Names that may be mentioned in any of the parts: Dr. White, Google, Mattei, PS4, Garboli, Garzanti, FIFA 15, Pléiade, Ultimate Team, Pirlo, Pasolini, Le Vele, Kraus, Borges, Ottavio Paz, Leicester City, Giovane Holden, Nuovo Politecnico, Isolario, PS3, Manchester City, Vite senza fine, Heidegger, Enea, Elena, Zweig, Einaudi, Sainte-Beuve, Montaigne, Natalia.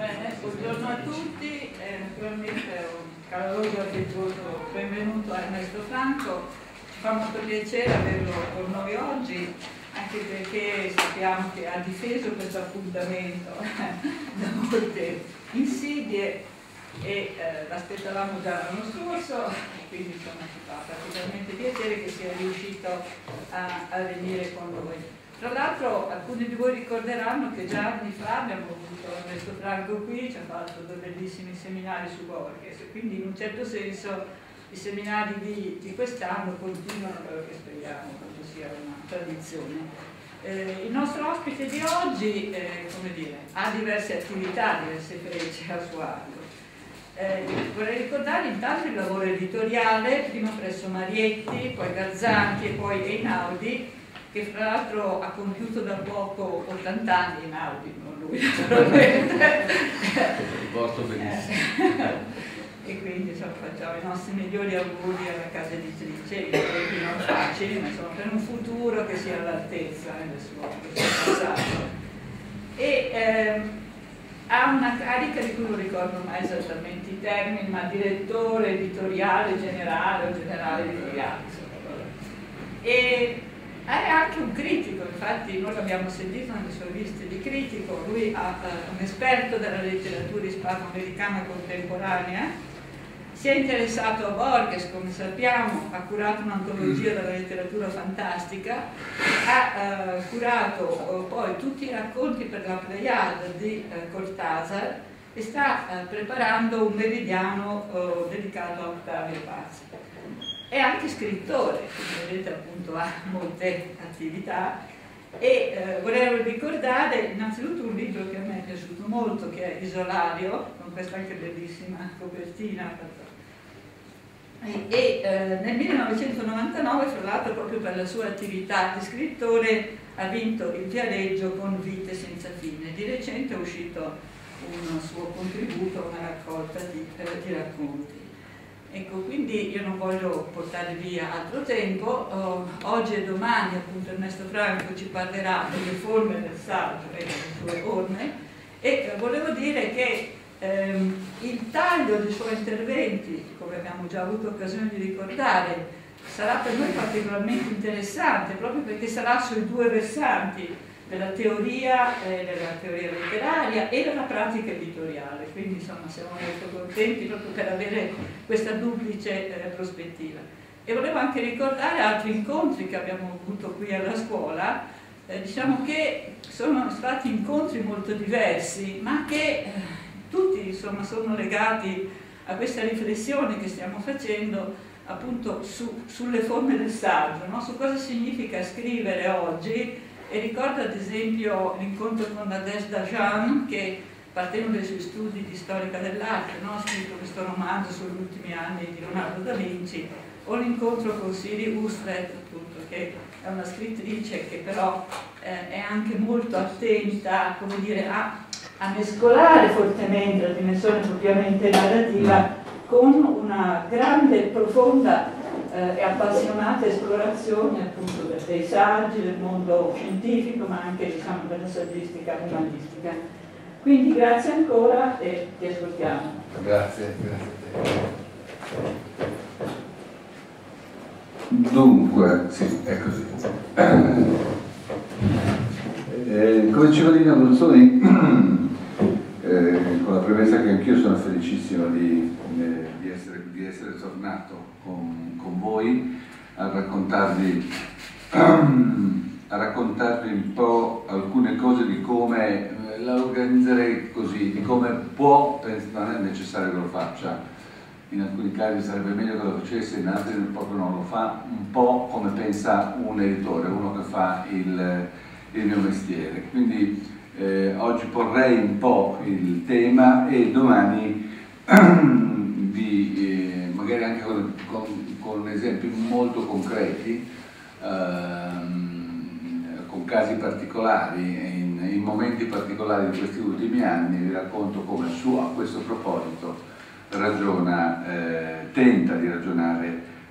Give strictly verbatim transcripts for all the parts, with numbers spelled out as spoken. Bene, buongiorno a tutti e naturalmente un caloroso affettuoso benvenuto a Ernesto Franco. Ci fa molto piacere averlo con noi oggi, anche perché sappiamo che ha difeso questo appuntamento da molte insidie e eh, l'aspettavamo già l'anno scorso, quindi insomma ci fa particolarmente piacere che sia riuscito a, a venire con noi. Tra l'altro alcuni di voi ricorderanno che già anni fa abbiamo avuto Ernesto Franco qui, ci ha fatto due bellissimi seminari su Borges, quindi in un certo senso i seminari di, di quest'anno continuano quello che speriamo, quanto sia una tradizione. Eh, il nostro ospite di oggi eh, come dire, ha diverse attività, diverse frecce a suo arco. Eh, vorrei ricordare intanto il lavoro editoriale, prima presso Marietti, poi Garzanti e poi Einaudi, che fra l'altro ha compiuto da poco ottanta anni in Audi, non lui naturalmente. Riporto benissimo. E quindi insomma, facciamo i nostri migliori auguri alla casa editrice, i tempi non facili, ma insomma, per un futuro che sia all'altezza eh, del suo, del suo passato. E ehm, ha una carica di cui non ricordo mai esattamente i termini, ma direttore editoriale generale o generale editoriale. E è anche un critico, infatti noi l'abbiamo sentito nelle sue riviste di critico, lui è un esperto della letteratura ispano-americana contemporanea, si è interessato a Borges, come sappiamo, ha curato un'antologia della letteratura fantastica, ha eh, curato eh, poi tutti i racconti per la Pleiade di eh, Cortázar e sta eh, preparando un meridiano eh, dedicato a Ottavio Paz. È anche scrittore, come vedete appunto ha molte attività e eh, volevo ricordare innanzitutto un libro che a me è piaciuto molto, che è Isolario, con questa anche bellissima copertina. E, e eh, nel millenovecentonovantanove, fra l'altro proprio per la sua attività di scrittore, ha vinto il Viareggio con Vite senza fine. Di recente è uscito un suo contributo, una raccolta di, eh, di racconti. Ecco, quindi io non voglio portare via altro tempo, oh, oggi e domani appunto Ernesto Franco ci parlerà delle forme del saggio e delle sue orme e eh, volevo dire che ehm, il taglio dei suoi interventi, come abbiamo già avuto occasione di ricordare, sarà per noi particolarmente interessante proprio perché sarà sui due versanti della teoria, eh, della teoria letteraria e della pratica editoriale, quindi insomma siamo molto contenti proprio per avere questa duplice eh, prospettiva. E volevo anche ricordare altri incontri che abbiamo avuto qui alla scuola, eh, diciamo che sono stati incontri molto diversi, ma che eh, tutti insomma sono legati a questa riflessione che stiamo facendo appunto su, sulle forme del saggio, no? Su cosa significa scrivere oggi. E ricordo ad esempio l'incontro con Nadège Dajan, che partendo dai suoi studi di storica dell'arte, no? ha scritto questo romanzo sugli ultimi anni di Leonardo da Vinci, o l'incontro con Siri Hustvedt, appunto, che è una scrittrice che però eh, è anche molto attenta, come dire, a, a mescolare fortemente la dimensione propriamente narrativa con una grande e profonda Eh, e appassionate esplorazioni appunto dei saggi, del mondo scientifico, ma anche diciamo, della saggistica umanistica. Quindi grazie ancora e ti ascoltiamo. Grazie, grazie a te. Dunque, sì, è così. Eh, come diceva Lina Bolzoni, eh, con la premessa che anch'io sono felicissimo di, di, essere, di essere tornato Con, con voi a raccontarvi, a raccontarvi un po' alcune cose di come la organizzerei così, di come può, non è necessario che lo faccia, in alcuni casi sarebbe meglio che lo facesse, in altri proprio non lo fa, un po' come pensa un editore, uno che fa il, il mio mestiere. Quindi eh, oggi porrei un po' il tema e domani vi magari anche con, con, con esempi molto concreti, ehm, con casi particolari, in, in momenti particolari di questi ultimi anni, vi racconto come su, a questo proposito ragiona, eh, tenta di ragionare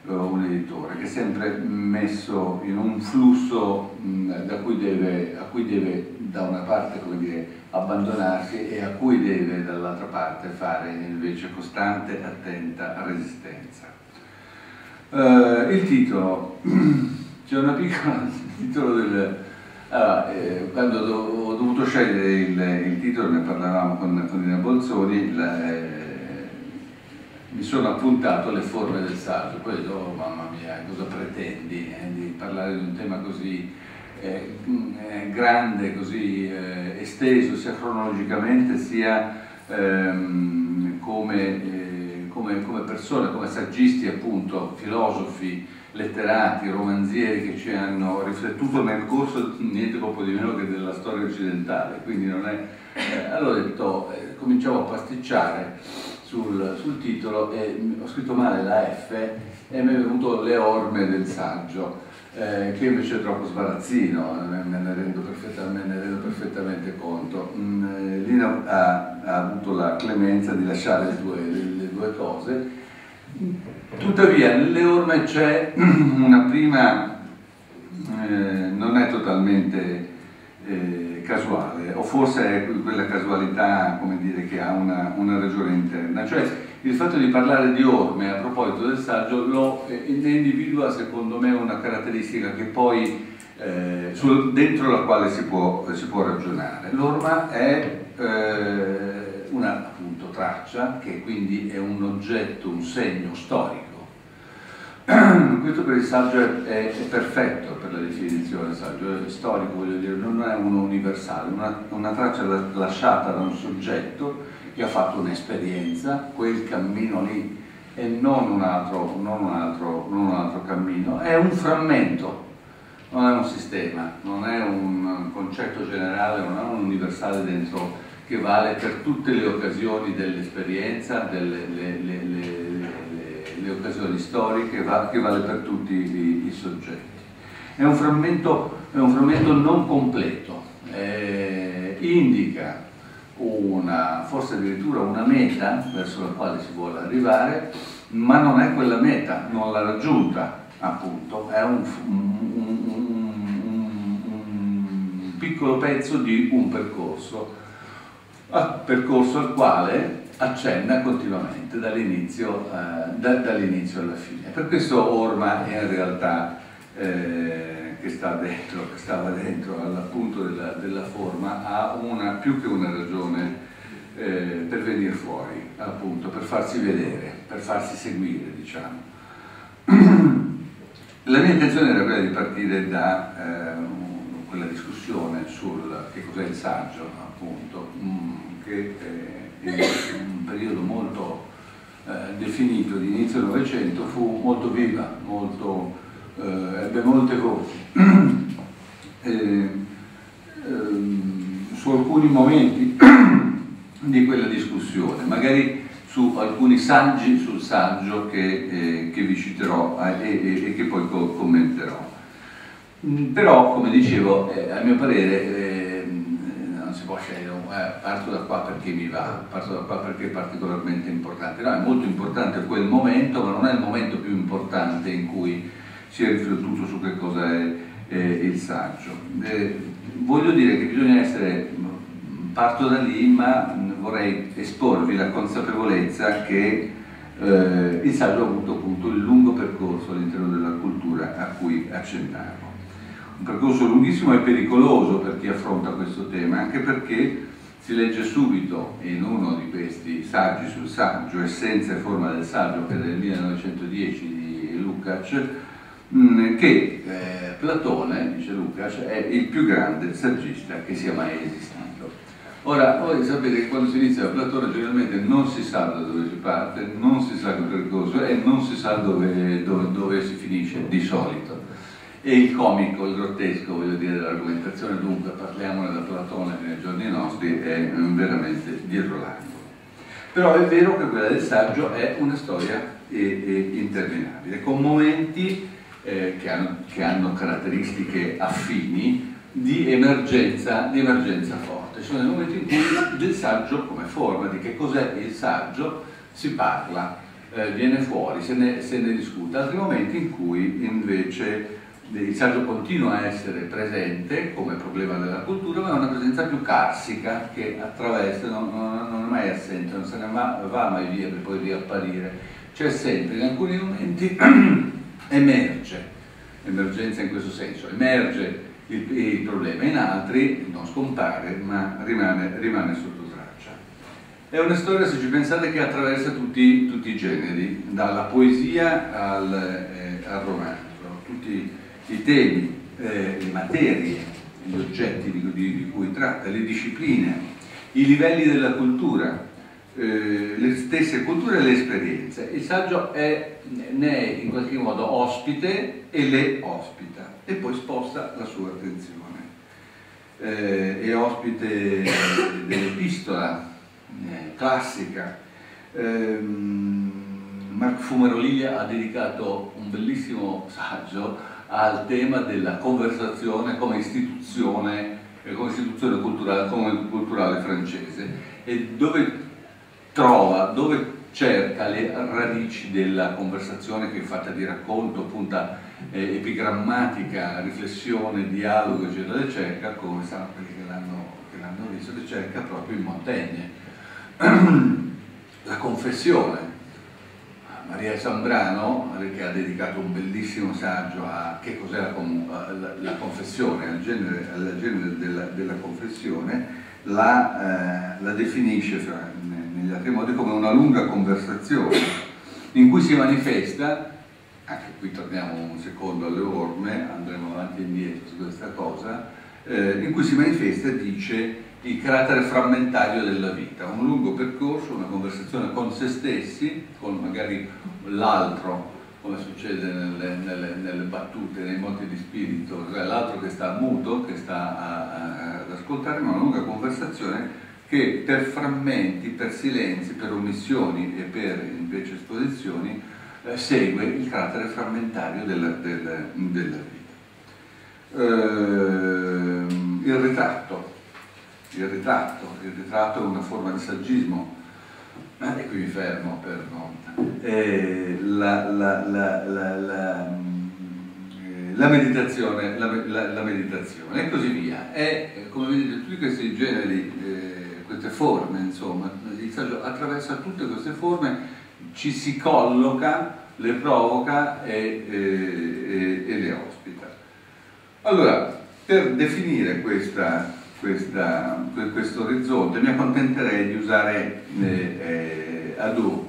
eh, un editore, che è sempre messo in un flusso mh, da cui deve, a cui deve da una parte, come dire, abbandonarsi e a cui deve dall'altra parte fare invece costante, attenta resistenza. Uh, il titolo, c'è una piccola titolo del... Allora, eh, quando do, ho dovuto scegliere il, il titolo, ne parlavamo con, con Lina Bolzoni, la, eh, mi sono appuntato alle forme del saggio. Poi ho detto, oh, mamma mia, cosa pretendi eh, di parlare di un tema così eh, grande, così eh, esteso, sia cronologicamente sia ehm, come, eh, come, come persone, come saggisti appunto, filosofi, letterati, romanzieri che ci hanno riflettuto nel corso niente poco di meno che della storia occidentale, quindi non è... Eh, allora ho detto, eh, cominciavo a pasticciare sul, sul titolo e ho scritto male la F e mi è venuto le orme del saggio, eh, che invece è troppo sbarazzino, me ne rendo, perfetta, me ne rendo perfettamente conto. Mm, Lina ha, ha avuto la clemenza di lasciare le due, le due cose. Tuttavia, nelle orme c'è una prima, eh, non è totalmente eh, casuale, o forse è quella casualità, come dire, che ha una, una ragione interna, cioè il fatto di parlare di orme a proposito del saggio lo eh, individua, secondo me, una caratteristica che poi, eh, sul, dentro la quale si può, si può ragionare. L'orma è eh, una appunto traccia, che quindi è un oggetto, un segno storico. Questo per il saggio è, è, è perfetto per la definizione, saggio è storico, voglio dire, non è uno universale, una, una traccia lasciata da un soggetto che ha fatto un'esperienza, quel cammino lì, e non un altro, non un altro, non un altro cammino, è un frammento. Non è un sistema, non è un concetto generale, non è un universale dentro, che vale per tutte le occasioni dell'esperienza, delle le, le, le, le, le occasioni storiche, va, che vale per tutti i, i soggetti. È un frammento, è un frammento non completo, eh, indica una, forse addirittura una meta verso la quale si vuole arrivare, ma non è quella meta, non l'ha raggiunta, appunto, è un, un, un, un, un piccolo pezzo di un percorso. Percorso al quale accenna continuamente dall'inizio eh, da, dall'inizio alla fine. Per questo orma è in realtà eh, che sta dentro, che stava dentro all'appunto della, della forma, ha una, più che una ragione eh, per venire fuori, appunto, per farsi vedere, per farsi seguire, diciamo. La mia intenzione era quella di partire da eh, quella discussione sul che cos'è il saggio, appunto, che in un periodo molto eh, definito di inizio Novecento fu molto viva, molto, eh, ebbe molte voci. eh, ehm, su alcuni momenti di quella discussione, magari su alcuni saggi sul saggio che, eh, che vi citerò eh, e, e che poi co commenterò. Però, come dicevo, eh, a mio parere eh, non si può scegliere, eh, parto da qua perché mi va, parto da qua perché è particolarmente importante. No, è molto importante quel momento, ma non è il momento più importante in cui si è riflettuto su che cosa è eh, il saggio. Eh, voglio dire che bisogna essere, parto da lì, ma vorrei esporvi la consapevolezza che eh, il saggio ha avuto appunto il lungo percorso all'interno della cultura a cui accennavo. Un percorso lunghissimo e pericoloso per chi affronta questo tema, anche perché si legge subito in uno di questi saggi sul saggio, Essenza e forma del saggio, che è del millenovecentodieci di Lukács, che eh, Platone, dice Lukács, è il più grande saggista che sia mai esistito. Ora, voi sapete che quando si inizia da Platone generalmente non si sa da dove si parte, non si sa che percorso e non si sa dove, dove, dove si finisce di solito. E il comico, il grottesco, voglio dire, dell'argomentazione, dunque parliamone da Platone nei giorni nostri, è veramente dietro l'angolo. Però è vero che quella del saggio è una storia e, e interminabile, con momenti eh, che, hanno, che hanno caratteristiche affini di emergenza, di emergenza forte. Sono i momenti in cui del saggio come forma, di che cos'è il saggio, si parla, eh, viene fuori, se ne, se ne discute. Altri momenti in cui invece il disagio continua a essere presente come problema della cultura, ma è una presenza più carsica che attraversa, non, non, non è mai assente, non se ne va, va mai via per poi riapparire, c'è sempre, in alcuni momenti emerge, emergenza in questo senso, emerge il, il problema, in altri non scompare ma rimane, rimane sotto traccia. È una storia, se ci pensate, che attraversa tutti, tutti i generi, dalla poesia al, eh, al romanzo, tutti i temi, eh, le materie, gli oggetti di, di, di cui tratta, le discipline, i livelli della cultura, eh, le stesse culture e le esperienze. Il saggio è, ne è in qualche modo ospite e le ospita, e poi sposta la sua attenzione. Eh, è ospite dell'epistola eh, classica. Ehm, Marc Fumeroliglia ha dedicato un bellissimo saggio al tema della conversazione come istituzione, come istituzione culturale, come culturale francese, e dove trova, dove cerca le radici della conversazione, che è fatta di racconto, punta eh, epigrammatica, riflessione, dialogo, eccetera, e cerca, come sanno quelli che l'hanno visto, le cerca proprio in Montaigne. La confessione. Maria Sambrano, che ha dedicato un bellissimo saggio a che cos'è la, la, la confessione, al genere, al genere della, della confessione, la, eh, la definisce fra, negli altri modi come una lunga conversazione in cui si manifesta, anche qui torniamo un secondo alle orme, andremo avanti e indietro su questa cosa, eh, in cui si manifesta, dice, il carattere frammentario della vita, un lungo percorso, una conversazione con se stessi, con magari l'altro, come succede nelle, nelle, nelle battute, nei moti di spirito, l'altro che sta muto, che sta a, a, ad ascoltare, ma una lunga conversazione che per frammenti, per silenzi, per omissioni e per invece esposizioni eh, segue il carattere frammentario della, della, della vita. Ehm, il ritratto. Il ritratto, il ritratto è una forma di saggismo, e qui mi fermo per non... Eh, la, la, la, la, la, la, meditazione, la, la, la meditazione e così via. E come vedete tutti questi generi, eh, queste forme, insomma, il saggio attraversa tutte queste forme, ci si colloca, le provoca e, e, e, e le ospita. Allora, per definire questa... Questa, questo orizzonte mi accontenterei di usare eh, eh, Hadot,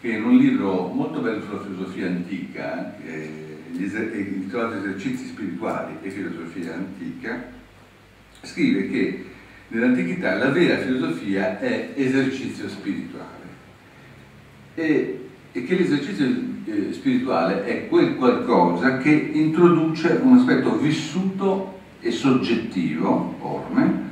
che in un libro molto bello sulla filosofia antica, eh, intitolato Esercizi spirituali e filosofia antica, scrive che nell'antichità la vera filosofia è esercizio spirituale e, e che l'esercizio eh, spirituale è quel qualcosa che introduce un aspetto vissuto e soggettivo, orme,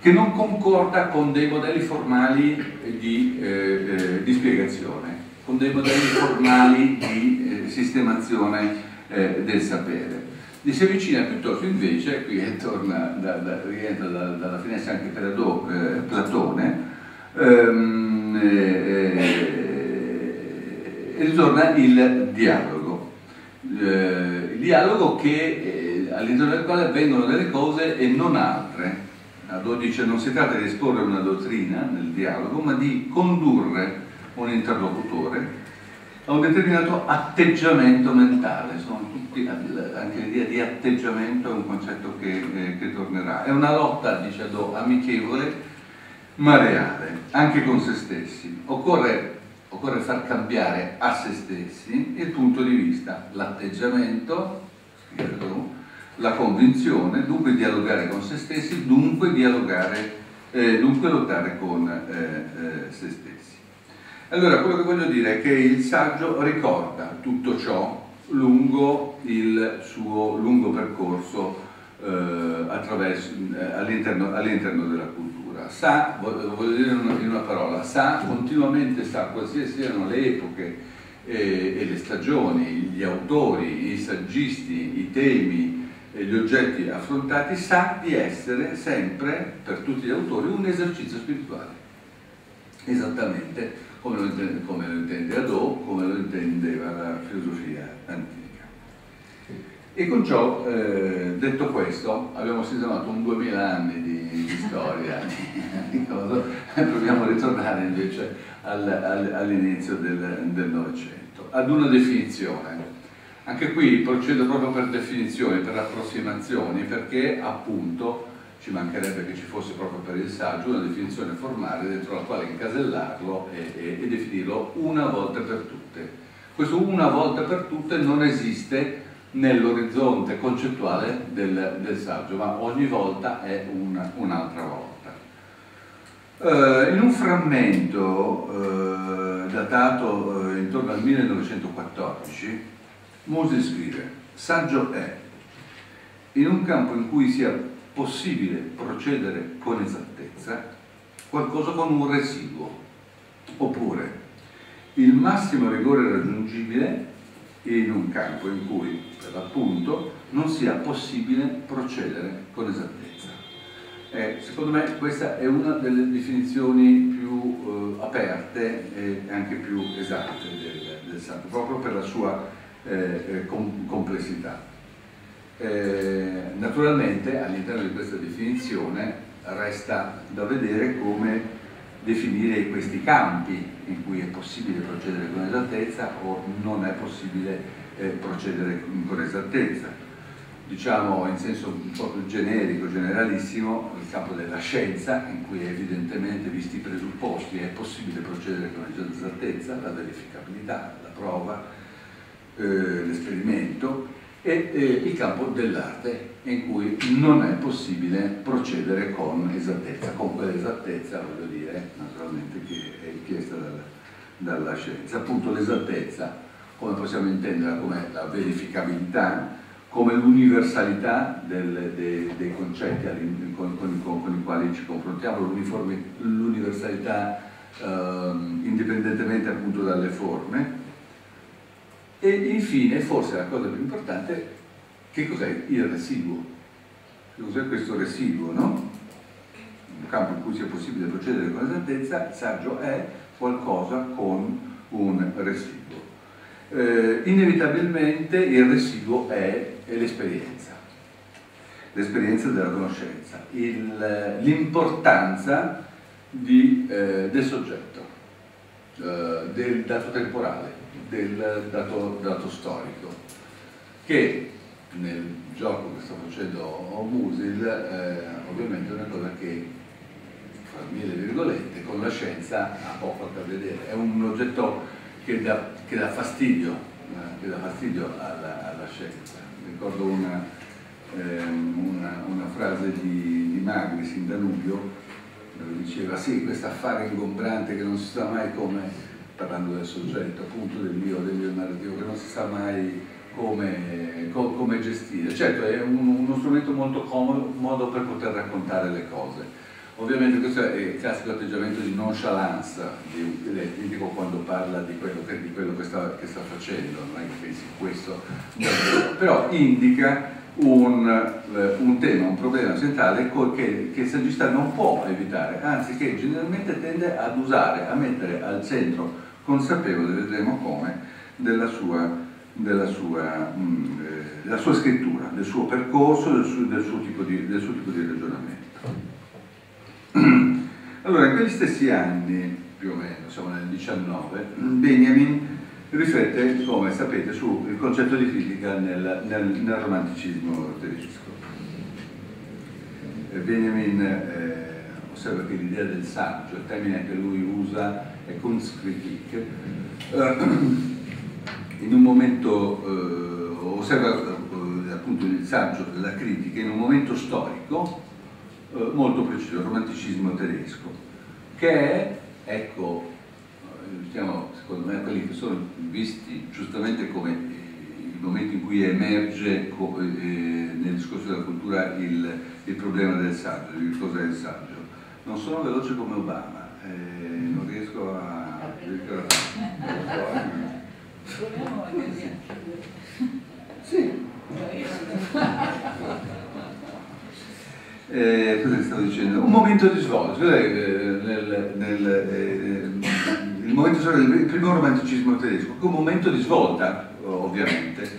che non concorda con dei modelli formali di, eh, di spiegazione, con dei modelli formali di eh, sistemazione eh, del sapere. E si avvicina piuttosto invece, qui rientra da, da, da, dalla finestra anche per Hadot, eh, Platone, ehm, eh, e ritorna il dialogo. Eh, il dialogo che... Eh, all'interno del quale avvengono delle cose e non altre. Hadot dice: non si tratta di esporre una dottrina nel dialogo, ma di condurre un interlocutore a un determinato atteggiamento mentale. Sono tutti, anche l'idea di atteggiamento è un concetto che, eh, che tornerà. È una lotta, dice Hadot, amichevole ma reale, anche con se stessi. Occorre, occorre far cambiare a se stessi il punto di vista, l'atteggiamento, scrive Hadot, la convinzione, dunque dialogare con se stessi, dunque dialogare, eh, dunque lottare con eh, eh, se stessi. Allora, quello che voglio dire è che il saggio ricorda tutto ciò lungo il suo lungo percorso eh, eh, all'interno all'interno della cultura. Sa, voglio dire in una, in una parola, sa, continuamente sa, qualsiasi siano le epoche eh, e le stagioni, gli autori, i saggisti, i temi, gli oggetti affrontati, sa di essere sempre, per tutti gli autori, un esercizio spirituale, esattamente come lo intende, come lo intende Hadot, come lo intendeva la filosofia antica. E con ciò, eh, detto questo, abbiamo sistemato un duemila anni di, di storia, di cosa, proviamo a ritornare invece al, al, all'inizio del Novecento, ad una definizione. Anche qui procedo proprio per definizioni, per approssimazioni, perché appunto ci mancherebbe che ci fosse proprio per il saggio una definizione formale dentro la quale incasellarlo e, e, e definirlo una volta per tutte. Questo una volta per tutte non esiste nell'orizzonte concettuale del, del saggio, ma ogni volta è un, un'altra volta. Uh, in un frammento uh, datato uh, intorno al millenovecentoquattordici, Musil scrive: saggio è in un campo in cui sia possibile procedere con esattezza qualcosa con un residuo, oppure il massimo rigore raggiungibile in un campo in cui, per l'appunto, non sia possibile procedere con esattezza. Eh, secondo me questa è una delle definizioni più eh, aperte e anche più esatte del, del saggio, proprio per la sua eh, com complessità. Eh, naturalmente all'interno di questa definizione resta da vedere come definire questi campi in cui è possibile procedere con esattezza o non è possibile eh, procedere con esattezza. Diciamo in senso un po' più generico, generalissimo, il campo della scienza, in cui evidentemente, visti i presupposti, è possibile procedere con esattezza, la verificabilità, la prova, eh, l'esperimento, e eh, il campo dell'arte, in cui non è possibile procedere con esattezza, con quell'esattezza, voglio dire, naturalmente, che è richiesta dalla, dalla scienza. Appunto l'esattezza, come possiamo intenderla, come la verificabilità, come l'universalità dei, dei concetti con, con, con, con i quali ci confrontiamo, l'universalità eh, indipendentemente appunto dalle forme. E infine, forse la cosa più importante, che cos'è il residuo? Che cos'è questo residuo, no? Un campo in cui sia possibile procedere con esattezza, il saggio è qualcosa con un residuo. Eh, inevitabilmente il residuo è, è l'esperienza, l'esperienza della conoscenza, l'importanza eh, del soggetto, eh, del dato temporale, del dato, dato storico, che nel gioco che sta facendo Musil eh, ovviamente è una cosa che, fra mille virgolette, con la scienza ha poco a che vedere, è un oggetto che dà, che dà fastidio, eh, che dà fastidio alla, alla scienza. Ricordo una, eh, una, una frase di, di Magris in Danubio, dove diceva: sì, questo affare ingombrante che non si sa mai come, parlando del soggetto, appunto del mio, del mio narrativo, che non si sa mai come, co, come gestire. Certo, è un, uno strumento molto comodo modo per poter raccontare le cose. Ovviamente questo è il classico atteggiamento di nonchalance di un critico quando parla di quello che, di quello che, sta, che sta facendo, non è che pensi questo, però indica un, un tema, un problema centrale che, che il saggista non può evitare, anzi che generalmente tende ad usare, a mettere al centro, consapevole, vedremo come, della sua, della sua, mh, eh, della sua scrittura, del suo percorso, del suo, del suo, tipo, di, del suo tipo di ragionamento. Allora, in quegli stessi anni, più o meno, siamo nel diciannove, Benjamin riflette, come sapete, sul concetto di critica nel, nel, nel romanticismo tedesco. Benjamin eh, osserva che l'idea del saggio, il termine che lui usa è Kunstkritik, eh, in un momento, eh, osserva eh, appunto il saggio della critica in un momento storico eh, molto preciso, il romanticismo tedesco, che è, ecco, diciamo, secondo me quelli che sono visti giustamente come il momento in cui emerge eh, nel discorso della cultura il, il problema del saggio, di cosa è il saggio. Non sono veloce come Obama, eh, non riesco a... Sì. Eh, cosa stavo dicendo? Un momento di svolta, eh, nel... nel eh, il momento del primo romanticismo tedesco, che è un momento di svolta, ovviamente,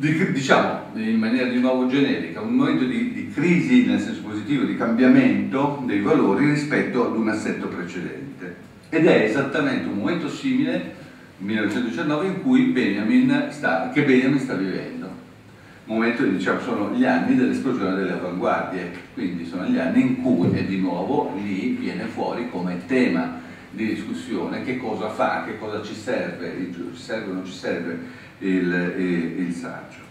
diciamo in maniera di nuovo generica, un momento di, di crisi nel senso positivo, di cambiamento dei valori rispetto ad un assetto precedente. Ed è esattamente un momento simile, millenovecentodiciannove, in cui Benjamin sta, che Benjamin sta vivendo. Momento, diciamo, sono gli anni dell'esplosione delle avanguardie, quindi sono gli anni in cui, e di nuovo, lì viene fuori come tema di discussione che cosa fa, che cosa ci serve, ci serve o non ci serve il, il, il saggio.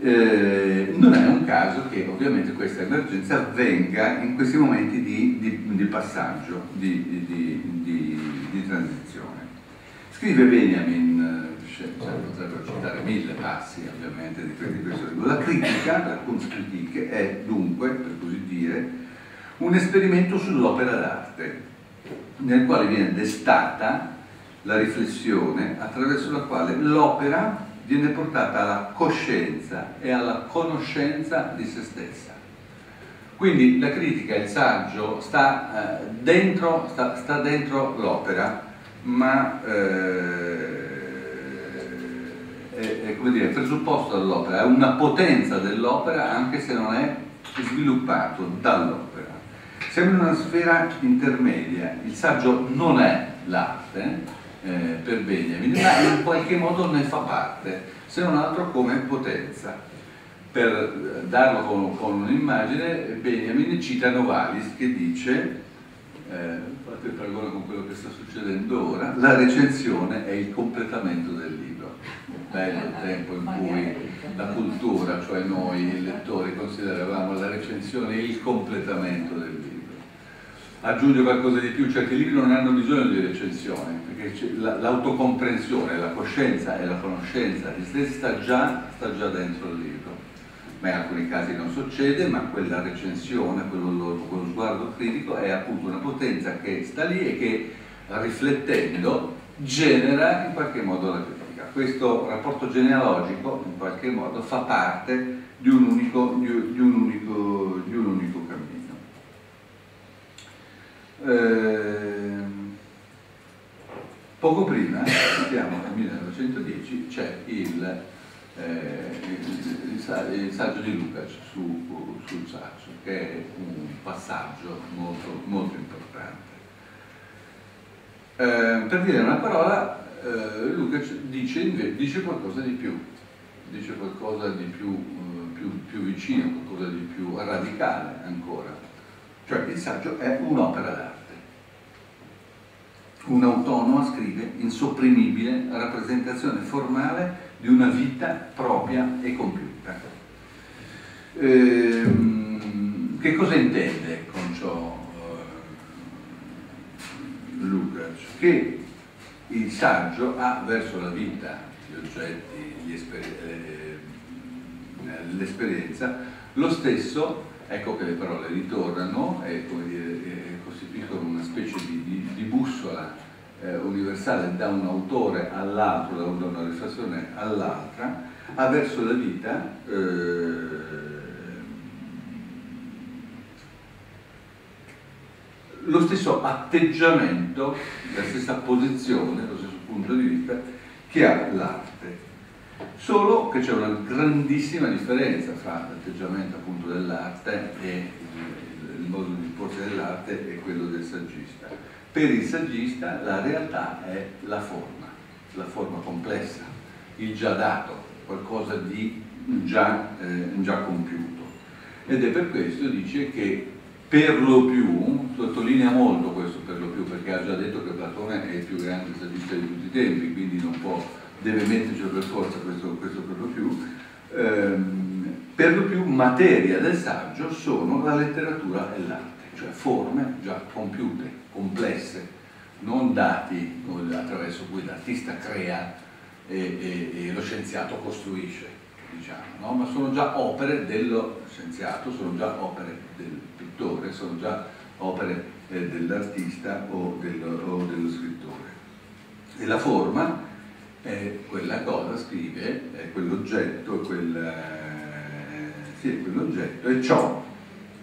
Eh, non è un caso che ovviamente questa emergenza avvenga in questi momenti di, di, di passaggio, di, di, di, di, di transizione. Scrive Benjamin, cioè, potrebbero citare mille passi ovviamente di questo tipo. La critica, la Kunstcritique, è dunque, per così dire, un esperimento sull'opera d'arte, nel quale viene destata la riflessione attraverso la quale l'opera viene portata alla coscienza e alla conoscenza di se stessa. Quindi la critica, il saggio, sta eh, dentro, sta, sta dentro l'opera, ma eh, è, è, come dire, presupposto dall'opera, è una potenza dell'opera anche se non è sviluppato dall'opera. Sembra una sfera intermedia, il saggio non è l'arte eh, per Benjamin, ma in qualche modo ne fa parte, se non altro come potenza. Per darlo con, con un'immagine, Benjamin cita Novalis che dice, eh, fate il paragone con quello che sta succedendo ora, la recensione è il completamento del libro. Bello il tempo in cui la cultura, cioè noi, i lettori, consideravamo la recensione il completamento del libro. Aggiungo qualcosa di più, cioè che i libri non hanno bisogno di recensione, perché l'autocomprensione, la coscienza e la conoscenza di se stessi sta già, sta già dentro il libro. Ma in alcuni casi non succede, ma quella recensione, quello, quello sguardo critico è appunto una potenza che sta lì e che, riflettendo, genera in qualche modo la critica. Questo rapporto genealogico, in qualche modo, fa parte di un unico, di un unico, di un unico cammino. Eh, poco prima, siamo nel millenovecentodieci, c'è il, eh, il, il, il saggio di Lukács su, sul saggio, che è un passaggio molto, molto importante. Eh, per dire una parola, eh, Lukács dice, dice qualcosa di più, dice qualcosa di più, più, più vicino, qualcosa di più radicale ancora. Cioè il saggio è un'opera d'arte. Un'autonoma, scrive, insopprimibile rappresentazione formale di una vita propria e compiuta. Ehm, che cosa intende con ciò eh, Lukács? Che il saggio ha verso la vita, gli oggetti, l'esperienza, eh, lo stesso. Ecco che le parole ritornano e, come dire, costituiscono una specie di, di, di bussola eh, universale da un autore all'altro, da una riflessione all'altra, verso la vita, eh, lo stesso atteggiamento, la stessa posizione, lo stesso punto di vista che ha l'arte. Solo che c'è una grandissima differenza fra l'atteggiamento appunto dell'arte e il modo di porsi dell'arte e quello del saggista. Per il saggista la realtà è la forma, la forma complessa, il già dato, qualcosa di già, eh, già compiuto. Ed è per questo dice che per lo più, sottolinea molto questo per lo più, perché ha già detto che Platone è il più grande saggista di tutti i tempi, quindi non può... deve metterci per forza questo, questo per lo più, ehm, per lo più materia del saggio sono la letteratura e l'arte, cioè forme già compiute, complesse, non dati attraverso cui l'artista crea e, e, e lo scienziato costruisce, diciamo, no? Ma sono già opere dello scienziato, sono già opere del pittore, sono già opere eh, dell'artista o, del, o dello scrittore. E la forma è quella cosa, scrive, è quell'oggetto, quel, eh, sì, quell'oggetto è ciò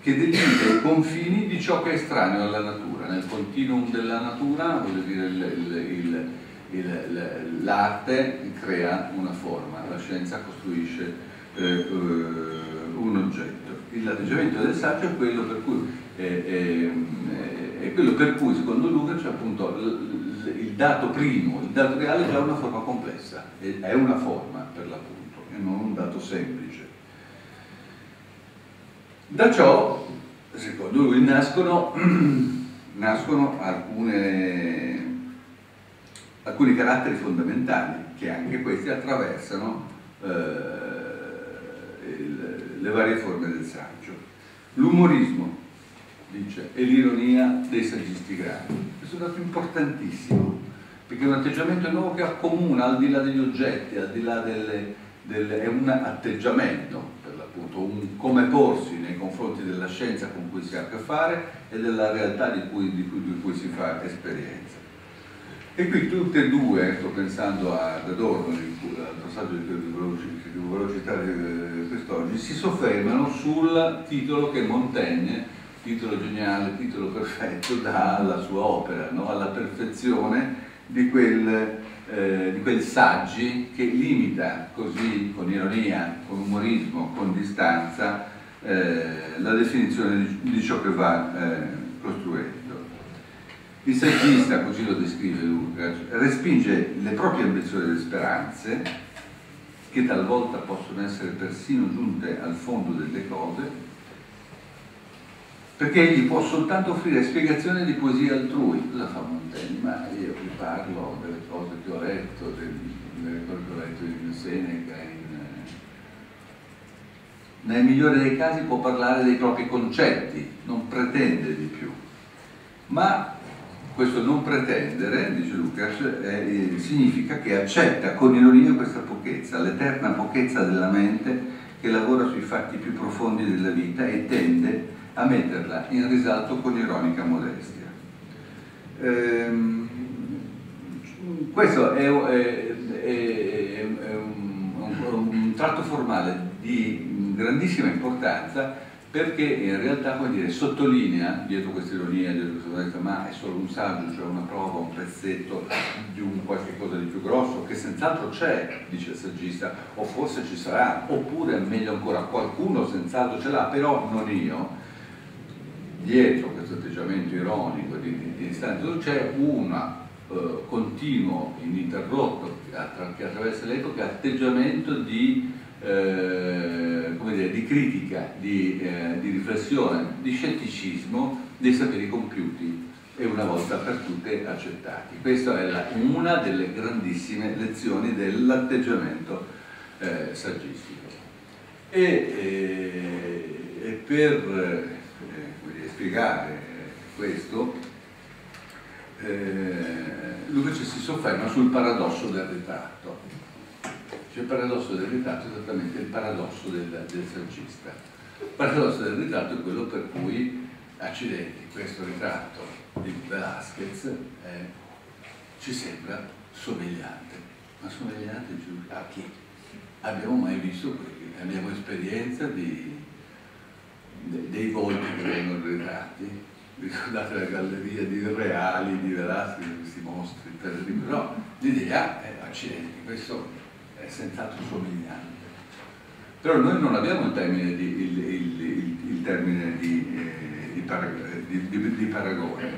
che delimita i confini di ciò che è estraneo alla natura, nel continuum della natura, vuol dire il, il, il, l'arte crea una forma, la scienza costruisce eh, un oggetto. Il atteggiamento del saggio è quello per cui, eh, eh, è quello per cui secondo Lukács appunto il dato primo, il dato reale è già una forma complessa, è una forma per l'appunto, e non un dato semplice. Da ciò, secondo lui, nascono, nascono alcune, alcuni caratteri fondamentali che anche questi attraversano eh, il, le varie forme del saggio. L'umorismo, dice, e l'ironia dei saggisti grandi. Questo è un dato importantissimo, perché è un atteggiamento nuovo che accomuna al di là degli oggetti, al di là delle, delle, è un atteggiamento, per l'appunto, un come porsi nei confronti della scienza con cui si ha a che fare e della realtà di cui, di cui, di cui si fa esperienza. E qui tutte e due, sto pensando ad Adorno, al saggio che vi volevo citare quest'oggi, si soffermano sul titolo che Montaigne, titolo geniale, titolo perfetto, dà alla sua opera, no? Alla perfezione di quel, eh, di quel saggi che limita così, con ironia, con umorismo, con distanza, eh, la definizione di, di ciò che va eh, costruendo. Il saggista, così lo descrive Lukács, respinge le proprie ambizioni e le speranze, che talvolta possono essere persino giunte al fondo delle cose, perché egli può soltanto offrire spiegazione di poesia altrui. La fa Montaigne, ma io vi parlo delle cose che ho letto, delle cose che ho letto in Seneca, in... nel migliore dei casi può parlare dei propri concetti, non pretende di più. Ma questo non pretendere, dice Lukács, eh, significa che accetta con ironia questa pochezza, l'eterna pochezza della mente che lavora sui fatti più profondi della vita e tende a metterla in risalto con ironica modestia. Ehm, questo è, è, è, è un, un, un tratto formale di grandissima importanza, perché in realtà, come dire, sottolinea, dietro questa ironia, dietro questa modestia, ma è solo un saggio, cioè una prova, un pezzetto di un qualche cosa di più grosso, che senz'altro c'è, dice il saggista, o forse ci sarà, oppure meglio ancora, qualcuno senz'altro ce l'ha, però non io. Dietro questo atteggiamento ironico di, di, di distanza c'è un eh, continuo, ininterrotto, che, attra che attraversa l'epoca, atteggiamento di... Eh, come dire, di critica, di, eh, di riflessione, di scetticismo dei saperi compiuti e una volta per tutte accettati. Questa è la, una delle grandissime lezioni dell'atteggiamento eh, saggistico. E, eh, e per eh, come dire, spiegare questo, eh, Lukács si sofferma sul paradosso del ritratto. Cioè, il paradosso del ritratto è esattamente il paradosso del, del saggista. Il paradosso del ritratto è quello per cui, accidenti, questo ritratto di Velázquez eh, ci sembra somigliante. Ma somigliante a chi? Abbiamo mai visto quelli? Abbiamo esperienza di, de, dei volti che vengono ritratti? Ricordate la galleria di reali, di Velázquez, di questi mostri, però l'idea è accidenti, questo è senz'altro somigliante. Però noi non abbiamo il termine di, il, il, il, il termine di, eh, di, parag di, di, di paragone.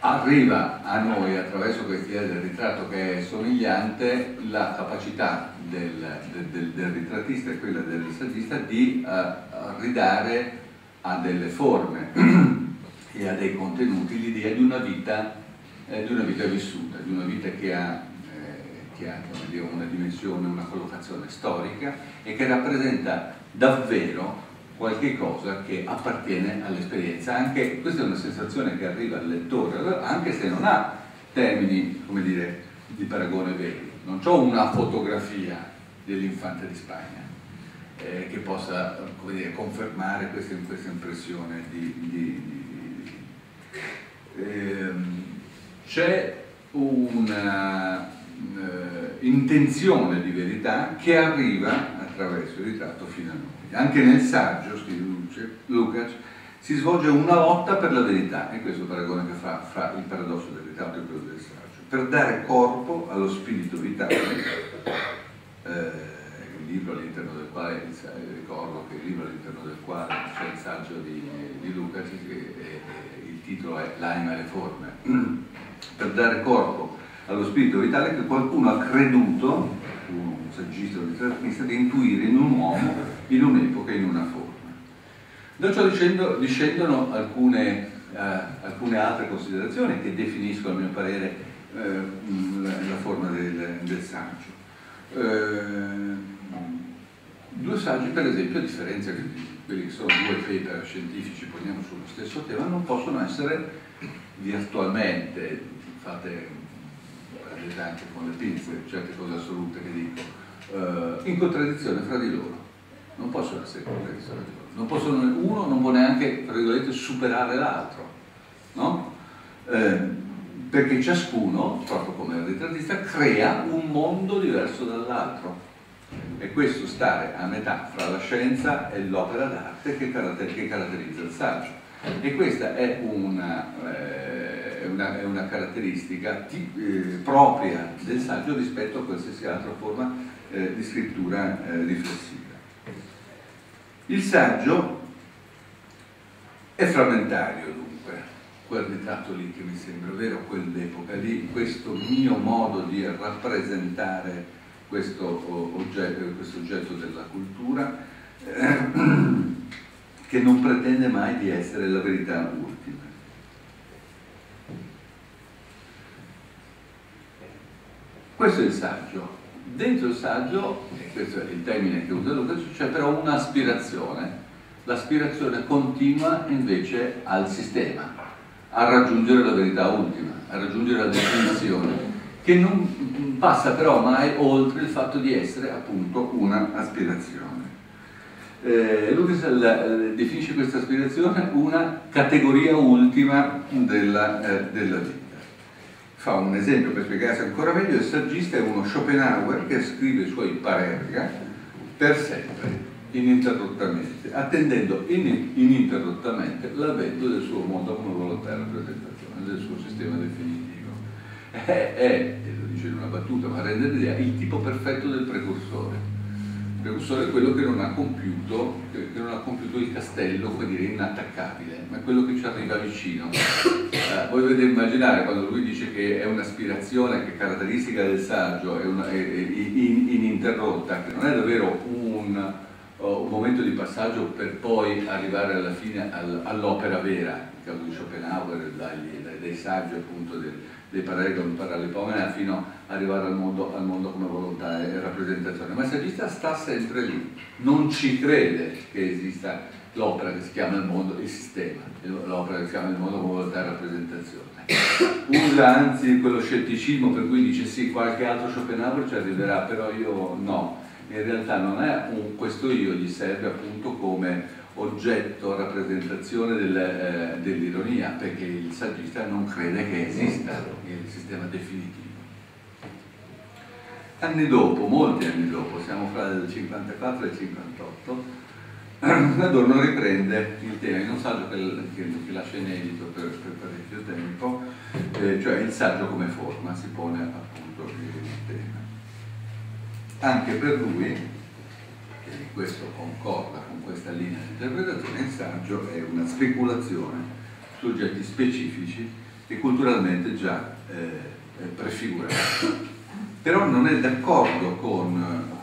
Arriva a noi attraverso questa idea del ritratto che è somigliante la capacità del, del, del, del ritrattista e quella del saggista di uh, ridare a delle forme e a dei contenuti l'idea di una vita, eh, di una vita vissuta, di una vita che ha che ha una dimensione, una collocazione storica e che rappresenta davvero qualche cosa che appartiene all'esperienza. Anche questa è una sensazione che arriva al lettore, anche se non ha termini, come dire, di paragone veri. Non c'ho una fotografia dell'Infante di Spagna eh, che possa, come dire, confermare questa, questa impressione di... di, di, di. Ehm, c'è una... intenzione di verità che arriva attraverso il ritratto fino a noi. Anche nel saggio, scrive Lukács, si svolge una lotta per la verità, e questo è il paragone che fa fra il paradosso del ritardo e quello del saggio, per dare corpo allo spirito vitale, eh, il libro all'interno del quale, ricordo che il libro all'interno del quale c'è cioè il saggio di, di Lukács, il titolo è L'anima e le forme, per dare corpo allo spirito vitale che qualcuno ha creduto, un saggista o un ritrattista, di intuire in un uomo, in un'epoca, in una forma. Da ciò discendono alcune, eh, alcune altre considerazioni che definiscono, a mio parere, eh, la, la forma del, del saggio. Eh, due saggi, per esempio, a differenza di quelli che sono due paper scientifici, poniamo sullo stesso tema, non possono essere virtualmente fate anche con le pinze, certe cose assolute che dico, eh, in contraddizione fra di loro. Non possono essere in contraddizione fra di loro. Non possono, uno non può neanche, tra virgolette, superare l'altro, no? Eh, perché ciascuno, proprio come il ritrattista, crea un mondo diverso dall'altro. E questo stare a metà fra la scienza e l'opera d'arte che, caratter che caratterizza il saggio. E questa è una... Eh, È una, è una caratteristica ti, eh, propria del saggio rispetto a qualsiasi altra forma eh, di scrittura eh, riflessiva. Il saggio è frammentario, dunque, quel ritratto lì che mi sembra vero, quell'epoca lì, questo mio modo di rappresentare questo oggetto, questo oggetto della cultura eh, che non pretende mai di essere la verità ultima. Questo è il saggio. Dentro il saggio, e questo è il termine che usa Luca, c'è però un'aspirazione. L'aspirazione continua invece al sistema, a raggiungere la verità ultima, a raggiungere la definizione, che non passa però mai oltre il fatto di essere appunto un'aspirazione. Eh, Luca definisce questa aspirazione una categoria ultima della, eh, della vita. Fa un esempio per spiegarsi ancora meglio: il saggista è uno Schopenhauer che scrive i suoi parerga per sempre, ininterrottamente, attendendo in, ininterrottamente l'avvento del suo mondo come volontaria presentazione, del suo sistema definitivo. È, è, e lo dice in una battuta, ma rende l'idea, il tipo perfetto del precursore. Il precursore è quello che non ha compiuto, che non ha compiuto il castello, come dire, inattaccabile, ma è quello che ci arriva vicino. Voi dovete immaginare quando lui dice che è un'aspirazione che è caratteristica del saggio, è, una, è, è in, ininterrotta, che non è davvero un, oh, un momento di passaggio per poi arrivare alla fine al, all'opera vera, nel caso di Schopenhauer, dai, dai, dai saggi appunto del, dei Paralipomena, paralipomena fino ad arrivare al mondo, al mondo come volontà e rappresentazione. Ma il saggista sta sempre lì, non ci crede che esista l'opera che si chiama il mondo, il sistema, l'opera che si chiama il mondo come volontà e rappresentazione. Usa anzi quello scetticismo per cui dice sì, qualche altro Schopenhauer ci arriverà, però io no. In realtà non è un, questo io gli serve appunto come oggetto, rappresentazione del, eh, dell'ironia, perché il saggista non crede che esista il sistema definitivo. Anni dopo, molti anni dopo, siamo fra il cinquantaquattro e il cinquantotto, Adorno riprende il tema in un saggio che, che, che lascia inedito per, per parecchio tempo, eh, cioè il saggio come forma, si pone appunto il tema. Anche per lui, che questo concorda con questa linea di interpretazione, il saggio è una speculazione su oggetti specifici e culturalmente già eh, prefigurati. Però non è d'accordo con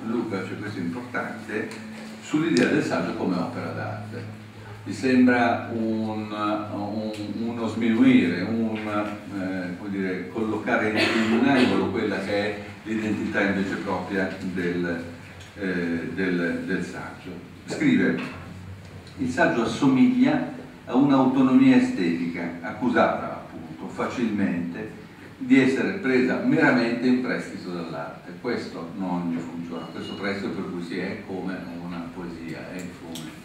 Luca, cioè questo è importante, sull'idea del saggio come opera d'arte. Mi sembra un, un, uno sminuire, un eh, come dire, collocare in un angolo quella che è l'identità invece propria del, eh, del, del saggio. Scrive: il saggio assomiglia a un'autonomia estetica, accusata appunto facilmente di essere presa meramente in prestito dall'arte. Questo non gli funziona, questo prestito per cui si è come una poesia, è il fumo.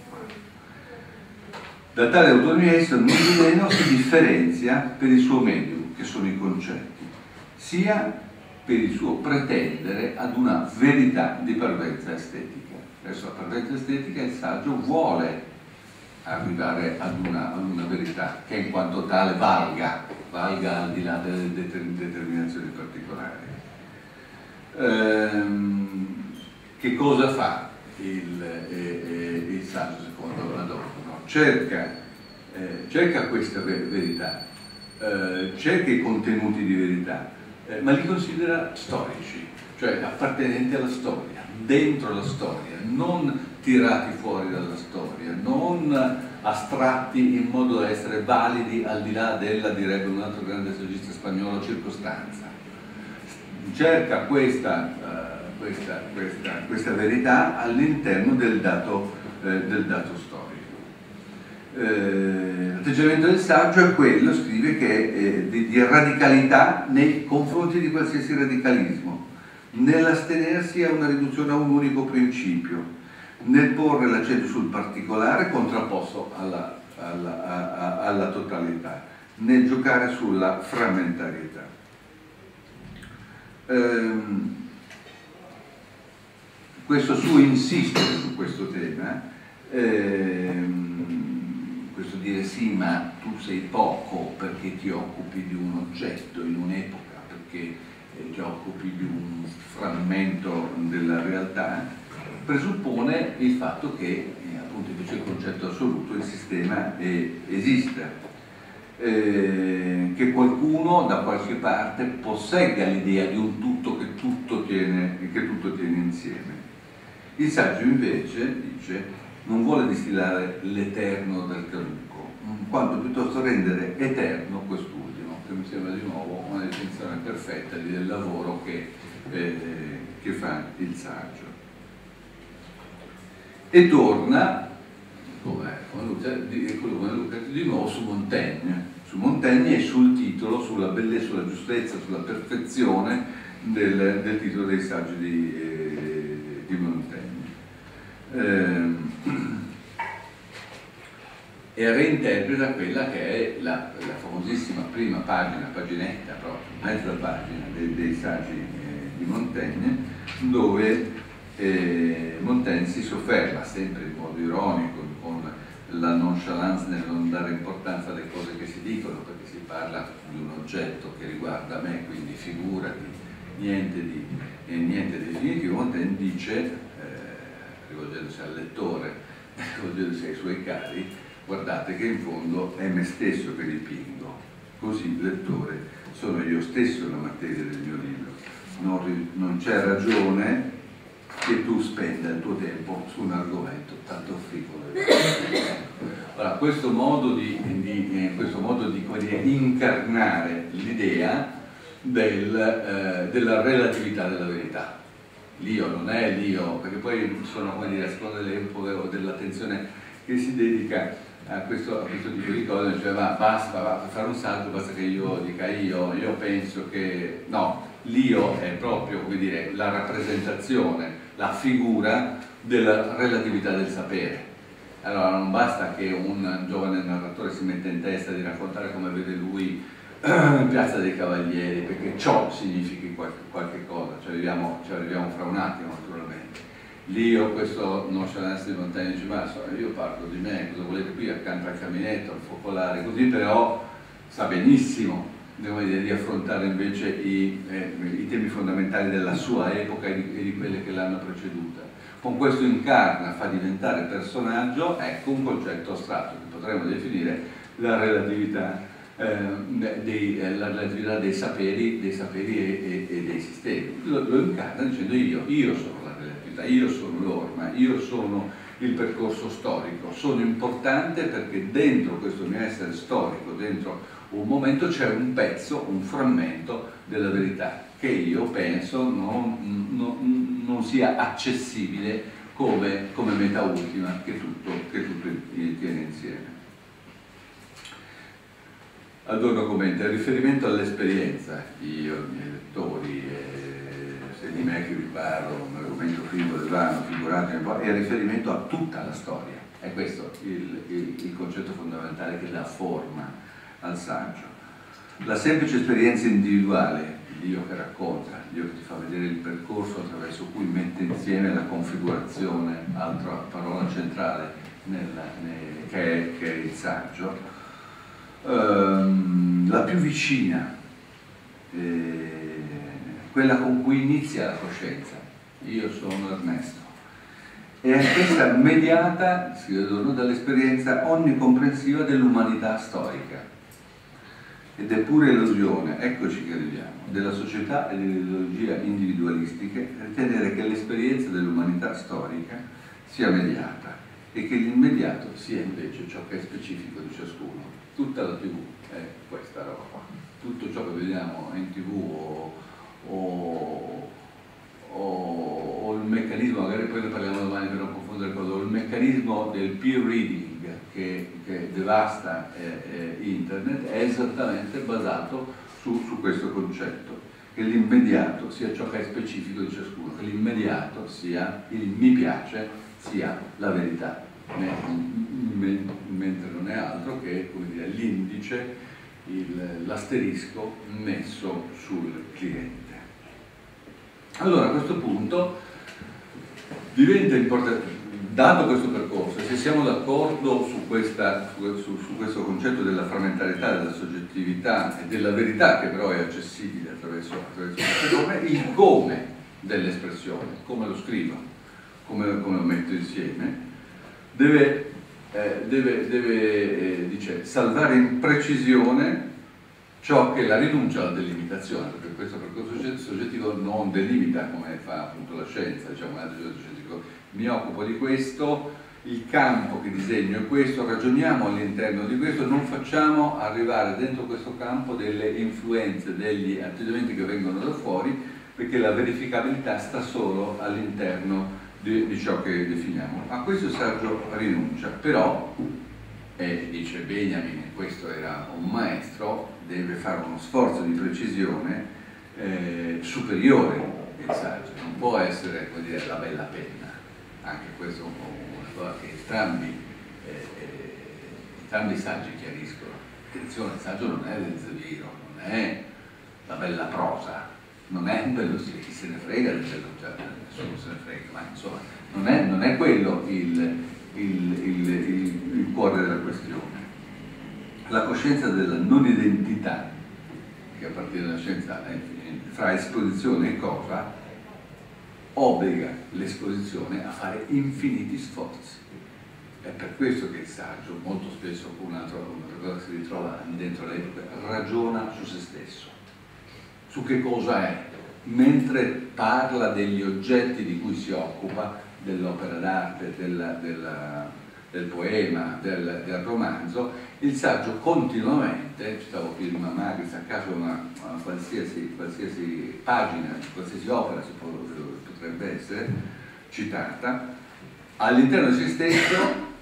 Da tale autonomia esso non mileno si differenzia per il suo medium, che sono i concetti, sia per il suo pretendere ad una verità di parvenza estetica. Verso la parvenza estetica il saggio vuole arrivare ad una, ad una verità che in quanto tale valga, valga al di là delle determinazioni particolari. Ehm, che cosa fa il, eh, il saggio secondo Adorno? Cerca, eh, cerca questa verità, eh, cerca i contenuti di verità, eh, ma li considera storici, cioè appartenenti alla storia, dentro la storia, non tirati fuori dalla storia, non astratti in modo da essere validi al di là della, direbbe un altro grande saggista spagnolo, circostanza. Cerca questa, uh, questa, questa, questa verità all'interno del, eh, del dato storico. Eh, l'atteggiamento del saggio è quello, scrive, che eh, di, di radicalità nei confronti di qualsiasi radicalismo, nell'astenersi a una riduzione a un unico principio, nel porre l'accento sul particolare contrapposto alla, alla, alla, alla totalità, nel giocare sulla frammentarietà. Ehm, questo suo insistere su questo tema, ehm, questo dire sì ma tu sei poco perché ti occupi di un oggetto in un'epoca, perché ti occupi di un frammento della realtà, presuppone il fatto che eh, appunto invece il concetto assoluto, il sistema eh, esista, eh, che qualcuno da qualche parte possegga l'idea di un tutto che tutto tiene, che tutto tiene insieme. Il saggio invece, dice, non vuole distillare l'eterno dal caduco, quanto piuttosto rendere eterno quest'ultimo, che mi sembra di nuovo una definizione perfetta del lavoro che, eh, che fa il saggio. E torna, come Lukács, di nuovo su Montaigne, su Montaigne e sul titolo, sulla bellezza, sulla giustezza, sulla perfezione del, del titolo dei saggi di, eh, di Montaigne. Eh, e reinterpreta quella che è la, la famosissima prima pagina, paginetta proprio, mezza pagina dei, dei saggi eh, di Montaigne, dove E Montaigne si sofferma sempre in modo ironico, con la nonchalance nel non dare importanza alle cose che si dicono, perché si parla di un oggetto che riguarda me, quindi figurati, niente di, eh, niente di definitivo. Montaigne dice, eh, rivolgendosi al lettore, rivolgendosi ai suoi cari, guardate che in fondo è me stesso che dipingo, così lettore sono io stesso la materia del mio libro, non, non c'è ragione che tu spenda il tuo tempo su un argomento tanto frivolo. Allora, questo modo di, di, eh, questo modo di dire, incarnare l'idea del, eh, della relatività della verità. L'io non è l'io, perché poi sono, come dire, a seconda delle epoche o dell'attenzione che si dedica a questo, a questo tipo di cose, cioè va, basta, va, per fare un salto basta che io dica io, io penso che... no. L'io è proprio, come dire, la rappresentazione, la figura della relatività del sapere. Allora non basta che un giovane narratore si metta in testa di raccontare come vede lui Piazza dei Cavalieri, perché ciò significhi qualche, qualche cosa, ci arriviamo, ci arriviamo fra un attimo naturalmente. L'io, questo nonchalance di Montaigne, dice, ma io parlo di me, cosa volete qui accanto al caminetto, al focolare, così, però sa benissimo di affrontare invece i, eh, i temi fondamentali della sua epoca e di, e di quelle che l'hanno preceduta. Con questo incarna, fa diventare personaggio, ecco, un concetto astratto che potremmo definire la relatività, eh, dei, eh, la relatività dei saperi, dei saperi e, e, e dei sistemi. Lo, lo incarna dicendo io, io sono la relatività, io sono l'orma, io sono il percorso storico, sono importante perché dentro questo mio essere storico, dentro un momento c'è un pezzo, un frammento della verità che io penso non, non, non sia accessibile come, come meta ultima che tutto, che tutto tiene insieme. Adorno commenta, il riferimento all'esperienza, io, i miei lettori, eh, se di me che vi parlo, un argomento frivolo e vano, figurate un po', è il riferimento a tutta la storia, è questo il, il, il concetto fondamentale che dà forma al saggio. La semplice esperienza individuale, l'io che racconta, l'io che ti fa vedere il percorso attraverso cui mette insieme la configurazione, altra parola centrale, nel, nel, che, è, che è il saggio, ehm, la più vicina, eh, quella con cui inizia la coscienza, io sono Ernesto, e anch'essa mediata, scrive Adorno, dall'esperienza onnicomprensiva dell'umanità storica. Ed è pure illusione, eccoci che arriviamo, della società e dell'ideologia individualistiche ritenere che l'esperienza dell'umanità storica sia mediata e che l'immediato sia invece ciò che è specifico di ciascuno. Tutta la tivù è questa roba qua, tutto ciò che vediamo in tivù o, o, o, o il meccanismo, magari poi ne parliamo domani per non confondere cose, o il meccanismo del peer reading Che, che devasta eh, eh, internet è esattamente basato su, su questo concetto, che l'immediato sia ciò che è specifico di ciascuno, che l'immediato sia il mi piace, sia la verità, me, me, mentre non è altro che l'indice, l'asterisco messo sul cliente. Allora, a questo punto diventa importante, dato questo percorso, se siamo d'accordo su, su, su, su questo concetto della frammentarietà, della soggettività e della verità, che però è accessibile attraverso, attraverso come, il come dell'espressione, come lo scrivo, come, come lo metto insieme, deve, eh, deve, deve eh, dice, salvare in precisione ciò che la rinuncia alla delimitazione, perché questo percorso soggettivo non delimita come fa appunto la scienza, diciamo, la soggettivo. Mi occupo di questo, il campo che disegno è questo, ragioniamo all'interno di questo, non facciamo arrivare dentro questo campo delle influenze, degli atteggiamenti che vengono da fuori, perché la verificabilità sta solo all'interno di, di ciò che definiamo. A questo saggio rinuncia, però, e dice Benjamin, questo era un maestro, deve fare uno sforzo di precisione eh, superiore il saggio, non può essere, come dire, la bella penna. Anche questo è una cosa che entrambi, eh, eh, entrambi i saggi chiariscono. Attenzione, il saggio non è del Zeviro, non è la bella prosa, non è un bello, sì, chi se ne frega del bello, cioè, nessuno se ne frega, ma insomma non è, non è quello il, il, il, il, il cuore della questione. La coscienza della non identità, che a partire dalla scienza è fra esposizione e cosa, obbliga l'esposizione a fare infiniti sforzi. È per questo che il saggio, molto spesso un'altra cosa che si ritrova dentro l'epoca, ragiona su se stesso, su che cosa è, mentre parla degli oggetti di cui si occupa, dell'opera d'arte, della, della, del poema, del, del romanzo. Il saggio continuamente, stavo prima a Magris, a caso, ma a qualsiasi, qualsiasi pagina, qualsiasi opera si può, potrebbe essere citata, all'interno di se stesso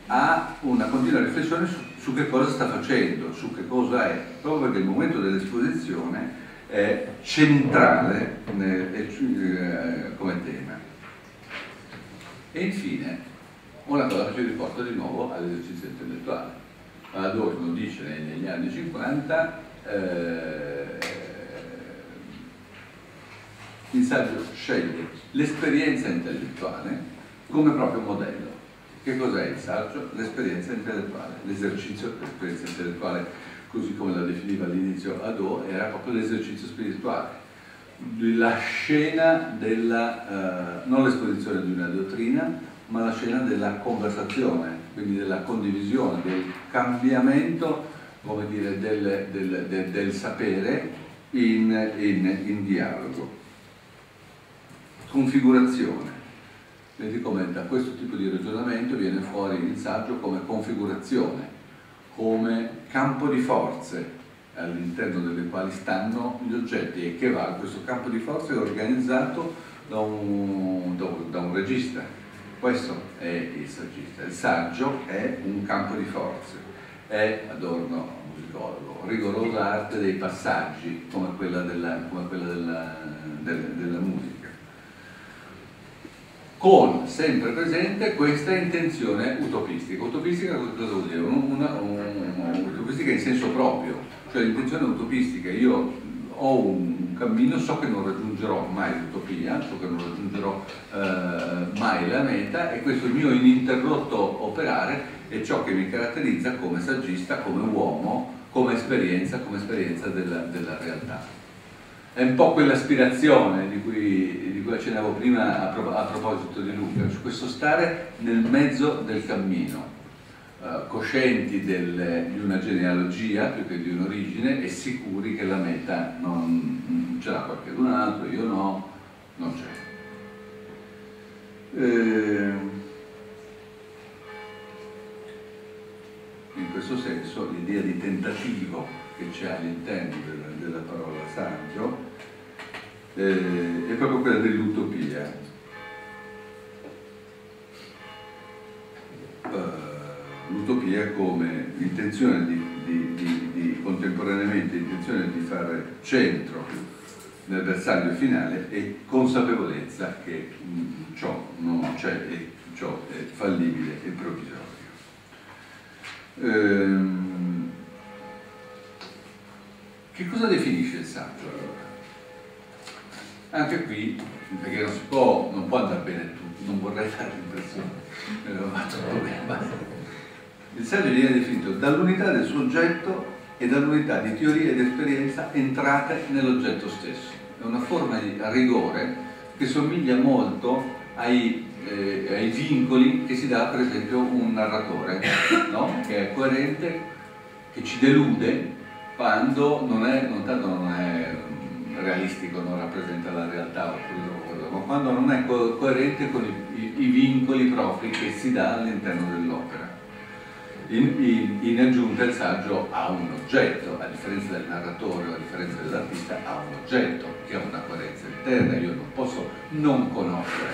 ha una continua riflessione su, su che cosa sta facendo, su che cosa è, proprio perché il momento dell'esposizione è centrale nel, eh, come tema. E infine, una cosa che ci riporta di nuovo all'esercizio intellettuale. Adorno dice negli anni cinquanta, eh, il saggio sceglie l'esperienza intellettuale come proprio modello. Che cos'è il saggio? L'esperienza intellettuale, l'esercizio dell'esperienza intellettuale, così come la definiva all'inizio Hadot, era proprio l'esercizio spirituale, la scena della, eh, non l'esposizione di una dottrina, ma la scena della conversazione, quindi della condivisione, del cambiamento, come dire, del, del, del, del sapere in, in, in dialogo. Configurazione, vedi come da questo tipo di ragionamento viene fuori il saggio come configurazione, come campo di forze all'interno delle quali stanno gli oggetti, e che va, questo campo di forze è organizzato da un, da, da un regista, questo è il saggista, il saggio è un campo di forze, è Adorno, musicologo, rigorosa arte dei passaggi come quella della, come quella della, della, della musica, con sempre presente questa intenzione utopistica. Utopistica cosa vuol dire? Una, una, una, una, una utopistica in senso proprio, cioè l'intenzione utopistica, io ho ho un cammino, so che non raggiungerò mai l'utopia, so che non raggiungerò eh, mai la meta, e questo mio ininterrotto operare è ciò che mi caratterizza come saggista, come uomo, come esperienza, come esperienza della, della realtà. È un po' quell'aspirazione di cui, di cui accennavo prima a, pro, a proposito di Luca, su questo stare nel mezzo del cammino, Uh, coscienti del, di una genealogia più che di un'origine e sicuri che la meta non ce l'ha qualcun altro, io no, non c'è. Eh, in questo senso l'idea di tentativo che c'è all'interno della, della parola saggio eh, è proprio quella dell'utopia. Uh, L'utopia come intenzione di, di, di, di contemporaneamente intenzione di fare centro nel bersaglio finale e consapevolezza che mh, ciò non c'è e ciò è fallibile e provvisorio. Ehm, che cosa definisce il saggio allora? Anche qui, perché non si può, non può andare bene tutto, non vorrei dare l'impressione, l'ho fatto bene. Il saggio viene definito dall'unità del soggetto e dall'unità di teoria ed esperienza entrate nell'oggetto stesso. È una forma di rigore che somiglia molto ai, eh, ai vincoli che si dà per esempio un narratore, no? Che è coerente, che ci delude quando non è, non tanto non è realistico, non rappresenta la realtà, ma quando non è co coerente con i, i, i vincoli propri che si dà all'interno dell'opera. In, in, in aggiunta il saggio ha un oggetto, a differenza del narratore o a differenza dell'artista ha un oggetto che ha una coerenza interna. Io non posso non conoscere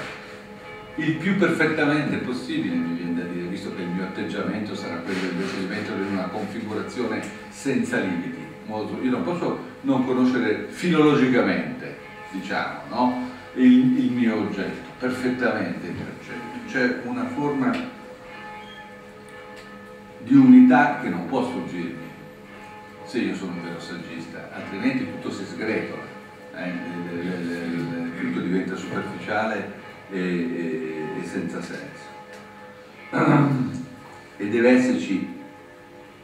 il più perfettamente possibile, mi viene da dire, visto che il mio atteggiamento sarà quello invece di metterlo in una configurazione senza limiti. Io non posso non conoscere filologicamente, diciamo, no? il, il mio oggetto, perfettamente il mio oggetto. C'è una forma di unità che non può sfuggirmi se io sono un vero saggista, altrimenti tutto si sgretola, eh? Tutto diventa superficiale e, e, e senza senso. E deve esserci,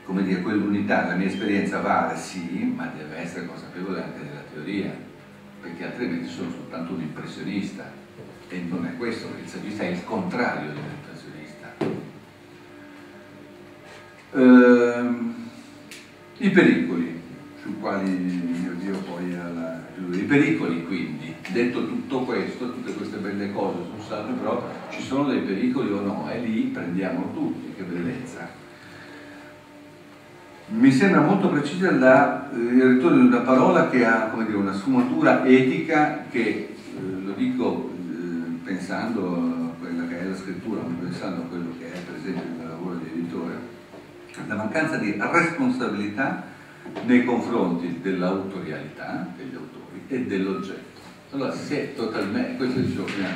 come dire, quell'unità. La mia esperienza vale, sì, ma deve essere consapevole anche della teoria, perché altrimenti sono soltanto un impressionista, e non è questo, perché il saggista è il contrario dell'impressionista. Uh, I pericoli, su quali mio Dio poi ha la... I pericoli, quindi, detto tutto questo, tutte queste belle cose sul saggio, però ci sono dei pericoli o no? E lì prendiamo tutti, che bellezza. Mi sembra molto precisa la, il ritorno di una parola che ha, come dire, una sfumatura etica che, eh, lo dico eh, pensando a quella che è la scrittura, non pensando a quello che è, per esempio, il lavoro di editore. La mancanza di responsabilità nei confronti dell'autorialità degli autori e dell'oggetto. Allora si è totalmente, questo dicevo prima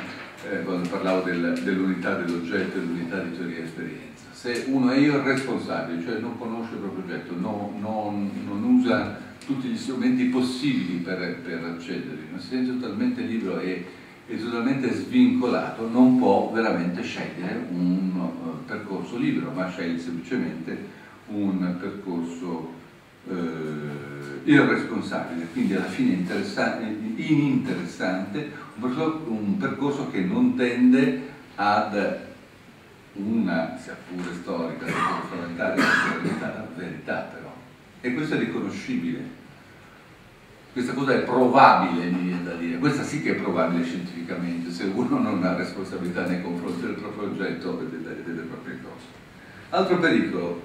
eh, quando parlavo del, dell'unità dell'oggetto e dell'unità di teoria e esperienza. Se uno è irresponsabile, cioè non conosce il proprio oggetto, no, non, non usa tutti gli strumenti possibili per, per accedervi, ma se è totalmente libero e, e totalmente svincolato, non può veramente scegliere un uh, percorso libero, ma sceglie semplicemente un percorso uh, irresponsabile, quindi alla fine interessa ininteressante, un percorso, un percorso che non tende ad una, sia pure storica, fondamentale, la verità però. E questo è riconoscibile. Questa cosa è probabile, mi viene da dire, questa sì che è probabile scientificamente, se uno non ha responsabilità nei confronti del proprio oggetto e delle, delle proprie cose. Altro pericolo,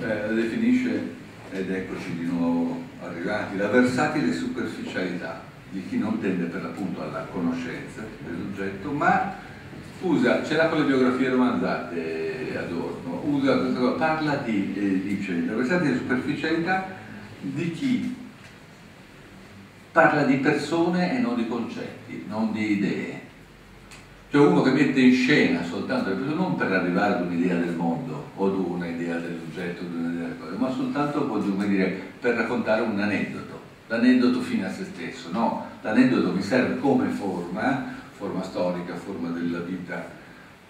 eh, definisce, ed eccoci di nuovo arrivati, la versatile superficialità di chi non tende per l'appunto alla conoscenza dell'oggetto, ma usa, ce l'ha con le biografie romanzate Adorno, usa, parla di, eh, dice, la versatile superficialità di chi parla di persone e non di concetti, non di idee. Cioè uno che mette in scena soltanto le persone, non per arrivare ad un'idea del mondo, o ad un'idea dell'oggetto, ad un'idea delle cose, ma soltanto, come dire, per raccontare un aneddoto. l'aneddoto fine a se stesso, no, l'aneddoto mi serve come forma, forma storica, forma della vita.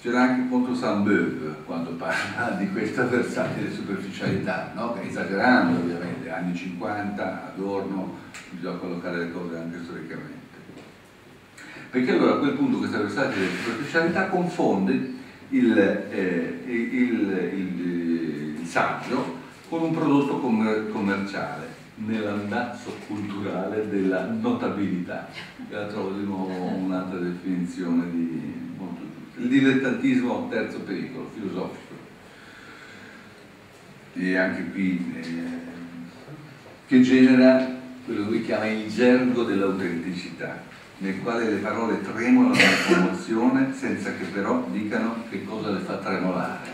C'era anche appunto Sainte-Beuve quando parla di questa versatile superficialità, no? Esagerando ovviamente, anni cinquanta, Adorno, bisogna collocare le cose anche storicamente. Perché allora a quel punto questa versatile superficialità confonde il, eh, il, il, il, il saggio con un prodotto com commerciale, nell'andazzo culturale della notabilità. La trovo di nuovo un'altra definizione di... Il dilettantismo è un terzo pericolo filosofico, e anche qui eh, che genera quello che lui chiama il gergo dell'autenticità, nel quale le parole tremolano con emozione senza che però dicano che cosa le fa tremolare.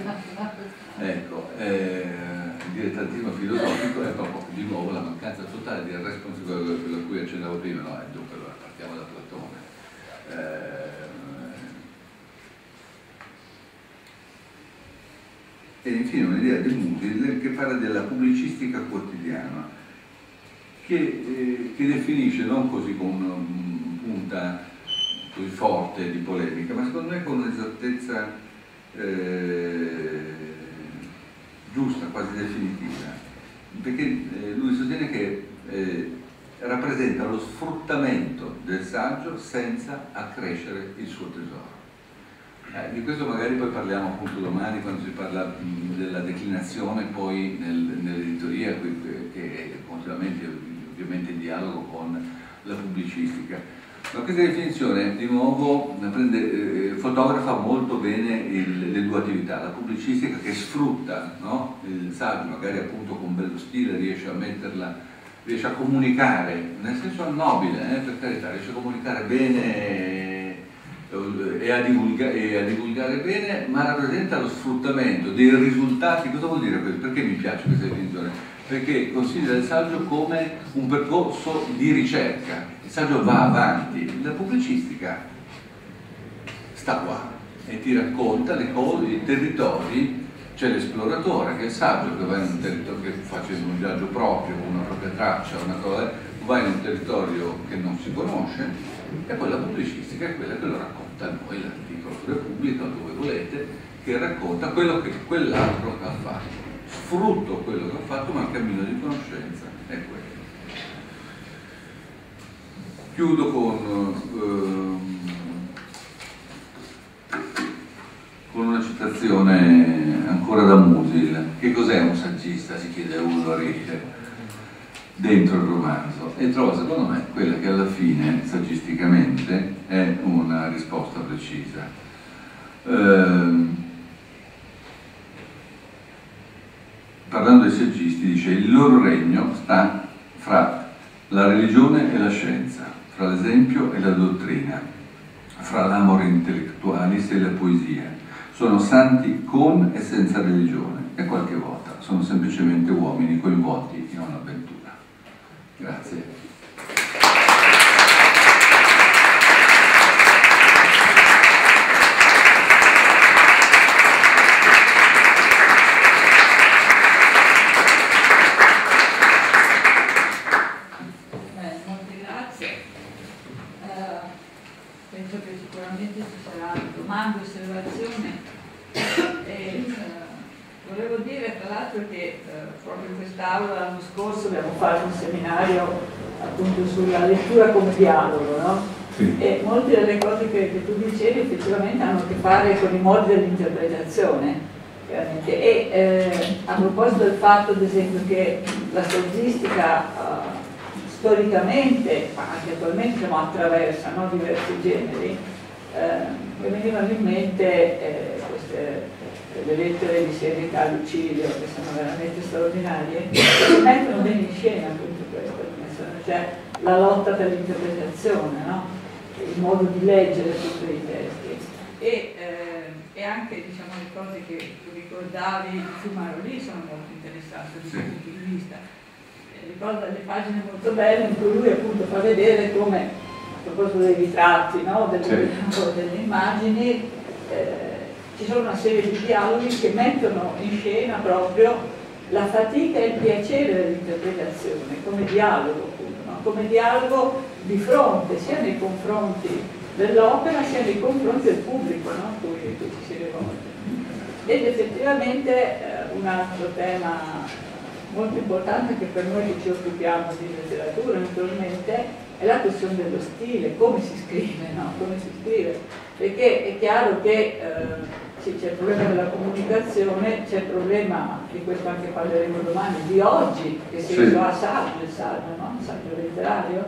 Ecco, eh, il dilettantismo filosofico è proprio di nuovo la mancanza totale di responsabilità, quello a cui accennavo prima, no? E dunque allora partiamo da Platone. Eh, E infine un'idea di Musil che parla della pubblicistica quotidiana, che, eh, che definisce non così con una punta così forte di polemica, ma secondo me con un'esattezza eh, giusta, quasi definitiva, perché eh, lui sostiene che eh, rappresenta lo sfruttamento del saggio senza accrescere il suo tesoro. Eh, di questo magari poi parliamo appunto domani quando si parla mh, della declinazione poi nel, nell'editoria, che, che è continuamente ovviamente in dialogo con la pubblicistica. Ma questa definizione di nuovo prende, eh, fotografa molto bene il, le due attività, la pubblicistica che sfrutta, no? Il saggio, magari appunto con bello stile riesce a metterla, riesce a comunicare, nel senso nobile, eh, per carità, riesce a comunicare bene e a, e a divulgare bene, ma rappresenta lo sfruttamento dei risultati. Cosa vuol dire questo? Perché mi piace questa definizione? Perché considera il saggio come un percorso di ricerca, il saggio va avanti, la pubblicistica sta qua e ti racconta le cose, i territori. C'è l'esploratore, che è il saggio, che va in un territorio, che facendo un viaggio proprio, una propria traccia, una cosa, va in un territorio che non si conosce. E poi la pubblicistica è quella che lo racconta a noi, l'articolo della Repubblica, dove volete, che racconta quello che quell'altro ha fatto. Sfrutto quello che ha fatto, ma il cammino di conoscenza è quello. Chiudo con, ehm, con una citazione ancora da Musil. Che cos'è un saggista? Si chiede a uno a ridere dentro il romanzo, e trova secondo me quella che alla fine saggisticamente è una risposta precisa. Ehm, parlando dei saggisti dice: il loro regno sta fra la religione e la scienza, fra l'esempio e la dottrina, fra l'amore intellettualis e la poesia, sono santi con e senza religione, e qualche volta sono semplicemente uomini coinvolti in un'avventura. Grazie. Beh, molte grazie. Eh, penso che sicuramente ci sarà domanda, osservazione. E, eh, volevo dire tra l'altro che eh, proprio in quest'aula l'anno scorso abbiamo fatto un seminario appunto sulla lettura come dialogo, no? Sì. E molte delle cose che, che tu dicevi effettivamente hanno a che fare con i modi dell'interpretazione, veramente. E eh, a proposito del fatto ad esempio che la saggistica eh, storicamente, ma anche attualmente, diciamo, attraversa, no, diversi generi, eh, mi venivano in mente eh, queste le lettere di serietà a Lucilio, che sono veramente straordinarie, che mettono bene in scena appunto questa dimensione, cioè la lotta per l'interpretazione, no? Il modo di leggere tutti i testi, e, eh, e anche diciamo le cose che tu ricordavi su Marolì. Sono molto interessato da questo punto di vista, ricorda le pagine molto belle in cui lui appunto fa vedere come, a proposito dei ritratti, no? Del, certo. Delle immagini, eh, ci sono una serie di dialoghi che mettono in scena proprio la fatica e il piacere dell'interpretazione come dialogo, appunto, no? Come dialogo di fronte sia nei confronti dell'opera sia nei confronti del pubblico, no? a cui ci si rivolge. Ed effettivamente eh, un altro tema molto importante che per noi che ci occupiamo di letteratura naturalmente è la questione dello stile, come si scrive, no? Come si scrive, perché è chiaro che eh, c'è il problema della comunicazione, c'è il problema, di questo anche parleremo domani, di oggi, che si usa a saggio, il saggio, no? Il saggio letterario,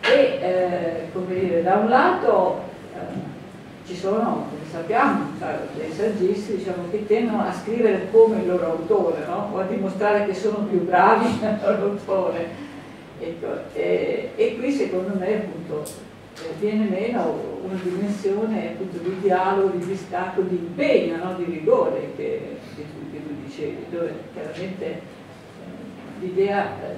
e eh, come dire, da un lato eh, ci sono, come sappiamo, dei saggisti, diciamo, che tendono a scrivere come il loro autore, no? O a dimostrare che sono più bravi del loro autore, ecco, e, e qui secondo me appunto viene meno una dimensione appunto di dialogo, di distacco, di impegno, no? Di rigore che, che, tu, che tu dicevi, dove chiaramente eh, l'idea eh,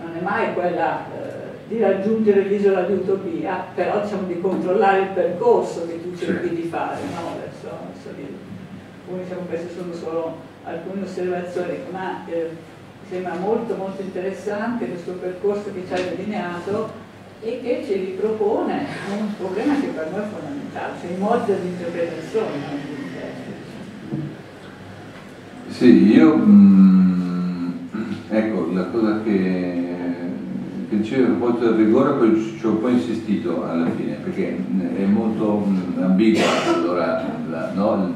non è mai quella eh, di raggiungere l'isola di utopia, però diciamo di controllare il percorso che tu cerchi di fare, no? Adesso, adesso io, diciamo, queste sono solo alcune osservazioni, ma eh, mi sembra molto molto interessante questo percorso che ci hai delineato e che ci ripropone un problema che per noi è fondamentale, cioè il modo di interpretazione. Sì, io mh, ecco la cosa che, che dicevo un po' del rigore, poi ci ho poi insistito alla fine, perché è molto ambigua allora, la, no,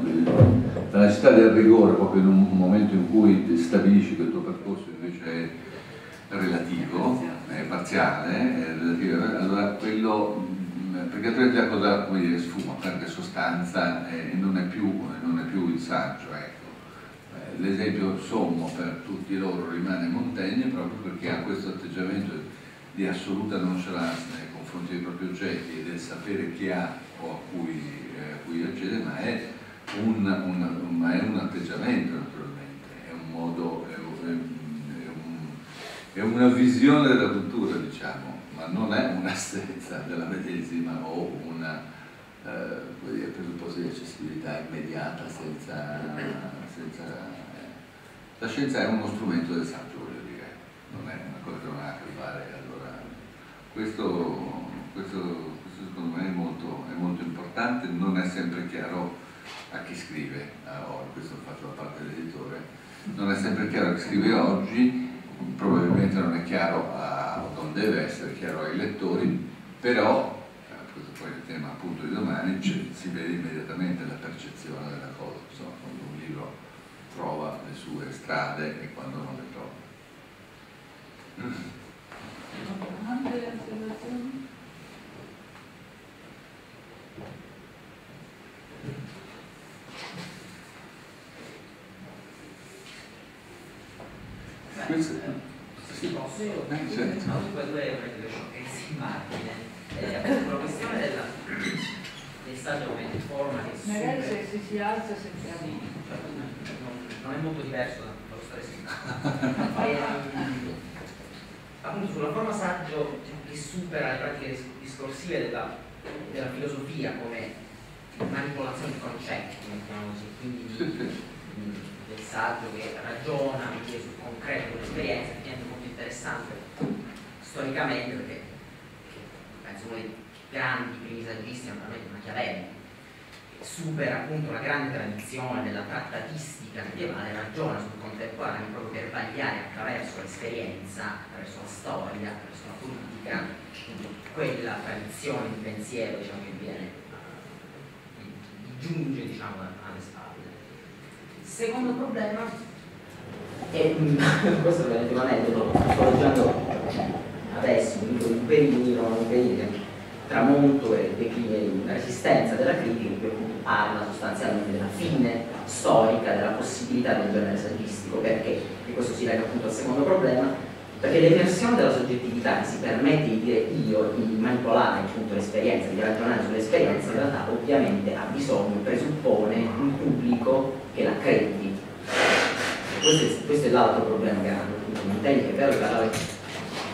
la necessità del rigore proprio in un momento in cui stabilisci che il tuo percorso invece è relativo, eh, parziale, eh, relativo, allora quello, perché altrimenti la cosa, come dire, sfuma, perde sostanza e eh, non, non è più il saggio, ecco. Eh, l'esempio sommo per tutti loro rimane Montaigne, proprio perché ha questo atteggiamento di assoluta nonchalance nei confronti dei propri oggetti e del sapere chi ha o a cui, eh, a cui accede, ma è un, un, un, ma è un atteggiamento naturalmente, è un modo, è un, è una visione della cultura, diciamo, ma non è un'assenza della medesima o una eh, presupposta di accessibilità immediata senza, senza eh. La scienza è uno strumento del saggio, voglio dire, non è una cosa che non ha a che fare, allora questo, questo, questo secondo me è molto, è molto importante, non è sempre chiaro a chi scrive, allora, questo faccio da parte dell'editore, non è sempre chiaro a chi scrive oggi, probabilmente non è chiaro a, non deve essere chiaro ai lettori, però questo poi è il tema appunto di domani, si vede immediatamente la percezione della cosa, insomma, quando un libro trova le sue strade e quando non le trova. Domande, osservazioni? Eh, se posso, sì, certo. Dunque due sciocchezze immagini, eh, la questione della, del saggio come forma che super... magari se, se si alza sentiamo, sì, cioè, non, non è molto diverso dallo stare um, appunto sulla forma saggio che supera le pratiche discorsive della, della filosofia come manipolazione di concetti, quindi mh, del saggio che ragiona sul concreto dell'esperienza, che è molto interessante storicamente, perché penso uno dei grandi primi saggisti, naturalmente Machiavelli, che supera appunto la grande tradizione della trattatistica medievale, ragiona sul contemporaneo proprio per vagliare attraverso l'esperienza, attraverso la storia, attraverso la politica, quella tradizione di pensiero, diciamo, che viene, che giunge, diciamo, alle spalle. Secondo problema, e questo è veramente un aneddoto, sto leggendo adesso un libro di Benjamin, Benjamin, Tramonto e declino di una resistenza della critica, in cui parla sostanzialmente della fine storica della possibilità del genere saggistico, perché, e questo si lega appunto al secondo problema, perché l'emersione della soggettività che si permette di dire io, di manipolare appunto l'esperienza, di ragionare sull'esperienza, in realtà ovviamente ha bisogno, presuppone un pubblico che la credi. Questo è, questo è l'altro problema che hanno appunto Montaigne, che è vero che parlava di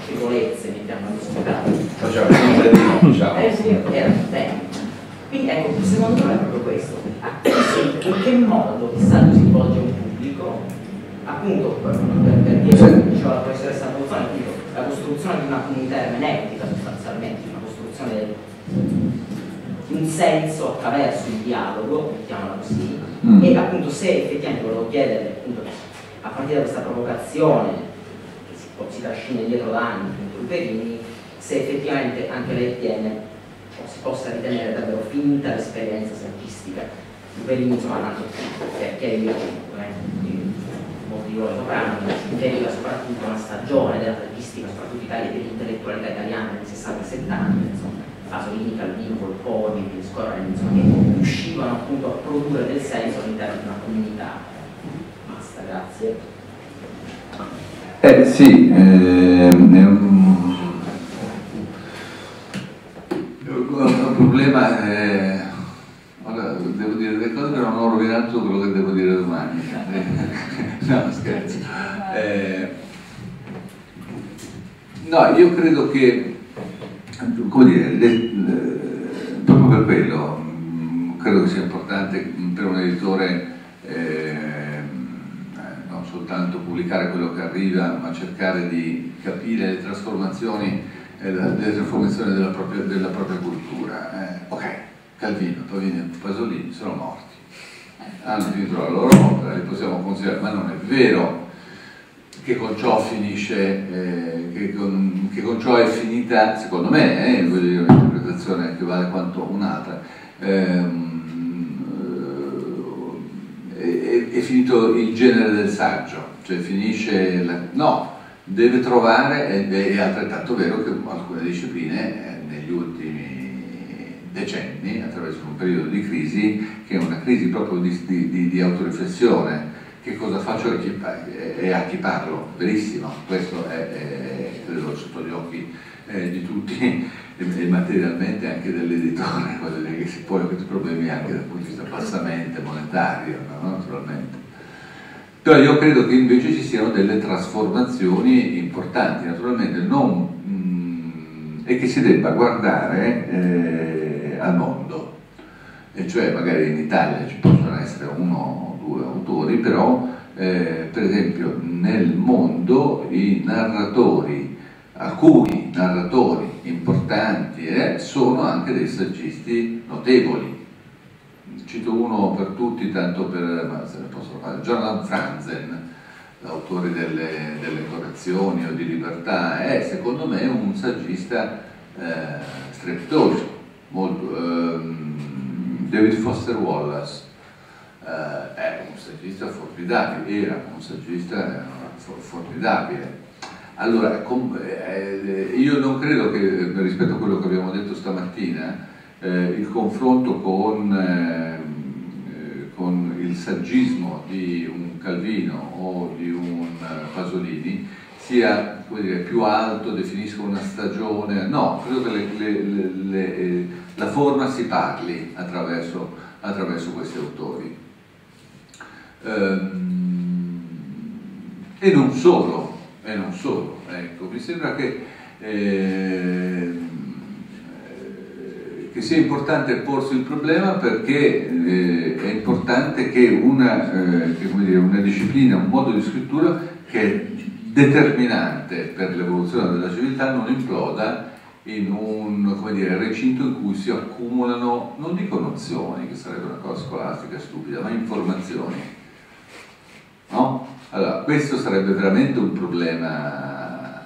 frivolezze, mettiamo allo sfogato. Facciamo un diciamo. Eh sì, era un tema. Quindi ecco, il secondo me è proprio questo. In che modo il saggio si rivolge a un pubblico appunto perché diceva la professoressa Bolzoni, la costruzione di una comunità ermeneutica sostanzialmente, una costruzione di un senso attraverso il dialogo, mettiamola così, mm. e appunto se effettivamente volevo chiedere appunto, a partire da questa provocazione che si, si trascina dietro da anni contro Perini, se effettivamente anche lei tiene o si possa ritenere davvero finta l'esperienza santistica di Perini, insomma nato perché io motivo soprano si deriva soprattutto una stagione della santistica, soprattutto Italia, dell'intellettualità italiana negli sessanta settanta, insomma Pasolini, Calvino, Volponi, Scorrani, insomma che riuscivano appunto a produrre del senso all'interno di una comunità. Basta, grazie. Eh sì, ehm, ehm... un problema è, ora devo dire le cose però non ho rovinato quello che devo dire domani. No, scherzo. Eh, no, io credo che, come dire, le, le, proprio per quello mh, credo che sia importante per un editore eh, non soltanto pubblicare quello che arriva, ma cercare di capire le trasformazioni della trasformazione della propria, della propria cultura. Eh, ok, Calvino, Pavini e Pasolini sono morti, hanno finito la loro opera, li possiamo considerare, ma non è vero che con ciò finisce, eh, che, con, che con ciò è finita, secondo me, eh, voglio dire un'interpretazione che vale quanto un'altra, ehm, eh, è, è finito il genere del saggio, cioè finisce la, no, deve trovare, ed è altrettanto vero che alcune discipline eh, negli ultimi decenni, attraverso un periodo di crisi, che è una crisi proprio di, di, di autoriflessione, che cosa faccio e a chi, e a chi parlo, verissimo, questo è, è credo sotto gli occhi eh, di tutti e materialmente anche dell'editore, che si pone questi problemi anche dal punto di vista passamente monetario, no? Naturalmente. Però io credo che invece ci siano delle trasformazioni importanti, naturalmente, non, mh, e che si debba guardare eh, al mondo. E cioè magari in Italia ci possono essere uno o due autori, però eh, per esempio nel mondo i narratori, alcuni narratori importanti, eh, sono anche dei saggisti notevoli. Cito uno per tutti, tanto per, ma se ne possono fare, Jonathan Franzen, l'autore delle, delle Correzioni o di Libertà, è secondo me un saggista eh, strepitoso, molto, ehm, David Foster Wallace eh, è un saggista formidabile, era un saggista for formidabile. Allora, con, eh, io non credo che, rispetto a quello che abbiamo detto stamattina, Eh, il confronto con, eh, con il saggismo di un Calvino o di un Pasolini sia, come dire, più alto, definisca una stagione, no, credo che le, le, le, le, la forma si parli attraverso, attraverso questi autori. E non solo, e non solo, ecco, mi sembra che eh, che sia importante porsi il problema, perché eh, è importante che una, eh, che, come dire, una disciplina, un modo di scrittura che è determinante per l'evoluzione della civiltà non imploda in un, come dire, recinto in cui si accumulano, non dico nozioni, che sarebbe una cosa scolastica stupida, ma informazioni. No? Allora, questo sarebbe veramente un problema.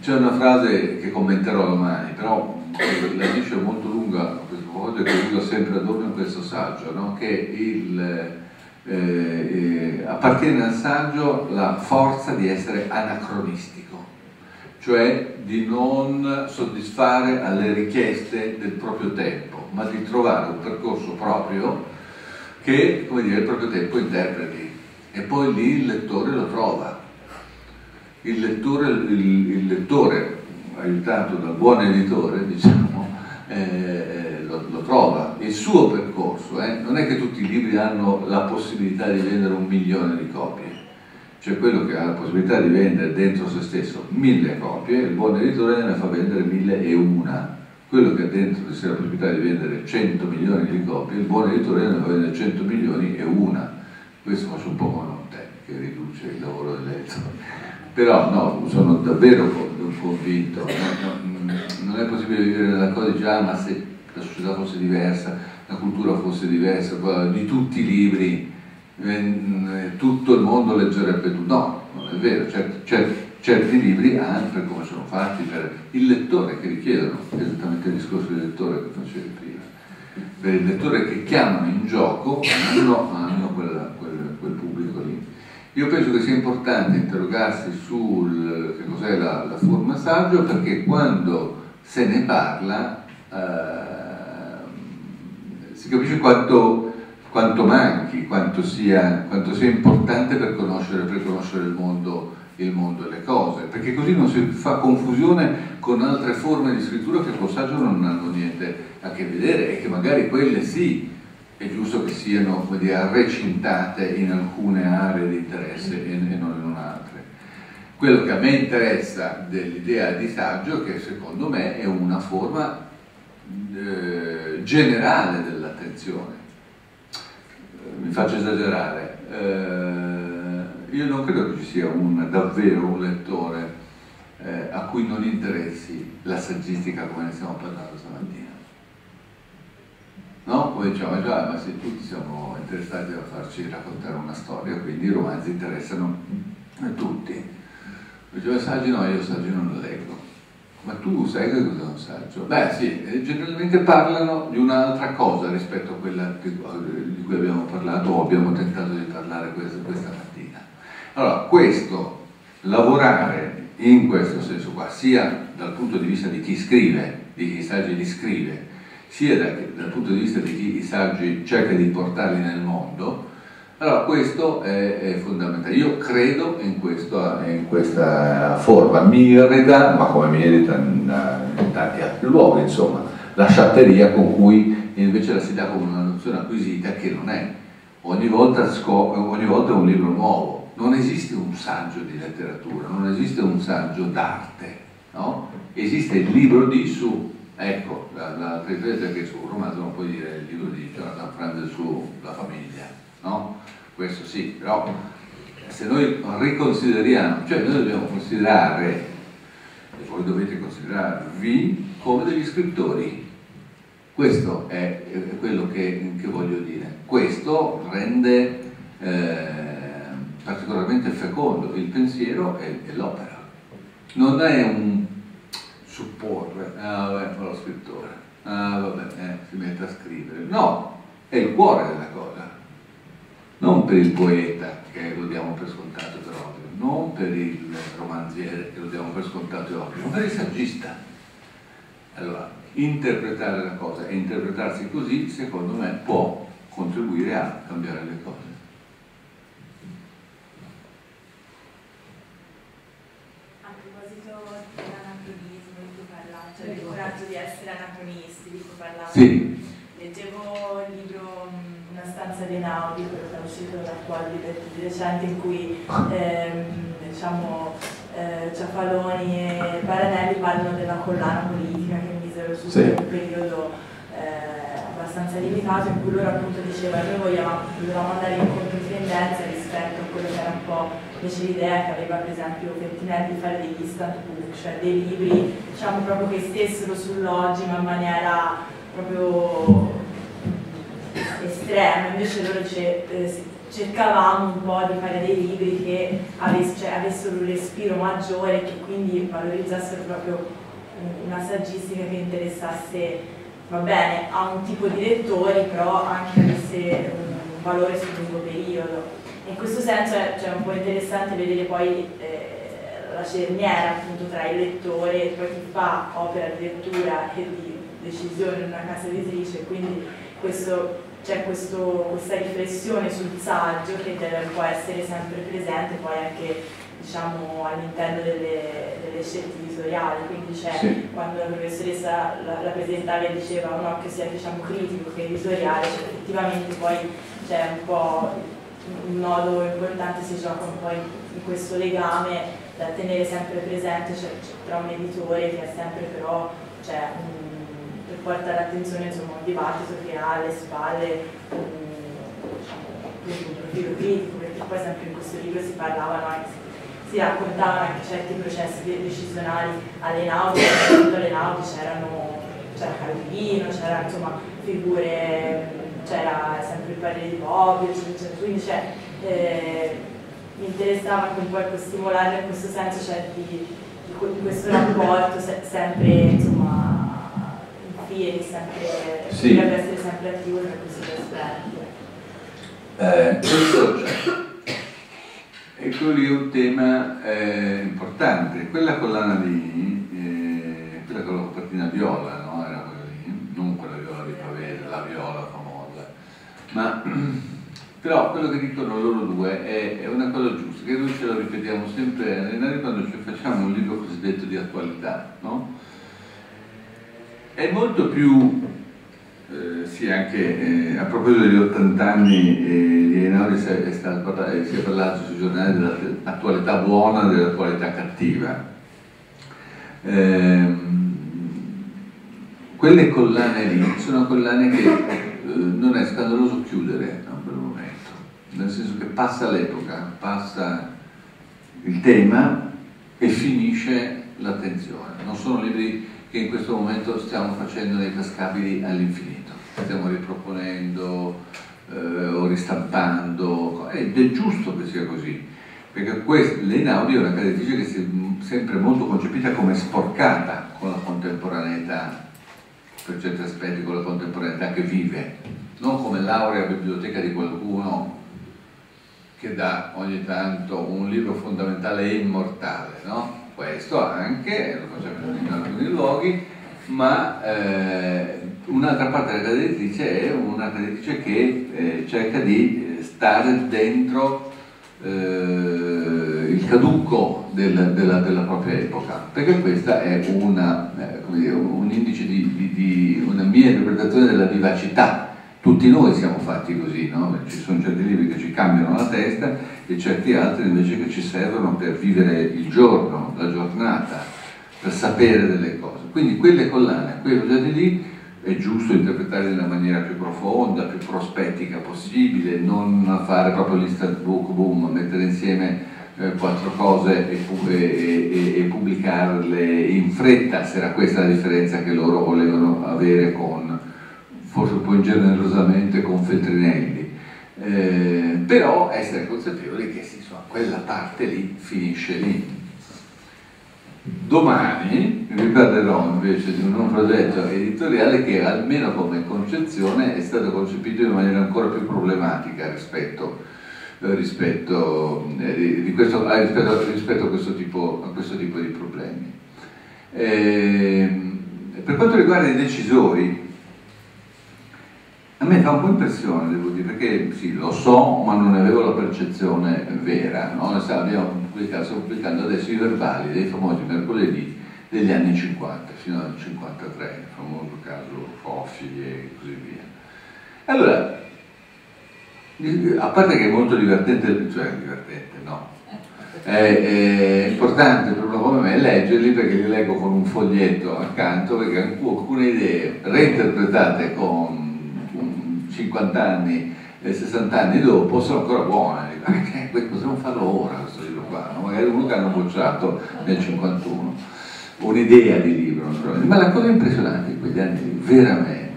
C'è una frase che commenterò domani, però la dice molto lunga a questo proposito, che dico sempre Adorno in questo saggio, no? Che il, eh, eh, appartiene al saggio la forza di essere anacronistico, cioè di non soddisfare alle richieste del proprio tempo, ma di trovare un percorso proprio che, come dire, il proprio tempo interpreti, e poi lì il lettore lo trova. Il lettore, il, il lettore aiutato dal buon editore, diciamo, eh, lo, lo trova, il suo percorso, eh. Non è che tutti i libri hanno la possibilità di vendere un milione di copie, c'è quello che ha la possibilità di vendere dentro se stesso mille copie, il buon editore ne fa vendere mille e una, quello che ha dentro di sé la possibilità di vendere cento milioni di copie, il buon editore ne fa vendere cento milioni e una, questo faccio un po' con te, che riduce il lavoro dell'Ezzo. Però no, sono davvero convinto, non, non è possibile vivere nella cosa, già, ma se la società fosse diversa, la cultura fosse diversa, di tutti i libri, tutto il mondo leggerebbe tutto. No, non è vero, certo, certo. Certi libri, anche per come sono fatti, per il lettore che richiedono, esattamente il discorso del lettore che facevi prima, per il lettore che chiamano in gioco, hanno, hanno quella, quel, quel pubblico lì. Io penso che sia importante interrogarsi sul che cos'è la, la forma saggio, perché quando se ne parla eh, si capisce quanto, quanto manchi, quanto sia, quanto sia importante per conoscere, per conoscere il mondo, il mondo e le cose, perché così non si fa confusione con altre forme di scrittura che col saggio non hanno niente a che vedere, e che magari quelle sì, è giusto che siano, come dire, recintate in alcune aree di interesse e non in altre. Quello che a me interessa dell'idea di saggio, che secondo me è una forma eh, generale dell'attenzione, mi faccio esagerare, eh, io non credo che ci sia un, davvero un lettore eh, a cui non interessi la saggistica come ne stiamo parlando stamattina. No? Come diciamo già, ma se tutti siamo interessati a farci raccontare una storia, quindi i romanzi interessano a tutti. Diceva saggi no, io saggi non lo leggo. Ma tu sai che cos'è un saggio? Beh sì, generalmente parlano di un'altra cosa rispetto a quella che, di cui abbiamo parlato o abbiamo tentato di parlare questa, questa mattina. Allora, questo, lavorare in questo senso qua, sia dal punto di vista di chi scrive, di chi i saggi li scrive, sia da, dal punto di vista di chi i saggi cerca di portarli nel mondo, allora questo è, è fondamentale. Io credo in, questo, in questa forma, mi irrita, ma come mi irrita in, in tanti altri luoghi, insomma, la sciatteria con cui invece la si dà come una nozione acquisita che non è. Ogni volta, ogni volta è un libro nuovo. Non esiste un saggio di letteratura, non esiste un saggio d'arte, no? Esiste il libro di su, ecco, la, la riflessione è che su un romanzo non puoi dire il libro di Jonathan Franzen su La famiglia, no? Questo sì, però se noi riconsideriamo, cioè noi dobbiamo considerare, e voi dovete considerarvi come degli scrittori, questo è quello che, che voglio dire, questo rende... Eh, particolarmente fecondo il pensiero e, e l'opera. Non è un supporre, ah vabbè, fa lo scrittore, ah vabbè, eh, si mette a scrivere, no, è il cuore della cosa, non per il poeta che lo diamo per scontato per ovvio, non per il romanziere che lo diamo per scontato e ovvio, ma per il saggista. Allora, interpretare la cosa e interpretarsi così, secondo me, può contribuire a cambiare le cose. Di essere anacronisti, di cui parlavo. Sì. Leggevo un libro, una stanza di Einaudi, quello che è uscito da qualche di recente, in cui ehm, diciamo, eh, Ciafaloni e Paranelli parlano della collana politica che misero su sì. un periodo eh, abbastanza limitato, in cui loro appunto dicevano che noi volevamo andare in controtendenza rispetto a quello che era un po' invece l'idea che aveva per esempio Pettinelli di fare degli stand book, cioè dei libri diciamo proprio che stessero sull'oggi ma in maniera proprio estrema, invece loro ce, eh, cercavamo un po' di fare dei libri che avess cioè, avessero un respiro maggiore e che quindi valorizzassero proprio una saggistica che interessasse, va bene, a un tipo di lettori, però anche avesse un valore sul lungo periodo. In questo senso è cioè, un po' interessante vedere poi eh, la cerniera appunto tra il lettore e poi chi fa opera di lettura e di decisione in una casa editrice, quindi c'è questa riflessione sul saggio che deve un po' essere sempre presente poi anche diciamo, all'interno delle, delle scelte editoriali, quindi c'è sì. quando la professoressa la, la presentava e diceva un occhio sia diciamo, critico che editoriale, cioè, effettivamente poi c'è un po' un nodo importante, si gioca un po' in questo legame da tenere sempre presente, cioè, tra un editore che è sempre però cioè, um, per portare l'attenzione a un dibattito che ha alle spalle um, diciamo, quindi un profilo critico, perché poi sempre in questo libro si parlavano anche, si raccontavano anche certi processi decisionali all'Einaudi, soprattutto all'Einaudi c'erano, c'era Calvino, c'era insomma figure, c'era sempre il padre di Bobbio, quindi cioè, eh, mi interessava anche un po' ecco, stimolare in questo senso, cioè di, di questo rapporto se, sempre insomma che sì. Dovrebbe essere sempre attivo per questo aspetto. Eh, questo ecco lì un tema eh, importante. Quella collana lì, eh, quella con la copertina viola, no? Era quella lì, non quella viola di Pavese, la viola famosa. Ma però quello che dicono loro due è, è una cosa giusta, che noi ce lo ripetiamo sempre a quando ci facciamo un libro cosiddetto di attualità, no? È molto più, eh, sì anche eh, a proposito degli ottanta anni eh, di Einaudi si è, è, si è parlato sui giornali dell'attualità buona e dell'attualità cattiva. Eh, quelle collane lì sono collane che eh, non è scandaloso chiudere a quel momento, nel senso che passa l'epoca, passa il tema e finisce l'attenzione, non sono libri che in questo momento stiamo facendo dei tascabili all'infinito, stiamo riproponendo eh, o ristampando, ed è giusto che sia così, perché l'Einaudi è una caratteristica che si è sempre molto concepita come sporcata con la contemporaneità, per certi aspetti con la contemporaneità che vive, non come laurea a biblioteca di qualcuno che dà ogni tanto un libro fondamentale e immortale, no? Questo anche, lo facciamo in alcuni luoghi, ma eh, un'altra parte della cadentrice è una cadentrice che eh, cerca di stare dentro eh, il caducco del, della, della propria epoca, perché questa è una, eh, come dire, un indice di, di, di una mia interpretazione della vivacità. Tutti noi siamo fatti così, no? Ci sono certi libri che ci cambiano la testa e certi altri invece che ci servono per vivere il giorno, la giornata, per sapere delle cose. Quindi quelle collane, quei oggetti lì, è giusto interpretarli nella maniera più profonda, più prospettica possibile, non fare proprio l'instant book, boom, mettere insieme eh, quattro cose e, e, e, e pubblicarle in fretta, se era questa la differenza che loro volevano avere con... forse un po' ingenerosamente con Feltrinelli, eh, però essere consapevoli che sì, insomma, quella parte lì finisce lì. Domani vi parlerò invece di un progetto editoriale che almeno come concezione è stato concepito in maniera ancora più problematica rispetto, eh, rispetto, eh, di questo, eh, rispetto, rispetto a, questo tipo, a questo tipo di problemi. Eh, per quanto riguarda i decisori, a me fa un po' impressione, devo dire, perché sì, lo so, ma non ne avevo la percezione vera, no? Abbiamo pubblicato, stiamo pubblicando adesso i verbali dei famosi mercoledì degli anni cinquanta, fino al cinquantatré, il famoso caso Foffi e così via. Allora, a parte che è molto divertente, cioè divertente, no? È, è importante per uno come me leggerli, perché li leggo con un foglietto accanto, perché alcune idee reinterpretate con cinquanta anni e sessanta anni dopo sono ancora buone. Dico, cosa non farlo ora questo libro qua? No? Magari uno che hanno bocciato nel cinquantuno, un'idea di libro. Ma la cosa impressionante in quegli anni, veramente,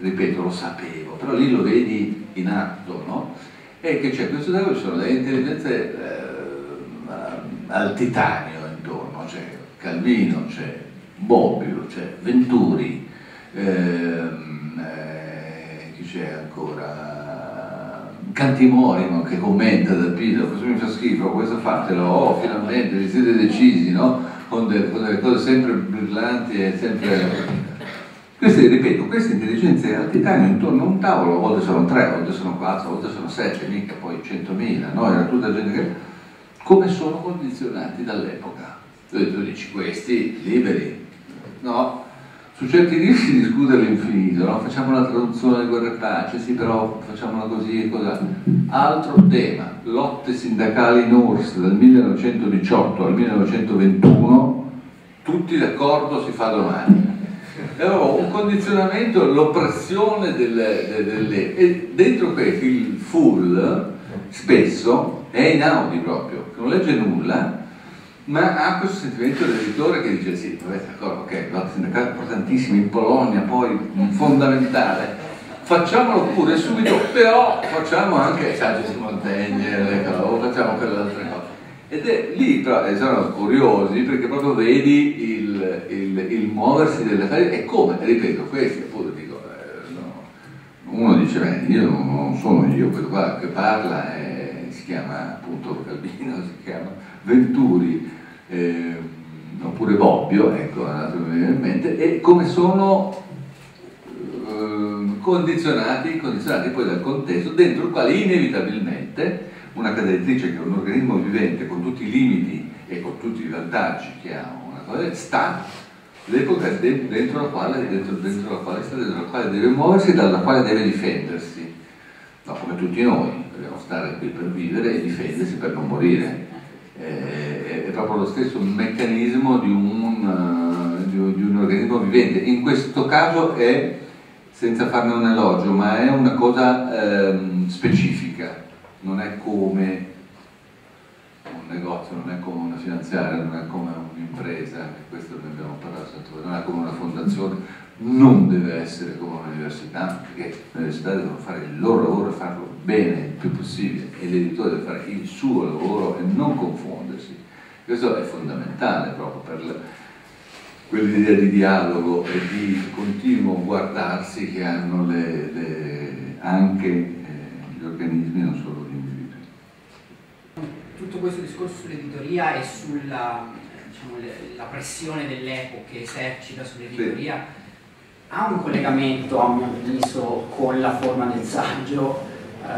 ripeto, lo sapevo, però lì lo vedi in atto, no? È che c'è questo tavolo, ci sono delle intelligenze eh, al titanio intorno, c'è Calvino, c'è Bobbio, c'è Venturi, ehm, eh, c'è ancora Cantimorimo che commenta da Pisa, questo mi fa schifo, questo fatelo, oh finalmente vi siete decisi, no? Con delle, con delle cose sempre brillanti e sempre... Queste, ripeto, queste intelligenze al titanio intorno a un tavolo, a volte sono tre, a volte sono quattro, a volte sono sette, mica poi centomila, no? Era tutta gente che... come sono condizionati dall'epoca? Tu dici, questi liberi, no? Su certi libri si discute all'infinito, no? Facciamo una traduzione di Guerra e Pace, sì però facciamola così e cos'altro. Altro tema, lotte sindacali in U R S S dal millenovecentodiciotto al millenovecentoventuno, tutti d'accordo si fa domani. Però un condizionamento, l'oppressione delle, delle, delle... E dentro questo il full spesso è Einaudi proprio, che non legge nulla, ma ha questo sentimento del lettore che dice sì, vabbè, d'accordo, ok, il sindacato è importantissimo in Polonia, poi fondamentale, facciamolo pure subito, però facciamo anche i saggi di Montaigne, facciamo quelle altre cose. Ed è lì, però, sono curiosi perché proprio vedi il, il, il muoversi delle cose e come, ripeto, questo appunto dico, eh, no. Uno dice, beh, io non sono io quello qua che parla, eh, si chiama appunto Calvino, si chiama Venturi, eh, oppure Bobbio, ecco, in mente, e come sono eh, condizionati, condizionati poi dal contesto dentro il quale inevitabilmente una cadentrice che è un organismo vivente con tutti i limiti e con tutti i vantaggi che ha, una cosa, sta l'epoca dentro la quale, dentro, dentro la quale sta, dentro la quale deve muoversi e dalla quale deve difendersi. No, come tutti noi, dobbiamo stare qui per vivere e difendersi per non morire. Eh, è proprio lo stesso meccanismo di un, uh, di, di un organismo vivente. In questo caso è, senza farne un elogio, ma è una cosa ehm, specifica. Non è come un negozio, non è come una finanziaria, non è come un'impresa, e questo ne abbiamo parlato, non è come una fondazione, non deve essere come un'università, perché le università devono fare il loro lavoro e farlo bene il più possibile, e l'editore deve fare il suo lavoro e non confondersi. Questo è fondamentale proprio per la, quell'idea di dialogo e di continuo guardarsi che hanno le, le, anche eh, gli organismi, non solo gli individui. Tutto questo discorso sull'editoria e sulla, diciamo, le, la pressione dell'epoca che esercita sull'editoria, sì, ha un collegamento, a mio avviso, con la forma del saggio, eh,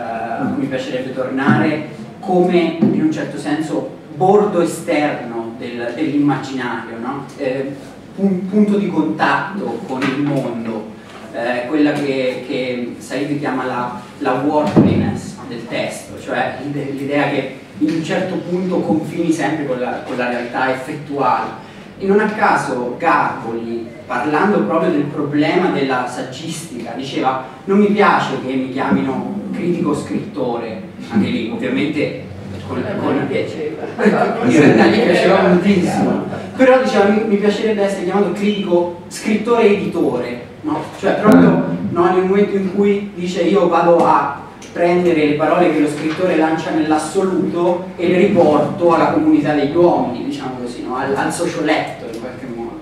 mi piacerebbe tornare, come in un certo senso bordo esterno del, dell'immaginario, no? Eh, un punto di contatto con il mondo, eh, quella che, che Said chiama la, la worldliness del testo, cioè l'idea che in un certo punto confini sempre con la, con la realtà effettuale. E non a caso Garboli, parlando proprio del problema della saggistica, diceva non mi piace che mi chiamino critico scrittore, anche lì ovviamente con, con... mi piaceva, gli piaceva moltissimo, però diceva mi, mi piacerebbe essere chiamato critico scrittore editore, no? Cioè proprio no, nel momento in cui dice io vado a prendere le parole che lo scrittore lancia nell'assoluto e le riporto alla comunità degli uomini, diciamo così, no? al, al socioletto in qualche modo.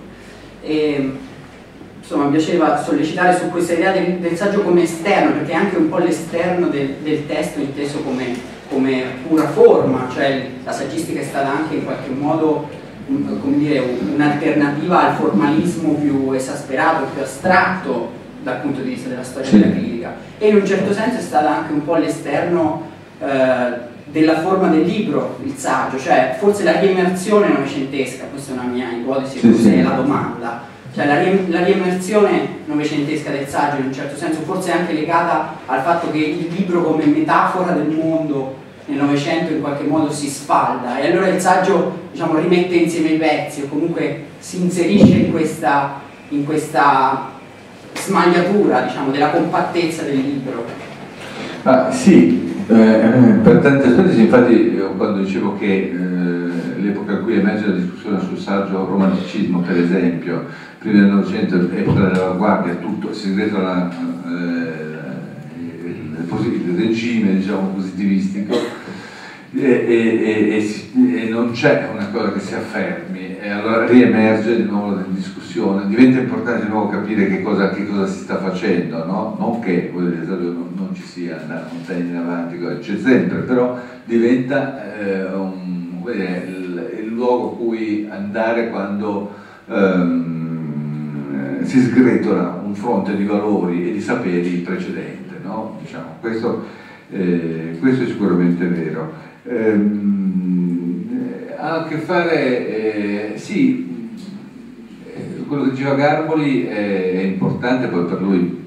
E, insomma, mi piaceva sollecitare su questa idea del, del saggio come esterno, perché è anche un po' l'esterno del, del testo inteso come, come pura forma, cioè la saggistica è stata anche in qualche modo, come dire, un'alternativa al formalismo più esasperato, più astratto dal punto di vista della storia della critica, e in un certo senso è stata anche un po' all'esterno eh, della forma del libro, il saggio, cioè forse la riemerzione novecentesca, questa è una mia ipotesi, sì, forse sì, è la domanda, cioè la, rie la riemerzione novecentesca del saggio in un certo senso forse è anche legata al fatto che il libro come metafora del mondo nel Novecento in qualche modo si sfalda, e allora il saggio, diciamo, rimette insieme i pezzi o comunque si inserisce in questa, in questa smagliatura, diciamo, della compattezza del libro. Ah, sì, eh, per tanti aspetti, infatti quando dicevo che eh, l'epoca in cui emerge la discussione sul saggio romanticismo, per esempio, prima del Novecento, epoca dell'avanguardia, tutto, si ritrova eh, il regime, diciamo, positivistico, e, e, e, e non c'è una cosa che si affermi, e allora riemerge di nuovo la discussione. Diventa importante di nuovo capire che cosa, che cosa si sta facendo, no? Non che non, non ci sia andare a Montaigne in avanti, c'è sempre, però diventa eh, un, dire, il, il luogo a cui andare quando ehm, si sgretola un fronte di valori e di saperi precedente, no? Diciamo, questo, eh, questo è sicuramente vero. Eh, ha a che fare, eh, sì, quello che diceva Garboli è, è importante, poi per lui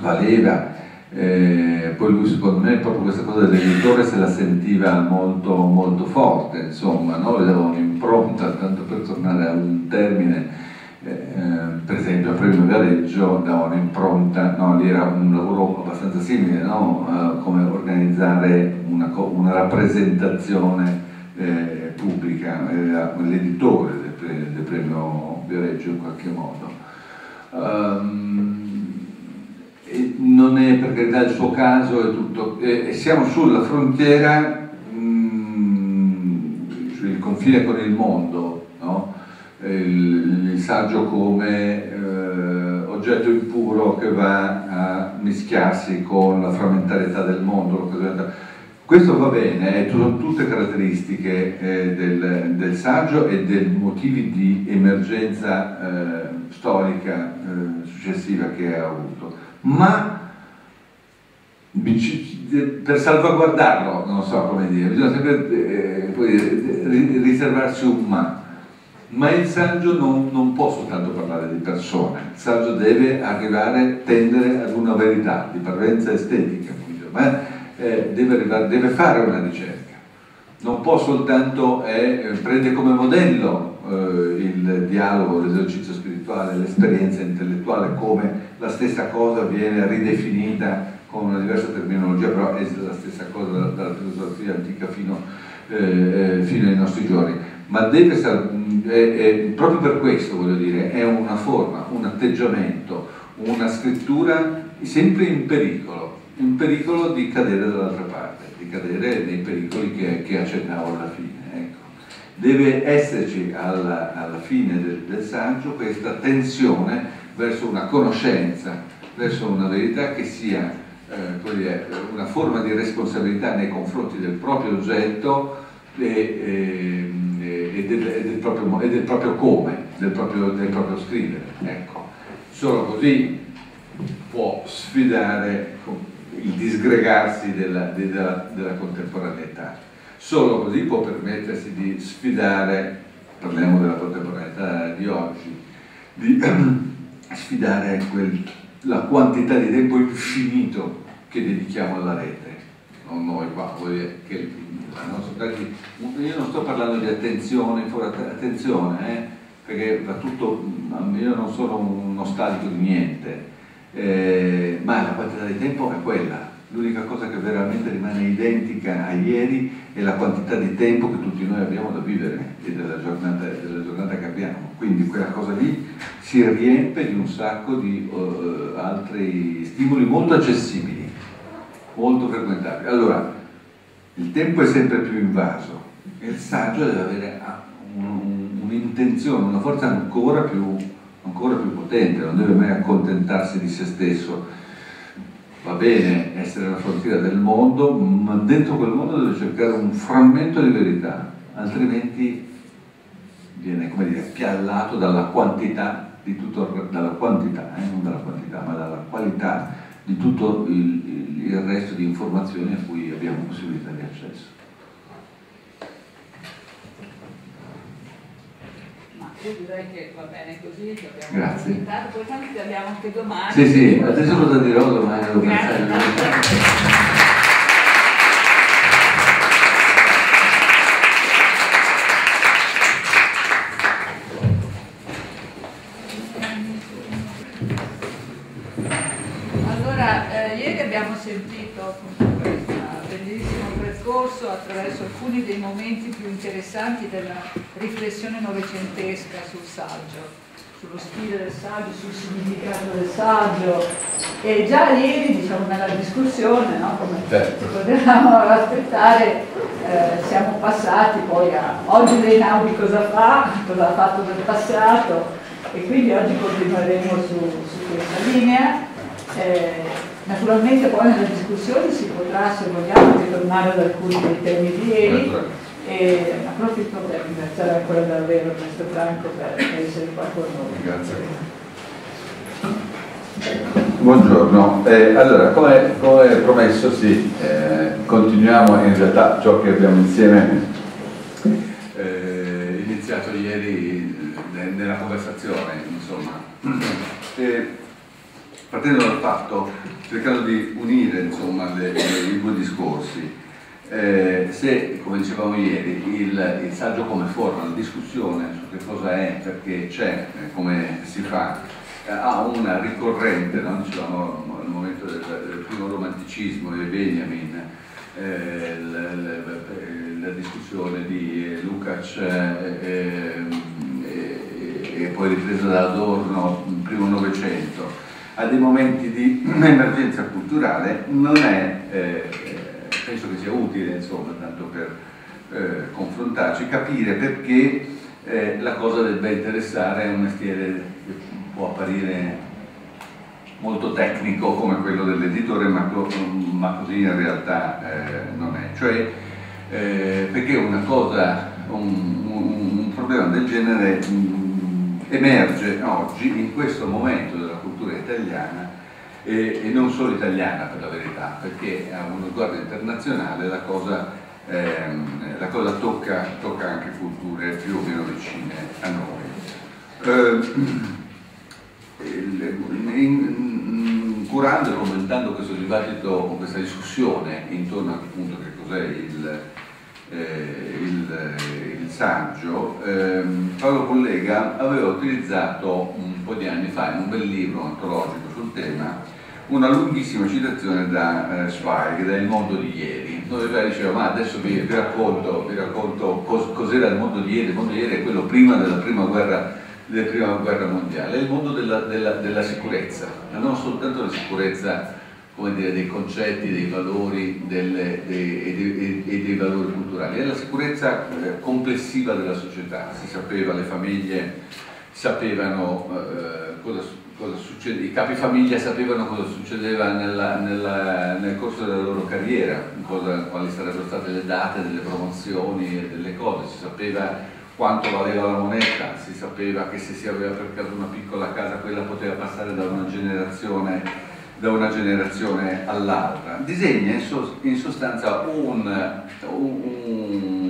valeva, eh, poi lui secondo me proprio questa cosa dell'editore se la sentiva molto, molto forte, insomma, no? Le dava un'impronta, tanto per tornare a un termine, eh, per esempio premio Viareggio dava un'impronta, no, lì era un lavoro abbastanza simile, no? Uh, come organizzare una, una rappresentazione eh, pubblica, era l'editore del, del premio Viareggio in qualche modo. Um, e non è per carità il suo caso, è tutto, e, e siamo sulla frontiera, mh, sul confine con il mondo, no? Il, il saggio come eh, oggetto impuro che va a mischiarsi con la frammentarietà del mondo. Questo va bene, sono tutte caratteristiche eh, del, del saggio e dei motivi di emergenza eh, storica eh, successiva che ha avuto, ma per salvaguardarlo, non so come dire, bisogna sempre eh, poi, riservarsi un ma. Ma il saggio non, non può soltanto parlare di persone, il saggio deve arrivare, tendere ad una verità di parvenza estetica, ma eh, deve, arrivare, deve fare una ricerca. Non può soltanto eh, prendere come modello eh, il dialogo, l'esercizio spirituale, l'esperienza intellettuale, come la stessa cosa viene ridefinita con una diversa terminologia, però è la stessa cosa dalla, dalla filosofia antica fino, eh, fino ai nostri giorni. Ma deve essere, è, è, proprio per questo voglio dire, è una forma, un atteggiamento, una scrittura sempre in pericolo, in pericolo di cadere dall'altra parte, di cadere nei pericoli che, che accennavo alla fine. Ecco. Deve esserci alla, alla fine del, del saggio questa tensione verso una conoscenza, verso una verità che sia eh, una forma di responsabilità nei confronti del proprio oggetto e, e, E del, e, del proprio, e del proprio come, del proprio, del proprio scrivere, ecco. Solo così può sfidare il disgregarsi della, della, della contemporaneità, solo così può permettersi di sfidare, parliamo della contemporaneità di oggi, di sfidare quel, la quantità di tempo infinito che dedichiamo alla rete, non noi qua, che io non sto parlando di attenzione, attenzione eh, perché va tutto, io non sono un nostalgico di niente, eh, ma la quantità di tempo è quella, l'unica cosa che veramente rimane identica a ieri è la quantità di tempo che tutti noi abbiamo da vivere e della giornata, della giornata che abbiamo, quindi quella cosa lì si riempie di un sacco di uh, altri stimoli molto accessibili, molto frequentabili. Allora, il tempo è sempre più invaso e il saggio deve avere un'intenzione, una forza ancora più, ancora più potente, non deve mai accontentarsi di se stesso. Va bene essere la frontiera del mondo, ma dentro quel mondo deve cercare un frammento di verità, altrimenti viene, come dire, appiallato dalla quantità di tutto, dalla quantità, eh, non dalla quantità, ma dalla qualità di tutto il, il resto di informazioni a cui abbiamo possibilità di accesso. Ma io direi che va bene così, che abbiamo presentato, poi tanto ti abbiamo anche domani. Sì, sì, adesso cosa dirò domani? Lo grazie. Sentito un bellissimo percorso attraverso alcuni dei momenti più interessanti della riflessione novecentesca sul saggio, sullo stile del saggio, sul significato del saggio, e già ieri, diciamo, nella discussione, no, come certo potevamo aspettare, eh, siamo passati poi a oggi l'Einaudi cosa fa, cosa ha fatto nel passato, e quindi oggi continueremo su, su questa linea. Eh, Naturalmente poi nella discussione si potrà, se vogliamo, ritornare ad alcuni dei temi di ieri, e approfitto per ringraziare ancora davvero Ernesto Franco per essere qua con noi. Grazie. Buongiorno, eh, allora come, come promesso sì, eh, continuiamo in realtà ciò che abbiamo insieme eh, iniziato ieri nella conversazione, insomma. E, partendo dal fatto, cercando di unire insomma, le, le, i due discorsi, eh, se, come dicevamo ieri, il, il saggio come forma, la discussione su che cosa è, perché c'è, come si fa, ha una ricorrente, no? Diciamo, al momento del, del primo romanticismo di Benjamin, eh, la, la, la discussione di Lukács eh, eh, e poi ripresa da Adorno nel primo Novecento, a dei momenti di emergenza culturale non è, eh, penso che sia utile, insomma, tanto per eh, confrontarci, capire perché eh, la cosa del ben interessare è un mestiere che può apparire molto tecnico come quello dell'editore, ma, ma così in realtà eh, non è. Cioè, eh, perché una cosa, un, un, un problema del genere mh, emerge oggi, in questo momento della cultura italiana, e, e non solo italiana per la verità, perché a uno sguardo internazionale la cosa, ehm, la cosa tocca, tocca anche culture più o meno vicine a noi. Eh, curando e commentando questo dibattito, questa discussione intorno a appunto che cos'è il, eh, il, il saggio, eh, Paolo Collega aveva utilizzato un po' di anni fa in un bel libro antologico sul tema una lunghissima citazione da eh, Zweig, da Il mondo di ieri, dove lui diceva: ma adesso vi, vi racconto, vi racconto cos, cos'era il mondo di ieri. Il mondo di ieri è quello prima della prima guerra della prima guerra mondiale, è il mondo della, della, della sicurezza, ma non soltanto la sicurezza, come dire, dei concetti, dei valori delle, dei, e, dei, e dei valori culturali, è la sicurezza complessiva della società. Si sapeva, le famiglie sapevano eh, cosa, cosa succedeva, i capifamiglia sapevano cosa succedeva nella, nella, nel corso della loro carriera, cosa, quali sarebbero state le date delle promozioni e delle cose, si sapeva quanto valeva la moneta, si sapeva che se si aveva per caso una piccola casa quella poteva passare da una generazione, da una generazione all'altra. Disegna in sostanza un, un,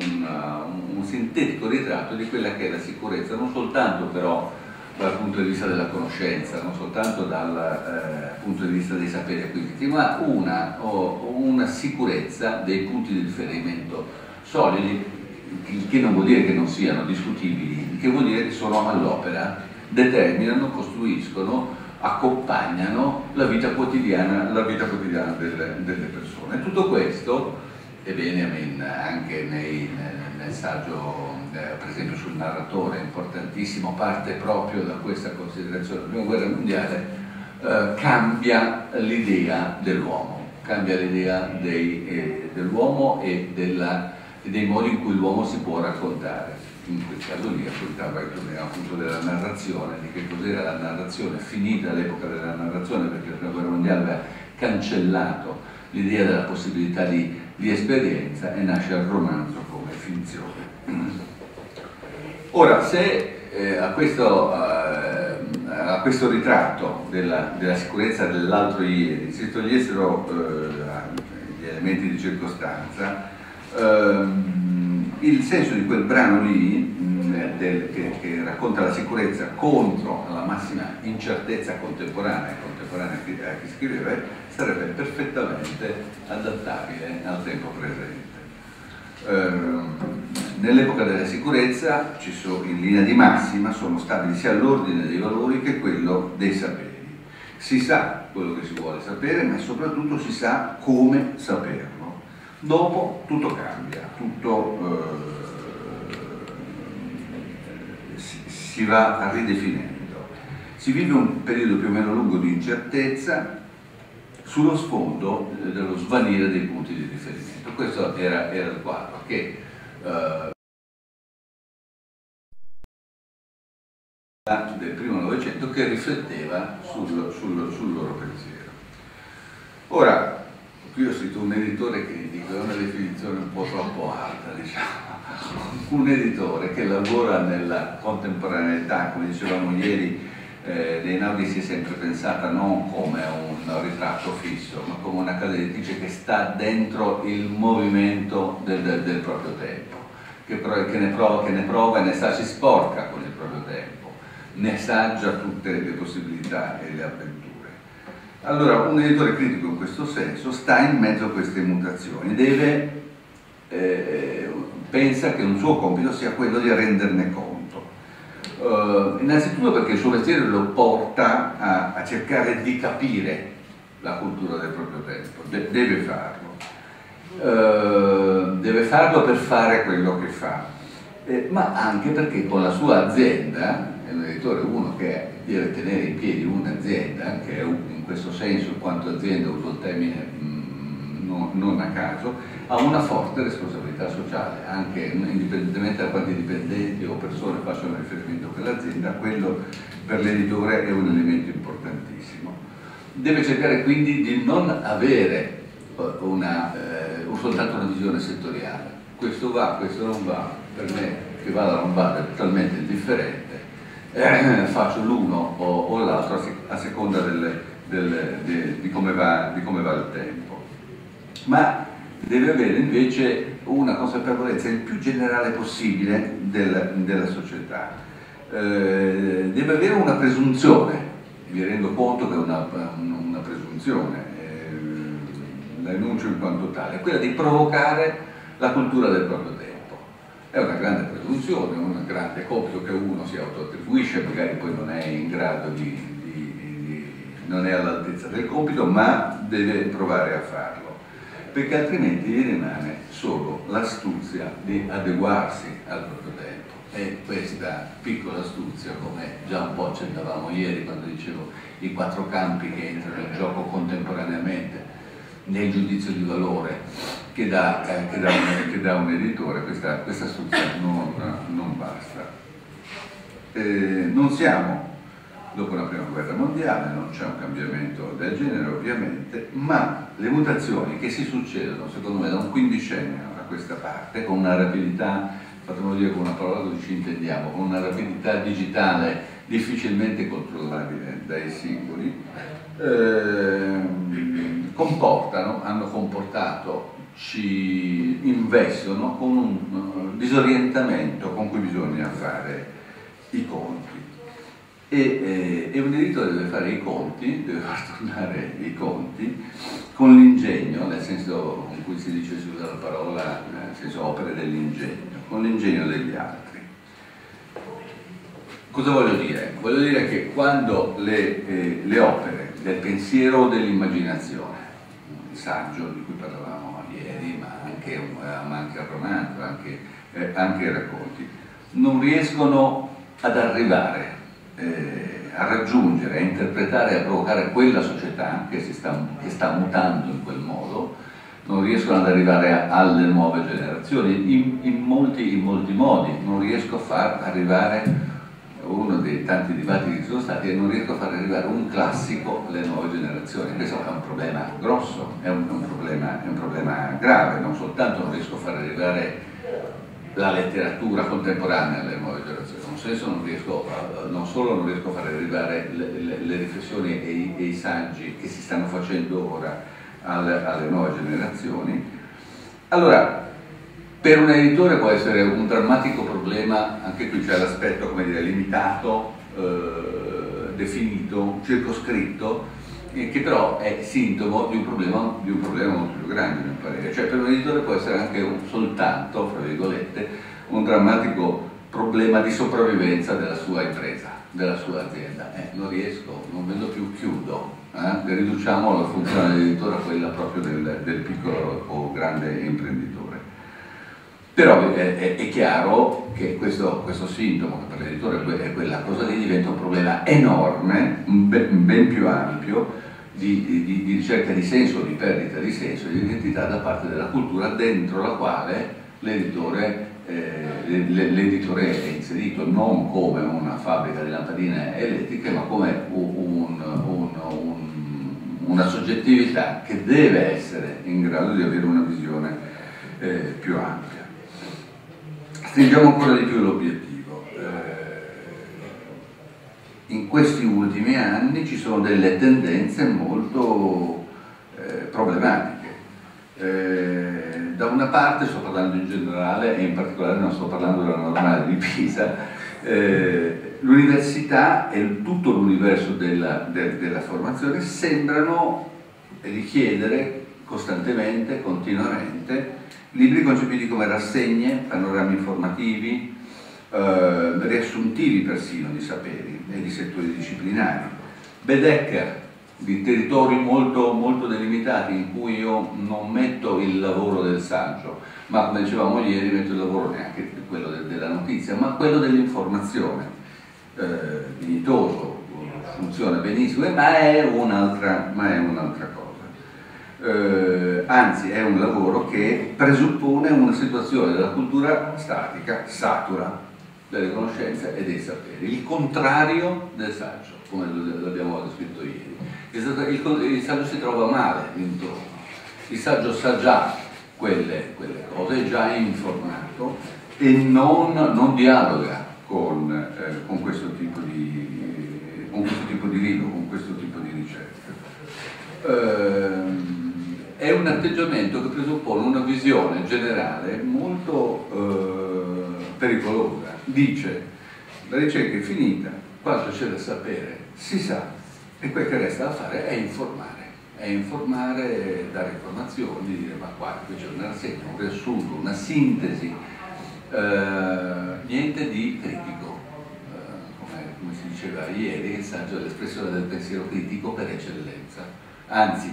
un sintetico ritratto di quella che è la sicurezza, non soltanto però dal punto di vista della conoscenza, non soltanto dal eh, punto di vista dei saperi acquisiti, ma una, oh, una sicurezza dei punti di riferimento solidi, che non vuol dire che non siano discutibili, che vuol dire che sono all'opera, determinano, costruiscono, accompagnano la vita quotidiana, la vita quotidiana delle, delle persone. Tutto questo, e Benjamin anche nei, nel saggio, eh, per esempio sul narratore, importantissimo, parte proprio da questa considerazione. La prima guerra mondiale eh, cambia l'idea dell'uomo, cambia l'idea eh, dell'uomo e della e dei modi in cui l'uomo si può raccontare. In quel caso lì affrontava il problema appunto della narrazione, di che cos'era la narrazione, finita l'epoca della narrazione, perché la prima guerra mondiale aveva cancellato l'idea della possibilità di, di esperienza, e nasce il romanzo come finzione. Ora, se eh, a, questo, eh, a questo ritratto della, della sicurezza dell'altro ieri si togliessero eh, gli elementi di circostanza, Uh, il senso di quel brano lì mh, del, che, che racconta la sicurezza contro la massima incertezza contemporanea, contemporanea che, che scriveva, sarebbe perfettamente adattabile al tempo presente. Uh, nell'epoca della sicurezza ci sono, in linea di massima sono stabili sia l'ordine dei valori che quello dei saperi. Si sa quello che si vuole sapere, ma soprattutto si sa come saperlo. Dopo tutto cambia, tutto eh, si, si va ridefinendo. Si vive un periodo più o meno lungo di incertezza sullo sfondo eh, dello svanire dei punti di riferimento. Questo era, era il quadro che eh, del primo Novecento, che rifletteva sul, sul, sul loro pensiero. Ora, qui ho scritto un editore critico, è una definizione un po' troppo alta, diciamo. Un editore che lavora nella contemporaneità, come dicevamo ieri, eh, Einaudi si è sempre pensata non come un ritratto fisso, ma come una casa editrice che sta dentro il movimento del, del, del proprio tempo, che, pro, che, ne prova, che ne prova e ne sa, si sporca con il proprio tempo, ne saggia tutte le possibilità e le avventure. Allora, un editore critico in questo senso sta in mezzo a queste mutazioni, deve, eh, pensa che un suo compito sia quello di renderne conto. eh, innanzitutto perché il suo mestiere lo porta a, a cercare di capire la cultura del proprio tempo, De deve farlo, eh, deve farlo per fare quello che fa, eh, ma anche perché con la sua azienda, è un editore uno che deve tenere in piedi un'azienda, che è un, in questo senso, in quanto azienda uso il termine mh, non, non a caso, ha una forte responsabilità sociale, anche indipendentemente da quanti dipendenti o persone facciano riferimento per l'azienda, quello per l'editore è un elemento importantissimo. Deve cercare quindi di non avere una, eh, soltanto una visione settoriale, questo va, questo non va, per me che vada o non vada è totalmente indifferente. Eh, faccio l'uno o, o l'altro a seconda delle, delle, de, di, come va, di come va il tempo, ma deve avere invece una consapevolezza il più generale possibile del, della società, eh, deve avere una presunzione, mi rendo conto che è una, una presunzione, eh, la enuncio in quanto tale, quella di provocare la cultura del proprio tempo. È una grande presunzione, un grande compito che uno si autoattribuisce, magari poi non è in grado di, di, di, di non è all'altezza del compito, ma deve provare a farlo, perché altrimenti gli rimane solo l'astuzia di adeguarsi al proprio tempo. E questa piccola astuzia, come già un po' accennavamo ieri quando dicevo i quattro campi che entrano in gioco contemporaneamente nel giudizio di valore che dà, eh, che dà, un, che dà un editore, questa, questa struttura non, non basta. Eh, non siamo dopo la prima guerra mondiale, non c'è un cambiamento del genere ovviamente, ma le mutazioni che si succedono secondo me da un quindicennio a questa parte, con una rapidità, fatemelo dire con una parola così ci intendiamo, con una rapidità digitale difficilmente controllabile dai singoli, eh, comportano, hanno comportato, ci investono con un disorientamento con cui bisogna fare i conti, e, e, e un editore deve fare i conti, deve far tornare i conti con l'ingegno, nel senso in cui si dice, si usa la parola, nel senso opere dell'ingegno, con l'ingegno degli altri. Cosa voglio dire? Voglio dire che quando le, eh, le opere del pensiero o dell'immaginazione, il saggio di cui parlavamo, ma anche, ma anche al romanzo, anche, eh, anche ai racconti, non riescono ad arrivare, eh, a raggiungere, a interpretare, a provocare quella società che, si sta, che sta mutando in quel modo, non riescono ad arrivare a, alle nuove generazioni, in, in, molti, in molti modi, non riesco a far arrivare, uno dei tanti dibattiti che ci sono stati, e non riesco a far arrivare un classico alle nuove generazioni. Questo è un problema grosso, è un, un, problema, è un problema grave, non soltanto non riesco a far arrivare la letteratura contemporanea alle nuove generazioni, in un senso non, riesco, non solo non riesco a far arrivare le, le, le riflessioni e i, e i saggi che si stanno facendo ora alle, alle nuove generazioni. Allora, per un editore può essere un drammatico problema, anche qui c'è l'aspetto, come dire, limitato, eh, definito, circoscritto, eh, che però è sintomo di un problema, di un problema molto più grande, a mio parere. Cioè per un editore può essere anche un, soltanto, fra virgolette, un drammatico problema di sopravvivenza della sua impresa, della sua azienda. Eh, non riesco, non vedo più, chiudo. Eh? Riduciamo la funzione dell'editore a quella proprio del, del piccolo o grande imprenditore. Però è, è, è chiaro che questo, questo sintomo, che per l'editore è quella cosa lì, diventa un problema enorme, ben, ben più ampio, di, di, di ricerca di senso, di perdita di senso, di identità da parte della cultura dentro la quale l'editore eh, è inserito, non come una fabbrica di lampadine elettriche, ma come un, un, un, una soggettività che deve essere in grado di avere una visione eh, più ampia. Stringiamo ancora di più l'obiettivo. Eh, in questi ultimi anni ci sono delle tendenze molto eh, problematiche. Eh, da una parte, sto parlando in generale e in particolare non sto parlando della normale di Pisa, eh, l'università e tutto l'universo della, de, della formazione sembrano richiedere costantemente, continuamente, libri concepiti come rassegne, panorami informativi, eh, riassuntivi persino di saperi e di settori disciplinari. Bedecker, di territori molto, molto delimitati in cui io non metto il lavoro del saggio, ma come dicevamo ieri metto il lavoro neanche quello de della notizia, ma quello dell'informazione, eh, dignitoso, funziona benissimo, ma è un'altra un'altra cosa. Eh, anzi, è un lavoro che presuppone una situazione della cultura statica, satura delle conoscenze e dei saperi, il contrario del saggio, come l'abbiamo descritto ieri. Il saggio si trova male intorno, il saggio sa già quelle, quelle cose, è già informato e non, non dialoga con, eh, con questo tipo di con questo tipo di libro, con questo tipo di ricerca. Eh, è un atteggiamento che presuppone una visione generale molto eh, pericolosa. Dice: la ricerca è finita, quanto c'è da sapere si sa, e quel che resta da fare è informare, è informare, dare informazioni, dire ma qua c'è una rassegna, un riassunto, una sintesi, eh, niente di critico, eh, come, come si diceva ieri, il saggio è l'espressione del pensiero critico per eccellenza, anzi,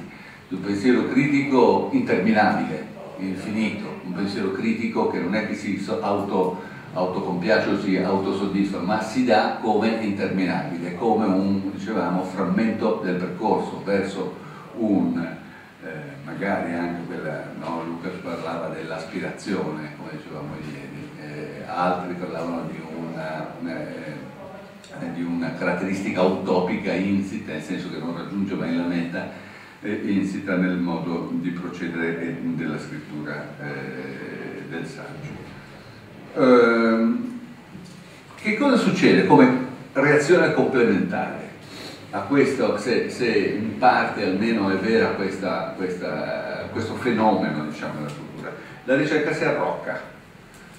un pensiero critico interminabile, infinito, un pensiero critico che non è che si auto... autocompiace o si autosoddisfa, ma si dà come interminabile, come un, dicevamo, frammento del percorso verso un, eh, magari anche quella, no, Luca parlava dell'aspirazione, come dicevamo ieri, eh, altri parlavano di una, una, eh, di una caratteristica utopica insita, nel senso che non raggiunge mai la meta, eh, insita nel modo di procedere eh, della scrittura eh, del saggio. Che cosa succede come reazione complementare a questo, se, se in parte almeno è vera questa, questa, questo fenomeno, diciamo, della cultura? La ricerca si arrocca,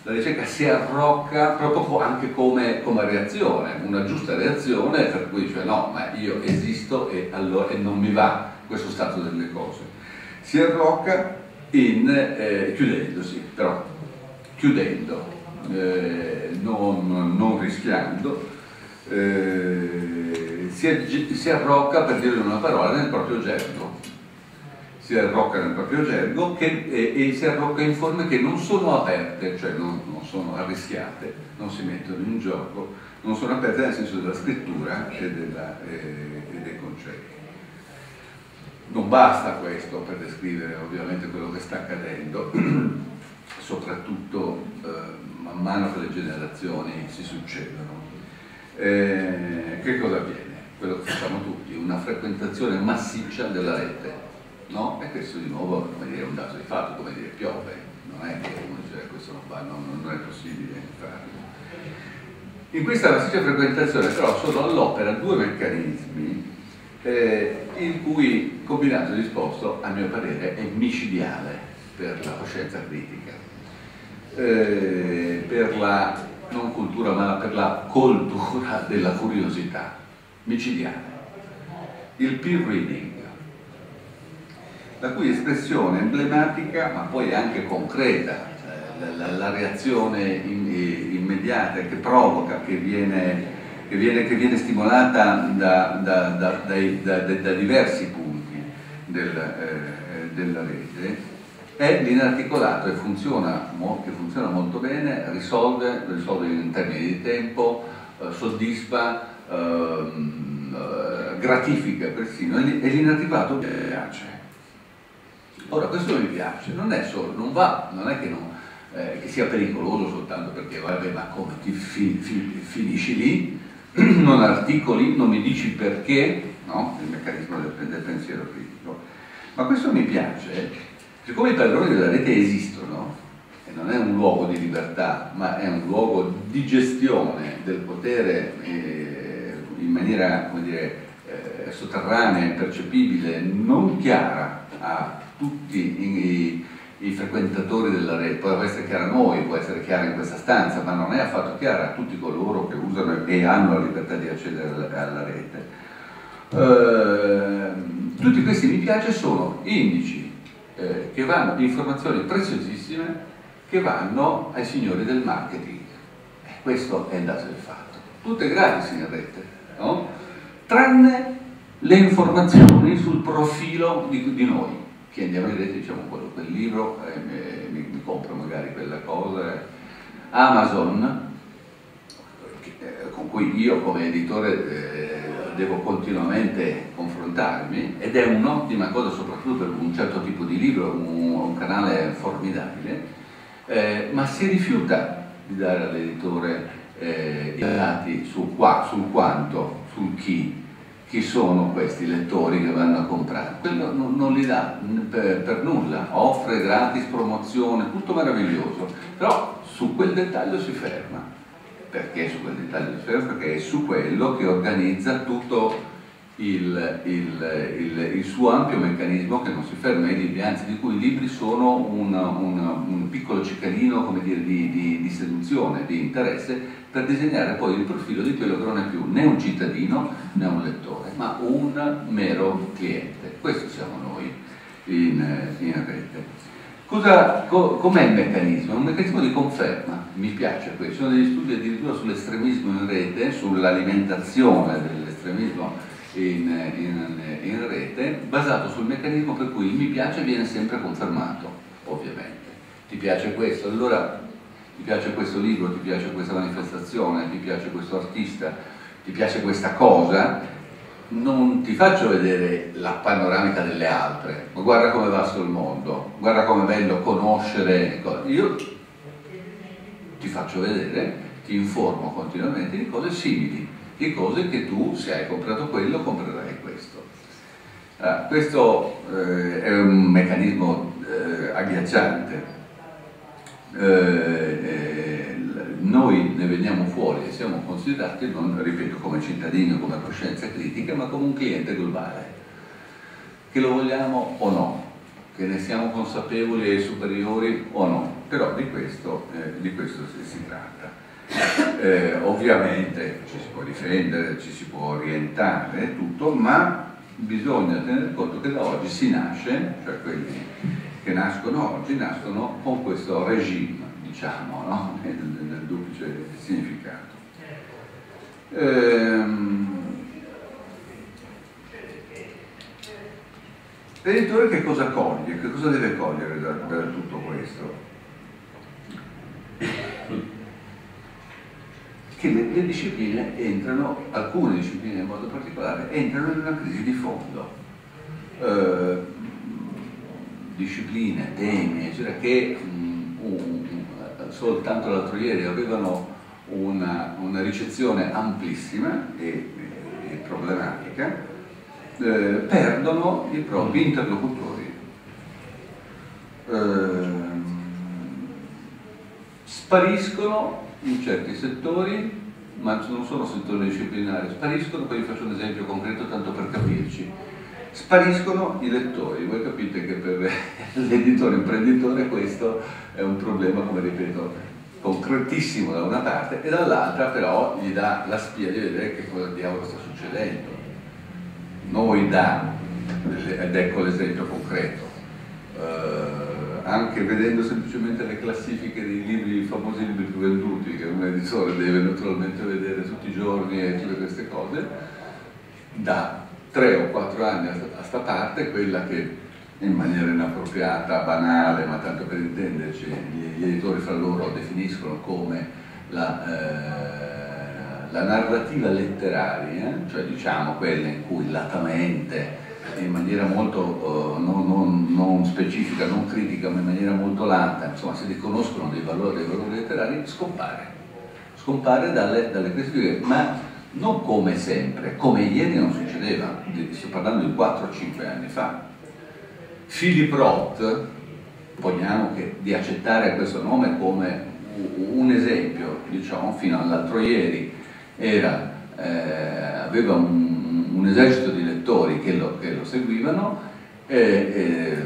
la ricerca si arrocca proprio anche come, come reazione, una giusta reazione per cui dice no, ma io esisto e, allora, e non mi va questo stato delle cose. Si arrocca in, eh, chiudendosi, però chiudendo. Eh, non, non rischiando, eh, si, si arrocca, per dire una parola, nel proprio gergo, si arrocca nel proprio gergo che, e, e si arrocca in forme che non sono aperte, cioè non, non sono arrischiate, non si mettono in gioco, non sono aperte nel senso della scrittura e, della, eh, e dei concetti. Non basta questo per descrivere ovviamente quello che sta accadendo, soprattutto eh, man mano che le generazioni si succedono. Eh, che cosa avviene? Quello che facciamo tutti, una frequentazione massiccia della rete, no? E questo di nuovo, come dire, è un dato di fatto, come dire, piove, non è che uno dice questo non va, non, non è possibile farlo. In questa massiccia frequentazione però sono all'opera due meccanismi eh, il cui combinato disposto, a mio parere, è micidiale per la coscienza critica. Eh, per la non cultura ma per la cultura della curiosità micidiana, il peer reading, la cui espressione emblematica ma poi anche concreta, eh, la, la, la reazione in, in, immediata che provoca, che viene, che viene, che viene stimolata da, da, da, dai, da, da, da diversi punti del, eh, della rete, è l'inarticolato e funziona, che funziona molto bene, risolve, risolve in termini di tempo, eh, soddisfa, eh, gratifica persino, e l'inarticolato mi piace. Ora, questo mi piace, non è solo, non va, non è che, non, eh, che sia pericoloso soltanto perché vabbè, ma come ti fi, fi, finisci lì, non articoli, non mi dici perché, no? Il meccanismo del, del pensiero critico. Ma questo mi piace. Siccome i padroni della rete esistono, e non è un luogo di libertà, ma è un luogo di gestione del potere eh, in maniera, come dire, eh, sotterranea, impercepibile, non chiara a tutti i, i, i frequentatori della rete, può essere chiara a noi, può essere chiara in questa stanza, ma non è affatto chiara a tutti coloro che usano e hanno la libertà di accedere alla, alla rete. Eh, tutti questi mi piace sono indici Eh, che vanno, informazioni preziosissime che vanno ai signori del marketing. Eh, Questo è il dato del fatto. Tutte gravi, signorette, no? Tranne le informazioni sul profilo di, di noi, che andiamo a vedere, diciamo, quello, quel libro, eh, mi, mi compro magari quella cosa, eh. Amazon, che, eh, con cui io come editore eh, devo continuamente confrontarmi, ed è un'ottima cosa soprattutto per un certo tipo di libro, un, un canale formidabile, eh, ma si rifiuta di dare all'editore eh, i dati sul, qua, sul quanto, sul chi, chi sono questi lettori che vanno a comprare. Quello non, non li dà per, per nulla, offre gratis, promozione, tutto meraviglioso, però su quel dettaglio si ferma. Perché su quel dettaglio di sfera? Perché è su quello che organizza tutto il, il, il, il suo ampio meccanismo, che non si ferma ai libri, anzi di cui i libri sono un, un, un piccolo cittadino, come dire, di, di, di seduzione, di interesse, per disegnare poi il profilo di quello che non è più né un cittadino né un lettore, ma un mero cliente. Questo siamo noi in, in rete. Com'è co, il meccanismo? È un meccanismo di conferma, mi piace questo. Ci sono degli studi addirittura sull'estremismo in rete, sull'alimentazione dell'estremismo in, in, in rete, basato sul meccanismo per cui il mi piace viene sempre confermato, ovviamente. Ti piace questo? Allora ti piace questo libro, ti piace questa manifestazione, ti piace questo artista, ti piace questa cosa? Non ti faccio vedere la panoramica delle altre, ma guarda come vasto il mondo, guarda come è bello conoscere cose. Io ti faccio vedere, ti informo continuamente di cose simili, di cose che tu, se hai comprato quello, comprerai questo. Allora, questo eh, è un meccanismo eh, agghiacciante. Eh, eh, Noi ne veniamo fuori e siamo considerati, non ripeto come cittadini o come coscienza critica, ma come un cliente globale, che lo vogliamo o no, che ne siamo consapevoli e superiori o no, però di questo, eh, di questo si tratta. Eh, ovviamente ci si può difendere, ci si può orientare, tutto, ma bisogna tenere conto che da oggi si nasce, cioè quelli che nascono oggi, nascono con questo regime, diciamo, no? nel, nel duplice significato. Ehm, L'editore che cosa coglie? Che cosa deve cogliere da, da tutto questo? Che le, le discipline entrano, alcune discipline in modo particolare, entrano in una crisi di fondo. Ehm, discipline, temi, eccetera, che mh, un, soltanto l'altro ieri avevano una, una ricezione amplissima e, e problematica, eh, perdono i propri interlocutori, eh, spariscono in certi settori, ma non sono settori disciplinari, spariscono, poi vi faccio un esempio concreto tanto per capirci, spariscono i lettori. Voi capite che per l'editore imprenditore questo è un problema, come ripeto, concretissimo da una parte, e dall'altra però gli dà la spia di vedere che cosa diavolo sta succedendo. Noi da, ed ecco l'esempio concreto, eh, anche vedendo semplicemente le classifiche dei libri, i famosi libri più venduti, che un editore deve naturalmente vedere tutti i giorni e tutte queste cose, da tre o quattro anni a sta parte, quella che in maniera inappropriata, banale, ma tanto per intenderci, gli editori fra loro definiscono come la, eh, la narrativa letteraria, cioè diciamo quella in cui latamente, in maniera molto eh, non, non, non specifica, non critica, ma in maniera molto lata, insomma si riconoscono dei valori, dei valori letterari, scompare, scompare dalle, dalle classifiche, ma non come sempre, come ieri non succedeva, sto parlando di quattro o cinque anni fa. Philip Roth, poniamo che di accettare questo nome come un esempio, diciamo, fino all'altro ieri era, eh, aveva un, un esercito di lettori che lo, che lo seguivano, e, e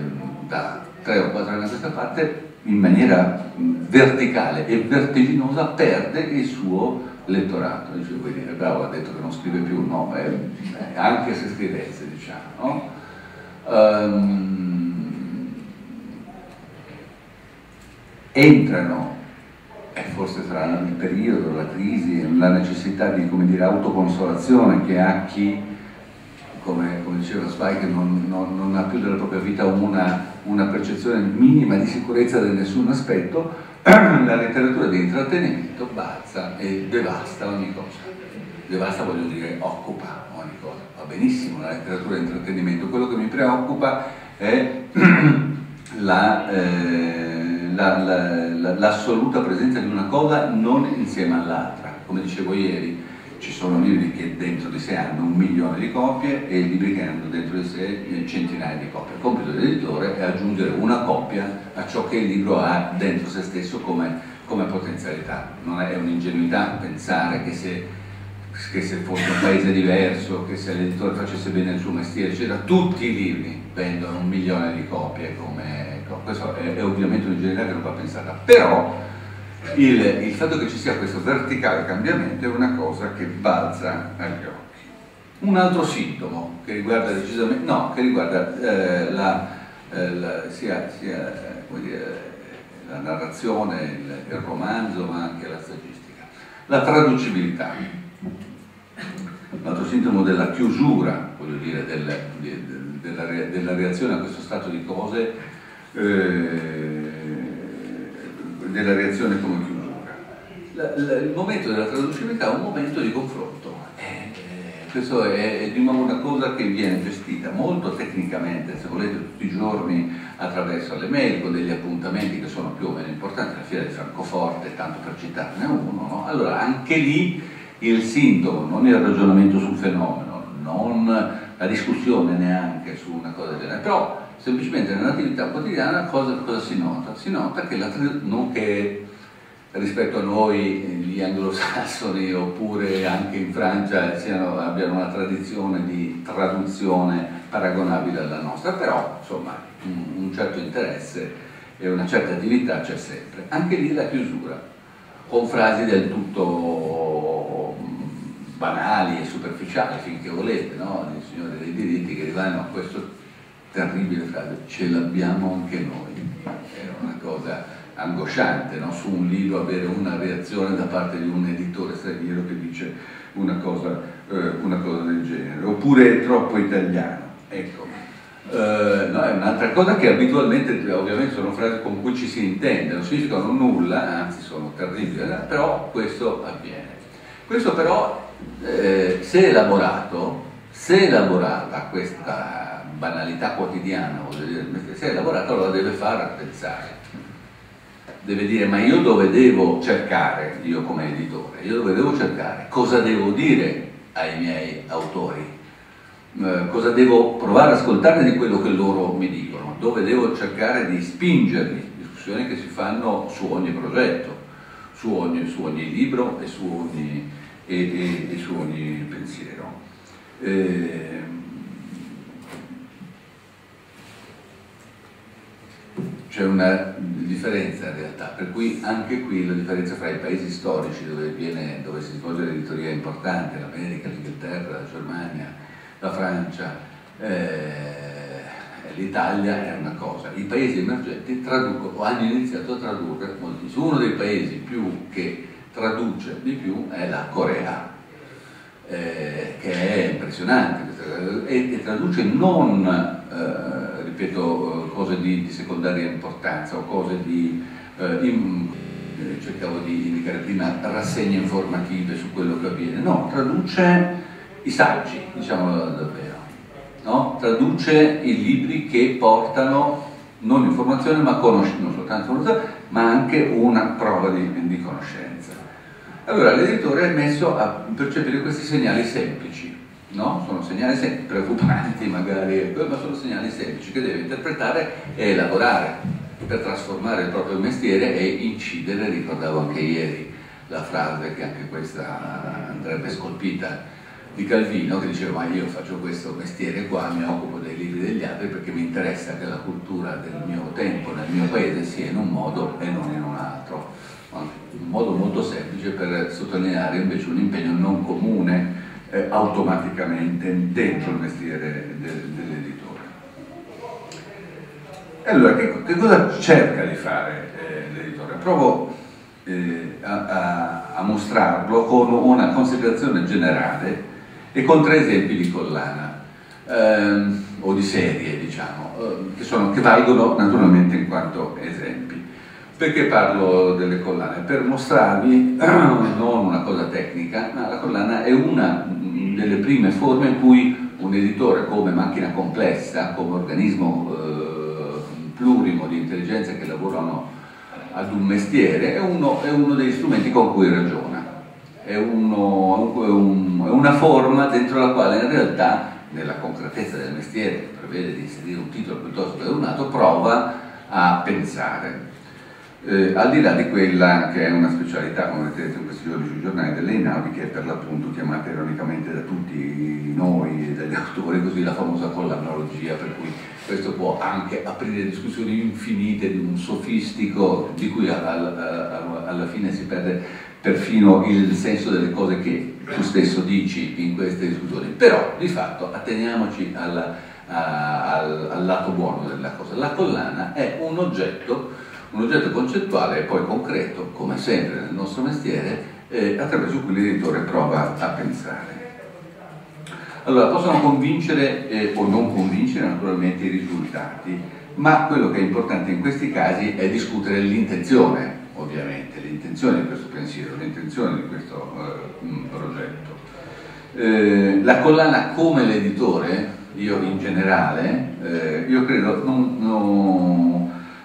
da tre o quattro anni a questa parte in maniera verticale e vertiginosa perde il suo lettorato. Dice, vuoi dire, bravo, ha detto che non scrive più, no, beh, anche se scrivesse, diciamo, no? Um, entrano forse saranno il periodo, la crisi, la necessità di, come dire, autoconsolazione che ha chi, come, come diceva Zweig, non, non, non ha più della propria vita una, una percezione minima di sicurezza da nessun aspetto. La letteratura di intrattenimento bazza e devasta ogni cosa, devasta voglio dire occupa ogni cosa, va benissimo la letteratura di intrattenimento, quello che mi preoccupa è la... Eh, l'assoluta la, la, presenza di una cosa non insieme all'altra. Come dicevo ieri, ci sono libri che dentro di sé hanno un milione di copie e libri che hanno dentro di sé centinaia di copie. Il compito dell'editore è aggiungere una copia a ciò che il libro ha dentro se stesso come, come potenzialità. Non è un'ingenuità pensare che se, che se fosse un paese diverso, che se l'editore facesse bene il suo mestiere eccetera, tutti i libri vendono un milione di copie come... Questo è, è ovviamente un'ingenuità che non va pensata, però il, il fatto che ci sia questo verticale cambiamento è una cosa che balza agli occhi. Un altro sintomo che riguarda decisamente, no, che riguarda eh, la, eh, la, sia, sia come dire, la narrazione, il, il romanzo, ma anche la saggistica, la traducibilità. Un altro sintomo della chiusura, voglio dire, del, della, della reazione a questo stato di cose. Della reazione come chiusura. La, la, il momento della traducibilità è un momento di confronto, eh, eh, questo è, è una cosa che viene gestita molto tecnicamente, se volete, tutti i giorni attraverso le mail con degli appuntamenti che sono più o meno importanti, la fiera di Francoforte, tanto per citarne uno, no? Allora anche lì il sintomo non è il ragionamento sul fenomeno, non la discussione neanche su una cosa del genere, però semplicemente nell'attività quotidiana cosa, cosa si nota? Si nota che, la, non che rispetto a noi gli anglosassoni oppure anche in Francia siano, abbiano una tradizione di traduzione paragonabile alla nostra, però insomma un, un certo interesse e una certa attività c'è sempre. Anche lì la chiusura, con frasi del tutto banali e superficiali finché volete, no? Il signore dei diritti che arrivano a questo... terribile frase, ce l'abbiamo anche noi, era una cosa angosciante, no? Su un libro avere una reazione da parte di un editore straniero che dice una cosa, eh, una cosa del genere, oppure è troppo italiano, ecco, eh, no, è un'altra cosa che abitualmente, ovviamente sono frasi con cui ci si intende, non significano nulla, anzi sono terribili, però questo avviene. Questo però, eh, se elaborato, se elaborata questa banalità quotidiana, voglio dire, se è lavorato la deve far pensare, deve dire ma io dove devo cercare, io come editore, io dove devo cercare, cosa devo dire ai miei autori, eh, cosa devo provare ad ascoltare di quello che loro mi dicono, dove devo cercare di spingerli, discussioni che si fanno su ogni progetto, su ogni, su ogni libro e su ogni, e, e, e su ogni pensiero. Eh, C'è una differenza in realtà, per cui anche qui la differenza fra i paesi storici dove, viene, dove si svolge l'editoria è importante, l'America, l'Inghilterra, la Germania, la Francia, eh, l'Italia è una cosa. I paesi emergenti traducono, hanno iniziato a tradurre moltissimo. Uno dei paesi più che traduce di più è la Corea, eh, che è impressionante, e, e traduce non... Eh, ripeto, cose di, di secondaria importanza o cose di, eh, in, eh, cercavo di indicare prima, rassegne informative su quello che avviene, no, traduce i saggi, diciamolo davvero, no? Traduce i libri che portano non informazione ma conoscenza, non soltanto conoscenza, ma anche una prova di, di conoscenza. Allora l'editore è messo a percepire questi segnali semplici. No? Sono segnali preoccupanti magari, ma sono segnali semplici che deve interpretare e elaborare per trasformare il proprio mestiere e incidere. Ricordavo anche ieri la frase, che anche questa andrebbe scolpita, di Calvino, che diceva ma io faccio questo mestiere qua, mi occupo dei libri degli altri perché mi interessa che la cultura del mio tempo, nel mio paese, sia in un modo e non in un altro. Un modo molto semplice per sottolineare invece un impegno non comune automaticamente dentro il mestiere dell'editore. E allora che, che cosa cerca di fare eh, l'editore? Provo eh, a, a mostrarlo con una considerazione generale e con tre esempi di collana ehm, o di serie, diciamo, eh, che, sono, che valgono naturalmente in quanto esempi. Perché parlo delle collane? Per mostrarvi non una cosa tecnica, ma la collana è una delle prime forme in cui un editore, come macchina complessa, come organismo eh, plurimo di intelligenze che lavorano ad un mestiere, è uno, è uno degli strumenti con cui ragiona, è, uno, è, un, è una forma dentro la quale in realtà, nella concretezza del mestiere, che prevede di inserire un titolo piuttosto che un altro, prova a pensare. Eh, al di là di quella che è una specialità, come vedete in questi giorni sui giornali, delle Einaudi, che è per l'appunto chiamata ironicamente da tutti noi e dagli autori così, la famosa collanologia, per cui questo può anche aprire discussioni infinite di un sofistico di cui al, al, alla fine si perde perfino il senso delle cose che tu stesso dici in queste discussioni. Però di fatto atteniamoci alla, a, al, al lato buono della cosa. La collana è un oggetto un oggetto concettuale e poi concreto, come sempre nel nostro mestiere, eh, attraverso cui l'editore prova a pensare. Allora, possono convincere eh, o non convincere naturalmente i risultati, ma quello che è importante in questi casi è discutere l'intenzione, ovviamente, l'intenzione di questo pensiero, l'intenzione di questo eh, progetto. Eh, la collana come l'editore, io in generale, eh, io credo non... non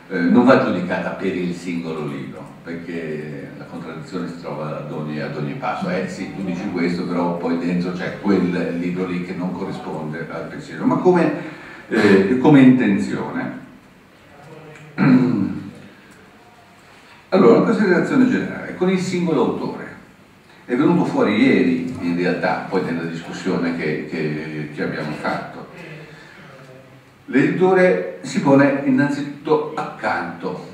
Eh, non va giudicata per il singolo libro, perché la contraddizione si trova ad ogni, ad ogni passo. Eh sì, tu dici questo, però poi dentro c'è quel libro lì che non corrisponde al pensiero, ma come, eh, come intenzione. Allora, una considerazione generale, con il singolo autore. È venuto fuori ieri, in realtà, poi nella discussione che, che, che abbiamo fatto. L'editore si pone innanzitutto accanto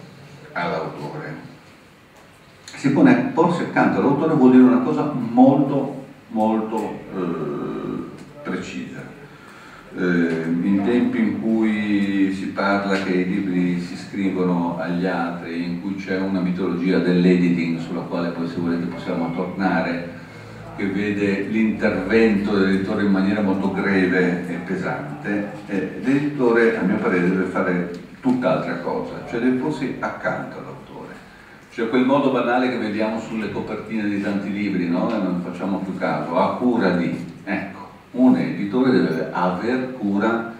all'autore. Si pone, porsi accanto all'autore vuol dire una cosa molto, molto eh, precisa. Eh, in tempi in cui si parla che i libri si scrivono agli altri, in cui c'è una mitologia dell'editing sulla quale poi, se volete, possiamo tornare, che vede l'intervento dell'editore in maniera molto greve e pesante, eh, l'editore, a mio parere, deve fare tutt'altra cosa, cioè deve porsi accanto all'autore. Cioè quel modo banale che vediamo sulle copertine di tanti libri, no? E non facciamo più caso, a cura di... Ecco, un editore deve aver cura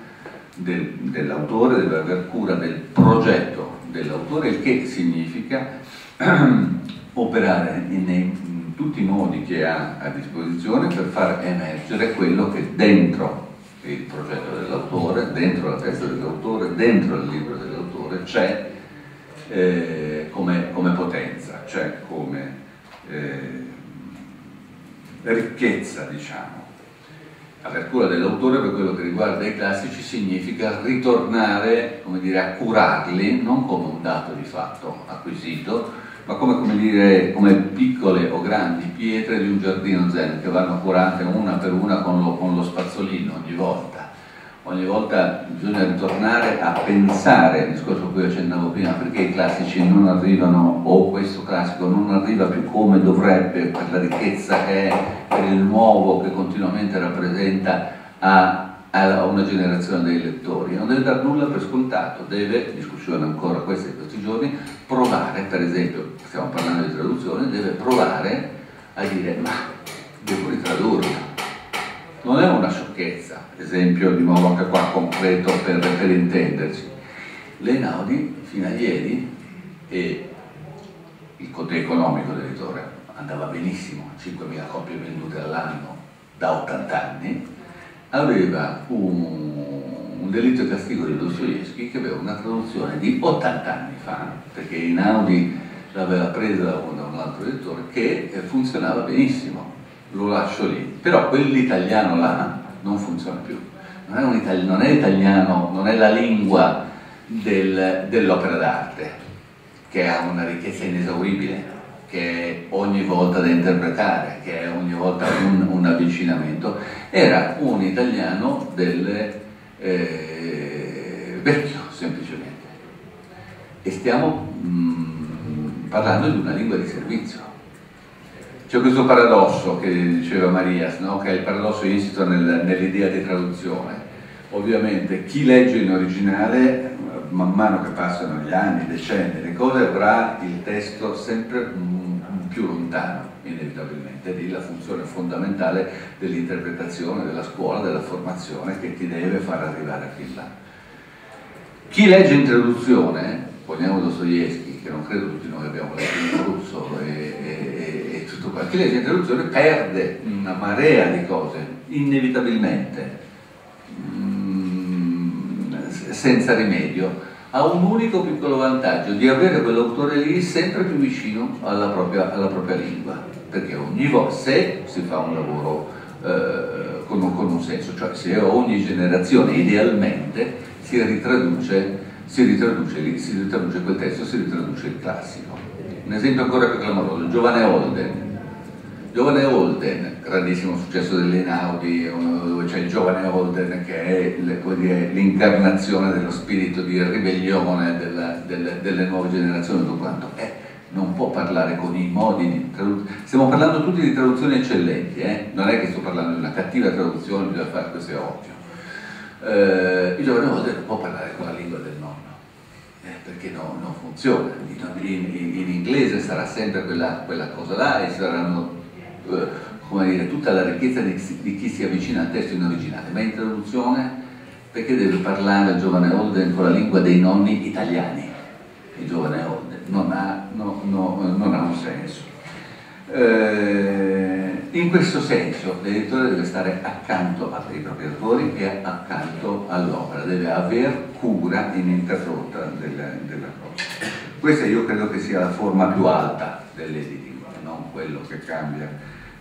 del, dell'autore, deve aver cura del progetto dell'autore, il che significa operare nei tutti i nodi che ha a disposizione per far emergere quello che dentro il progetto dell'autore, dentro la testa dell'autore, dentro il libro dell'autore c'è eh, come, come potenza, c'è come eh, ricchezza, diciamo. Aver cura dell'autore per quello che riguarda i classici significa ritornare, come dire, a curarli, non come un dato di fatto acquisito, ma come, come, dire, come piccole o grandi pietre di un giardino zen che vanno curate una per una con lo, con lo spazzolino ogni volta. Ogni volta bisogna ritornare a pensare, il discorso a cui accennavo prima, perché i classici non arrivano, o questo classico non arriva più come dovrebbe per la ricchezza che è, per il nuovo che continuamente rappresenta a, a una generazione dei lettori. Non deve dar nulla per scontato, deve, discussione ancora questa di questi giorni, provare, per esempio, stiamo parlando di traduzione, deve provare a dire ma devo ritradurla. Non è una sciocchezza, esempio di nuovo anche qua concreto per, per intenderci. L'Einaudi fino a ieri, e il conto economico dell'editore andava benissimo, cinquemila copie vendute all'anno da ottanta anni, aveva un, un delitto e castigo di Dostoevsky che aveva una traduzione di ottanta anni fa, perché Einaudi l'aveva presa da un, da un altro editore, che funzionava benissimo, lo lascio lì, però quell'italiano là non funziona più, non è, un itali non è italiano, non è la lingua del, dell'opera d'arte, che ha una ricchezza inesauribile, che è ogni volta da interpretare, che è ogni volta un, un avvicinamento. Era un italiano del eh, vecchio, semplicemente. E stiamo mh, parlando di una lingua di servizio. C'è questo paradosso che diceva Marias, no? Che è il paradosso insito nel, nell'idea di traduzione. Ovviamente chi legge in originale, man mano che passano gli anni, i decenni, le cose, avrà il testo sempre più lontano, inevitabilmente. Lì la funzione fondamentale dell'interpretazione, della scuola, della formazione che ti deve far arrivare fin là. Chi legge in traduzione, poniamo Dostoevsky, che non credo tutti noi abbiamo letto in russo e, e, e tutto qua, chi legge in traduzione perde una marea di cose, inevitabilmente, senza rimedio. Ha un unico piccolo vantaggio, di avere quell'autore lì sempre più vicino alla propria, alla propria lingua, perché ogni volta, se si fa un lavoro eh, con, un, con un senso, cioè se ogni generazione idealmente si ritraduce, si ritraduce, si ritraduce quel testo, si ritraduce il classico. Un esempio ancora più clamoroso, Giovane Holden. Giovane Holden, grandissimo successo dell'Einaudi, dove c'è il Giovane Holden che è l'incarnazione dello spirito di ribellione della, delle, delle nuove generazioni, tutto quanto. Eh, non può parlare con i modi di traduzione. Stiamo parlando tutti di traduzioni eccellenti, eh? Non è che sto parlando di una cattiva traduzione, bisogna fare questo, è ovvio. Eh, il Giovane Holden non può parlare con la lingua del nonno, perché no, non funziona. In, in, in inglese sarà sempre quella, quella cosa là, e saranno, come dire, tutta la ricchezza di, di chi si avvicina al testo in originale, ma in traduzione, perché deve parlare il Giovane Holden con la lingua dei nonni italiani? Il Giovane Holden non ha, no, no, non ha un senso. Eh, in questo senso l'editore deve stare accanto ai propri autori e accanto all'opera, deve aver cura ininterrotta della, della cosa. Questa io credo che sia la forma più alta dell'editore, non quello che cambia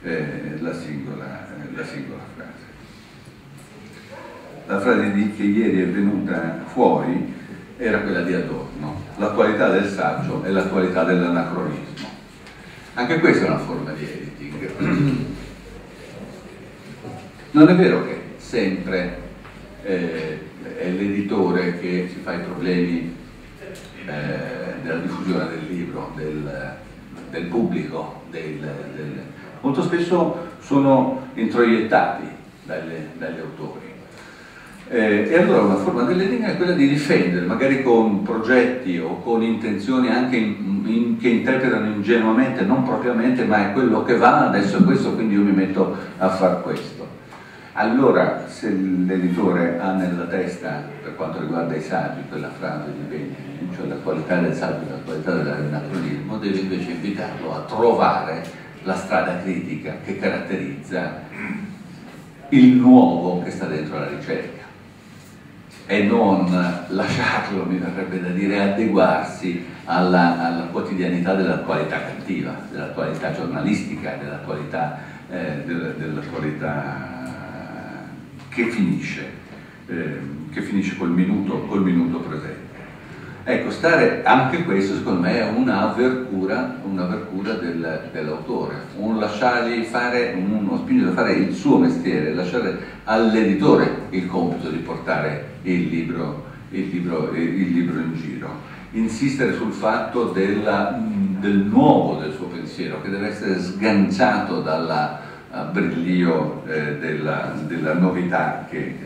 eh, la, singola, eh, la singola frase. La frase di, che ieri è venuta fuori era quella di Adorno: l'attualità del saggio e l'attualità dell'anacronismo. Anche questa è una forma di editing. Non è vero che sempre eh, è l'editore che si fa i problemi eh, della diffusione del libro, del del pubblico, del, del... molto spesso sono introiettati dalle, dagli autori. Eh, e allora una forma dell'editing è quella di difendere, magari con progetti o con intenzioni anche in, in, che interpretano ingenuamente, non propriamente, ma è quello che va, adesso è questo, quindi io mi metto a far questo. Allora, se l'editore ha nella testa, per quanto riguarda i saggi, quella frase di Benjamin, cioè la qualità del saggio e la qualità dell'anacronismo, deve invece invitarlo a trovare la strada critica che caratterizza il nuovo che sta dentro la ricerca, e non lasciarlo, mi verrebbe da dire, adeguarsi alla, alla quotidianità dell'attualità cattiva, dell'attualità giornalistica, dell'attualità eh, dell'attualità che finisce, eh, che finisce col minuto, col minuto presente. Ecco, stare, anche questo secondo me è un'avvercura un'avvercura del, dell'autore, un lasciargli fare, uno spingere a fare il suo mestiere, lasciare all'editore il compito di portare il libro, il libro, il libro in giro, insistere sul fatto della, del nuovo del suo pensiero, che deve essere sganciato dalla a brillio eh, della, della novità che, eh,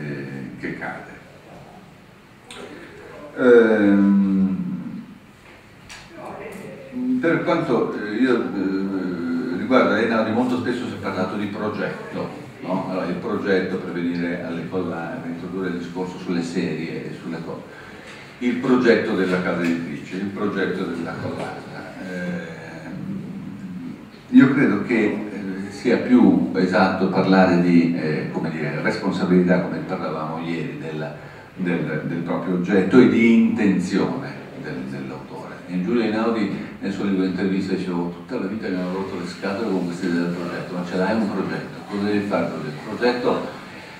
che cade. Ehm, per quanto io eh, riguarda Einaudi, molto spesso si è parlato di progetto, no? Allora, il progetto per venire alle collane, per introdurre il discorso sulle serie e sulle cose, il progetto della casa editrice, il progetto della collana. Ehm, io credo che sia più esatto parlare di eh, come dire, responsabilità, come parlavamo ieri, del, del, del proprio oggetto e di intenzione del, dell'autore. E Giulio Einaudi nel suo libro intervista diceva: tutta la vita mi hanno rotto le scatole con queste idee del progetto, ma ce l'hai un progetto, cosa devi fare il progetto? Il progetto,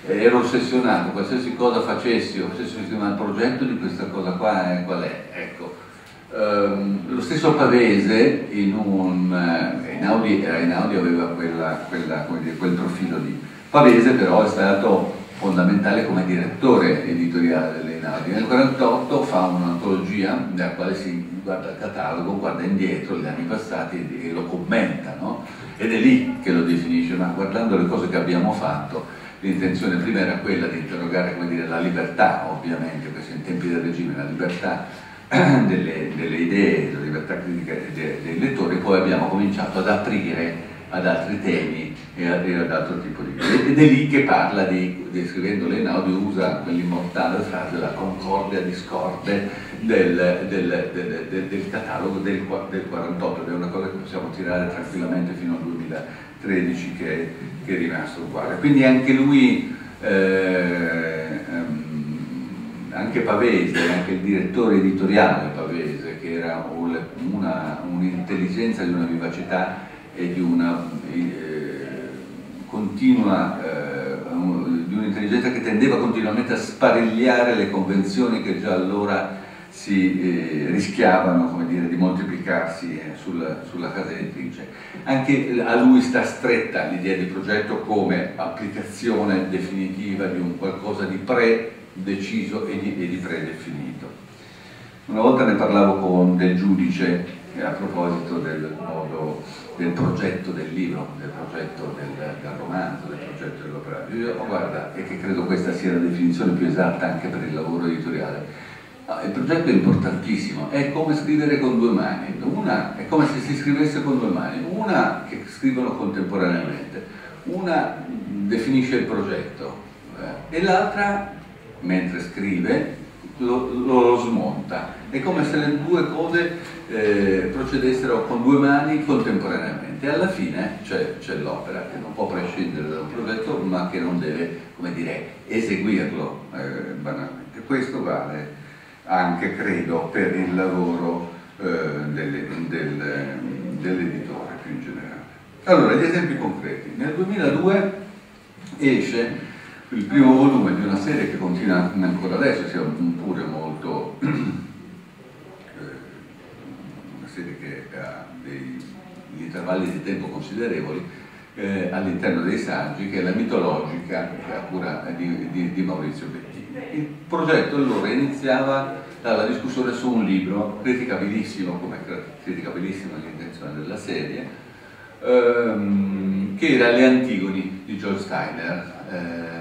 eh, ero ossessionato, qualsiasi cosa facessi, ossessionato, ma il progetto di questa cosa qua eh, qual è? Ecco. Um, lo stesso Pavese in un uh, Einaudi, Einaudi aveva quella, quella, come dire, quel profilo lì. Pavese però è stato fondamentale come direttore editoriale dell'Einaudi. Nel millenovecentoquarantotto fa un'antologia nella quale si guarda il catalogo, guarda indietro gli anni passati e lo commenta, no? Ed è lì che lo definisce, ma guardando le cose che abbiamo fatto, l'intenzione prima era quella di interrogare, come dire, la libertà, ovviamente, perché in tempi del regime la libertà delle, delle idee, la libertà critica dei, dei lettori, poi abbiamo cominciato ad aprire ad altri temi e ad altro tipo di cose. Ed è lì che parla di, descrivendo l'Einaudi, usa quell'immortale frase, la concordia discorde del, del, del, del, del catalogo del, del quarantotto, ed è una cosa che possiamo tirare tranquillamente fino al duemilatredici, che, che è rimasto uguale. Quindi anche lui, eh, anche Pavese, anche il direttore editoriale Pavese, che era un'intelligenza un di una vivacità e di una eh, continua, eh, un, di un'intelligenza che tendeva continuamente a sparigliare le convenzioni che già allora si eh, rischiavano, come dire, di moltiplicarsi eh, sul, sulla casa editrice. Anche a lui sta stretta l'idea di progetto come applicazione definitiva di un qualcosa di pre-deciso e di, e di predefinito. Una volta ne parlavo con del giudice a proposito del modo, del progetto del libro, del progetto del, del romanzo, del progetto dell'opera. Io dico, oh, guarda, e che credo questa sia la definizione più esatta anche per il lavoro editoriale. Ah, il progetto è importantissimo, è come scrivere con due mani, una è come se si scrivesse con due mani, una che scrivono contemporaneamente, una definisce il progetto eh, e l'altra, mentre scrive, Lo, lo smonta. È come se le due cose eh, procedessero con due mani contemporaneamente. Alla fine c'è l'opera che non può prescindere da un progetto, ma che non deve, come dire, eseguirlo eh, banalmente. Questo vale anche, credo, per il lavoro eh, delle, del, dell'editore più in generale. Allora, gli esempi concreti. Nel duemiladue esce il primo volume di una serie che continua ancora adesso, sia pure molto una serie che ha degli intervalli di tempo considerevoli eh, all'interno dei saggi, che è la mitologica, che è a cura di, di, di Maurizio Bettini. Il progetto allora iniziava dalla discussione su un libro criticabilissimo, come criticabilissima l'intenzione della serie, ehm, che era Le Antigoni di George Steiner. Eh,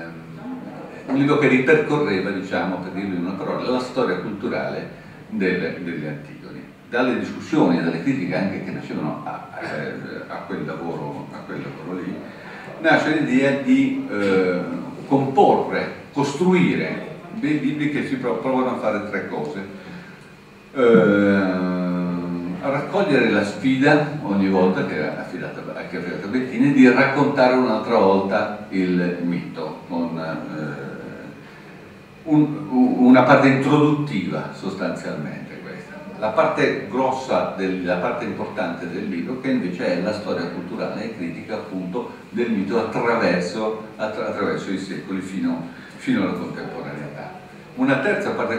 un libro che ripercorreva, diciamo, per dirvi una parola, la storia culturale del, degli Antigoni. Dalle discussioni e dalle critiche anche che nascevano a, a, a, quel, lavoro, a quel lavoro lì, nasce l'idea di eh, comporre, costruire dei libri che si provano a fare tre cose. Eh, a raccogliere la sfida ogni volta che era affidata anche a Bettini di raccontare un'altra volta il mito con eh, un, una parte introduttiva, sostanzialmente questa. La parte grossa, del, la parte importante del libro, che invece è la storia culturale e critica, appunto, del mito attraverso, attra, attraverso i secoli fino, fino alla contemporaneità. Una terza parte,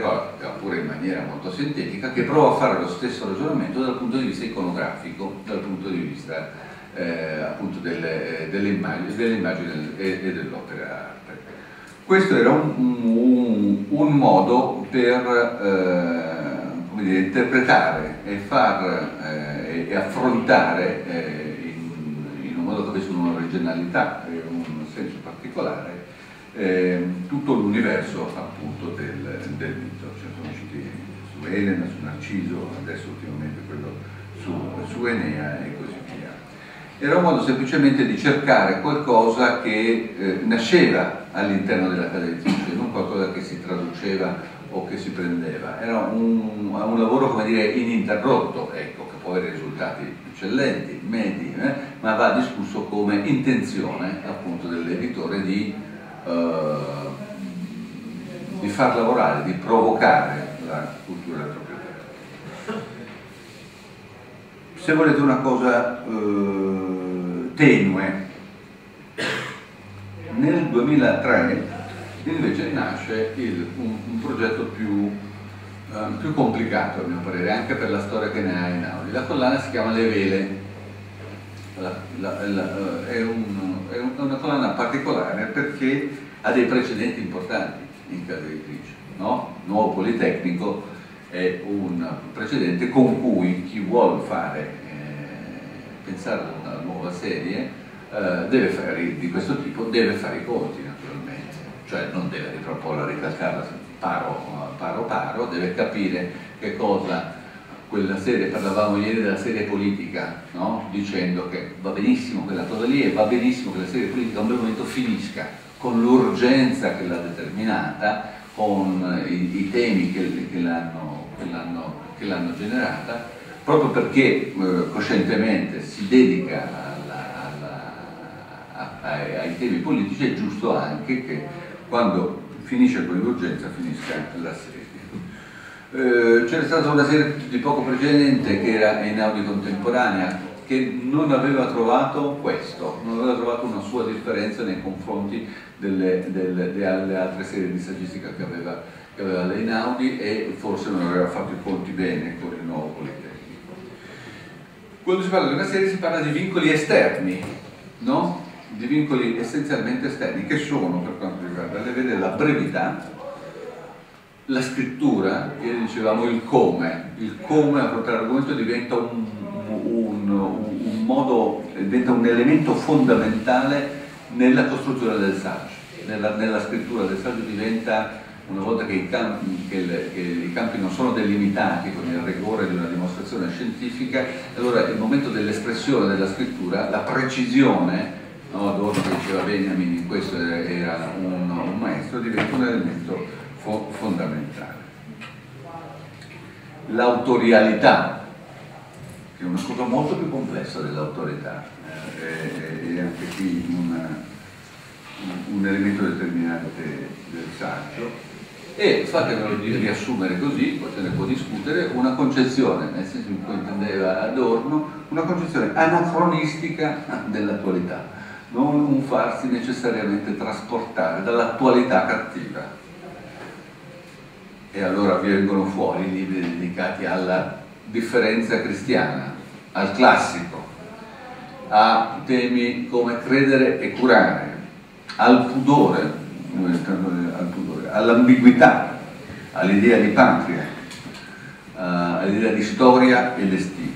pure in maniera molto sintetica, che prova a fare lo stesso ragionamento dal punto di vista iconografico, dal punto di vista eh, appunto delle, delle immagini, delle immagini e, e dell'opera arte. Questo era un, un, un modo per eh, come dire, interpretare e, far, eh, e affrontare eh, in, in un modo che avesse un'originalità e un senso particolare Eh, tutto l'universo, appunto, del, del mito. Cioè, sono usciti su Elena, su Narciso, adesso ultimamente quello su, su Enea e così via. Era un modo semplicemente di cercare qualcosa che eh, nasceva all'interno della casa editrice, non qualcosa che si traduceva o che si prendeva. Era un, un lavoro, come dire, ininterrotto, ecco, che può avere risultati eccellenti, medi, eh, ma va discusso come intenzione, appunto, dell'editore di Uh, di far lavorare, di provocare la cultura proprietaria. Se volete una cosa uh, tenue, nel duemilatré invece nasce il, un, un progetto più, uh, più complicato, a mio parere, anche per la storia che ne ha Einaudi. La collana si chiama Le Vele. La, la, la, è, un, è una collana particolare perché ha dei precedenti importanti in casa editrice, no? Nuovo Politecnico è un precedente con cui chi vuole fare, eh, pensare ad una nuova serie, eh, deve fare, di questo tipo deve fare i conti naturalmente, cioè non deve riproporla, ricalcarla paro paro paro, deve capire che cosa quella serie, parlavamo ieri della serie politica, no? Dicendo che va benissimo quella cosa lì e va benissimo che la serie politica a un bel momento finisca, con l'urgenza che l'ha determinata, con i, i temi che, che l'hanno generata, proprio perché eh, coscientemente si dedica alla, alla, a, a, ai temi politici. È giusto anche che quando finisce quell'urgenza finisca anche la serie. Eh, c'era stata una serie di poco precedente che era Einaudi contemporanea, che non aveva trovato questo, non aveva trovato una sua differenza nei confronti delle, delle, delle altre serie di saggistica che aveva, che aveva l'Einaudi, e forse non aveva fatto i conti bene con il Nuovo Politecnico. Quando si parla di una serie si parla di vincoli esterni, no? Di vincoli essenzialmente esterni, che sono, per quanto riguarda le vede, la brevità, la scrittura, ieri dicevamo il come, il come a portare l'argomento diventa un, un, un modo, diventa un elemento fondamentale nella costruzione del saggio, nella, nella scrittura del saggio diventa, una volta che i, campi, che, le, che i campi non sono delimitati con il rigore di una dimostrazione scientifica, allora il momento dell'espressione della scrittura, la precisione, no, Adorno che diceva Benjamin in questo era un, un maestro, diventa un elemento fondamentale. L'autorialità, che è una cosa molto più complessa dell'autorità, è anche qui una, un elemento determinante del saggio, e fatemelo riassumere così, poi se ne può discutere, una concezione, nel senso in cui intendeva Adorno, una concezione anacronistica dell'attualità, non un farsi necessariamente trasportare dall'attualità cattiva. E allora vengono fuori i libri dedicati alla differenza cristiana, al classico, a temi come credere e curare, al pudore, all'ambiguità, all'idea di patria, all'idea di storia e destino.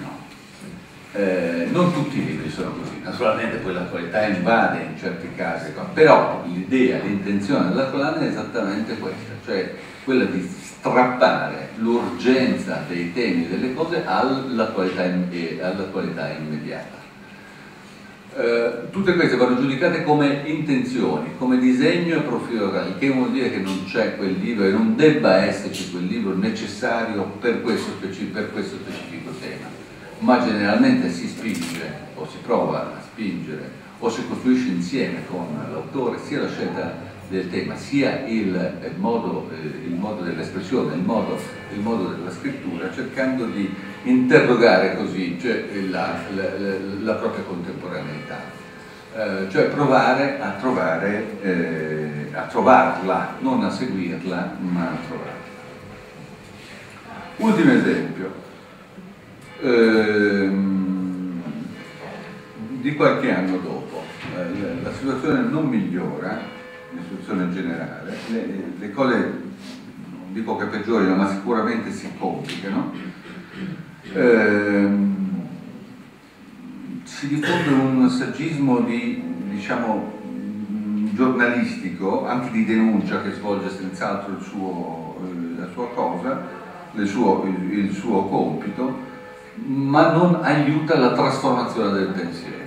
Eh, non tutti i libri sono così, naturalmente poi l'attualità invade in certi casi, però l'idea, l'intenzione dell'attualità è esattamente questa, cioè quella di strappare l'urgenza dei temi e delle cose all'attualità immediata. Eh, tutte queste vanno giudicate come intenzioni, come disegno e profilo, il che vuol dire che non c'è quel libro e non debba esserci quel libro necessario per questo, per questo specifico tema, ma generalmente si spinge o si prova a spingere o si costruisce insieme con l'autore sia la scelta del tema, sia il modo, il modo dell'espressione, il modo, il modo della scrittura, cercando di interrogare così, cioè, la, la, la propria contemporaneità, eh, cioè provare a trovare, eh, a trovarla, non a seguirla, ma a trovarla. Ultimo esempio, ehm, di qualche anno dopo, eh, la situazione non migliora, l'istruzione generale, le, le cose non dico che peggiorino, ma sicuramente si complicano, eh, si diffonde un saggismo di, diciamo, giornalistico, anche di denuncia, che svolge senz'altro il suo, la sua cosa, il suo, il suo compito, ma non aiuta la trasformazione del pensiero.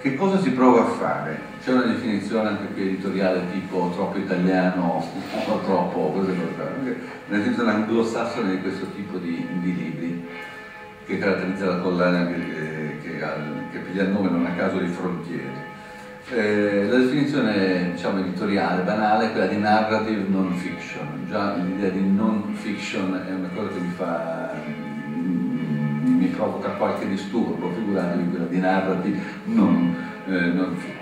Che cosa si prova a fare? C'è una definizione anche qui editoriale tipo troppo italiano o troppo, cose così, una definizione anglosassone di questo tipo di, di libri che caratterizza la collana che, che, ha, che piglia il nome non a caso di Frontiere. Eh, la definizione, diciamo, editoriale banale è quella di narrative non fiction. Già l'idea di non fiction è una cosa che mi fa, mi provoca qualche disturbo, figuratevi quella di narrative non, eh, non fiction.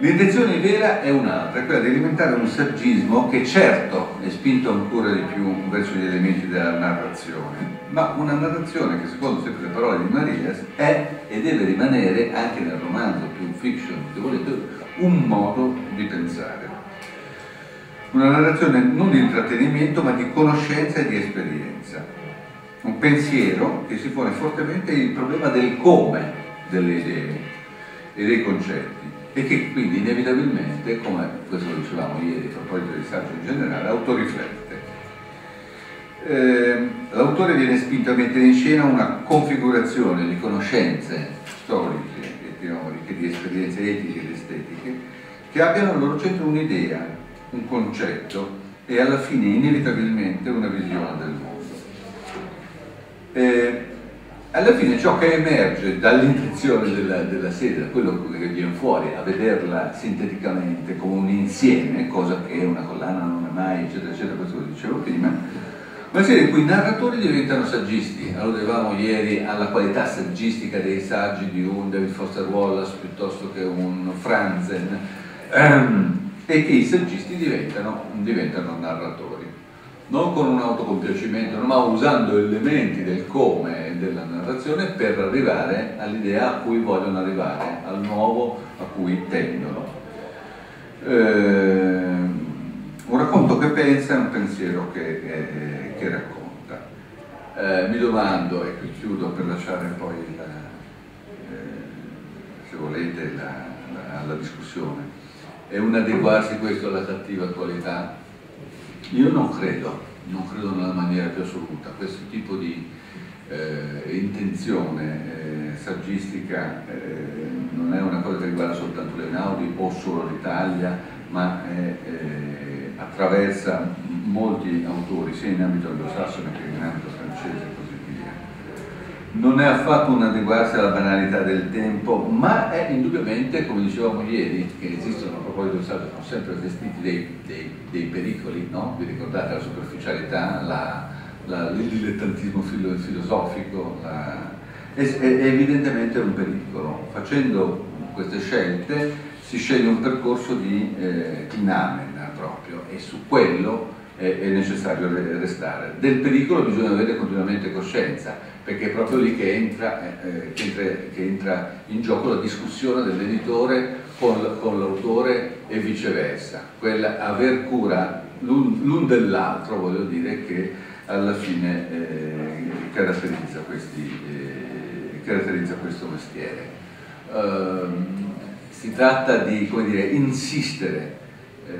L'intenzione vera è un'altra, è quella di alimentare un saggismo che certo è spinto ancora di più verso gli elementi della narrazione, ma una narrazione che, secondo sempre le parole di Magris, è e deve rimanere, anche nel romanzo più fiction, se volete, un modo di pensare, una narrazione non di intrattenimento ma di conoscenza e di esperienza, un pensiero che si pone fortemente il problema del come delle idee e dei concetti e che quindi inevitabilmente, come questo lo dicevamo ieri a proposito del saggio in generale, autoriflette. Eh, l'autore viene spinto a mettere in scena una configurazione di conoscenze storiche e teoriche, di esperienze etiche ed estetiche che abbiano al loro centro un'idea, un concetto e alla fine inevitabilmente una visione del mondo. Eh, alla fine ciò che emerge dall'intenzione della, della serie, da quello che viene fuori a vederla sinteticamente come un insieme, cosa che una collana non è mai, eccetera eccetera, questo lo dicevo prima, una serie in cui i narratori diventano saggisti. Alludevamo ieri alla qualità saggistica dei saggi di un David Foster Wallace piuttosto che un Franzen, ehm, e che i saggisti diventano, diventano narratori, non con un autocompiacimento, ma usando elementi del come e della narrazione per arrivare all'idea a cui vogliono arrivare, al nuovo a cui tendono. Eh, un racconto che pensa è un pensiero che, eh, che racconta. Eh, mi domando, e qui chiudo per lasciare poi, la, eh, se volete, la, la, la discussione, è un adeguarsi questo alla cattiva attualità? Io non credo, non credo nella maniera più assoluta. Questo tipo di eh, intenzione eh, saggistica eh, non è una cosa che riguarda soltanto l'Einaudi o solo l'Italia, ma eh, eh, attraversa molti autori, sia in ambito anglosassone che in ambito francese e così via. Non è affatto un adeguarsi alla banalità del tempo, ma è indubbiamente, come dicevamo ieri, che esistono, sono sempre vestiti dei, dei, dei pericoli, no? Vi ricordate la superficialità, la, la, il dilettantismo filo, filosofico, la... è, è evidentemente un pericolo. Facendo queste scelte si sceglie un percorso di eh, inamena proprio, e su quello è, è necessario restare. Del pericolo bisogna avere continuamente coscienza, perché è proprio lì che entra, eh, che entra, che entra in gioco la discussione dell'editore con l'autore e viceversa, quella aver cura l'un dell'altro, voglio dire, che alla fine eh, caratterizza, questi, eh, caratterizza questo mestiere. Eh, si tratta di, come dire, insistere, eh,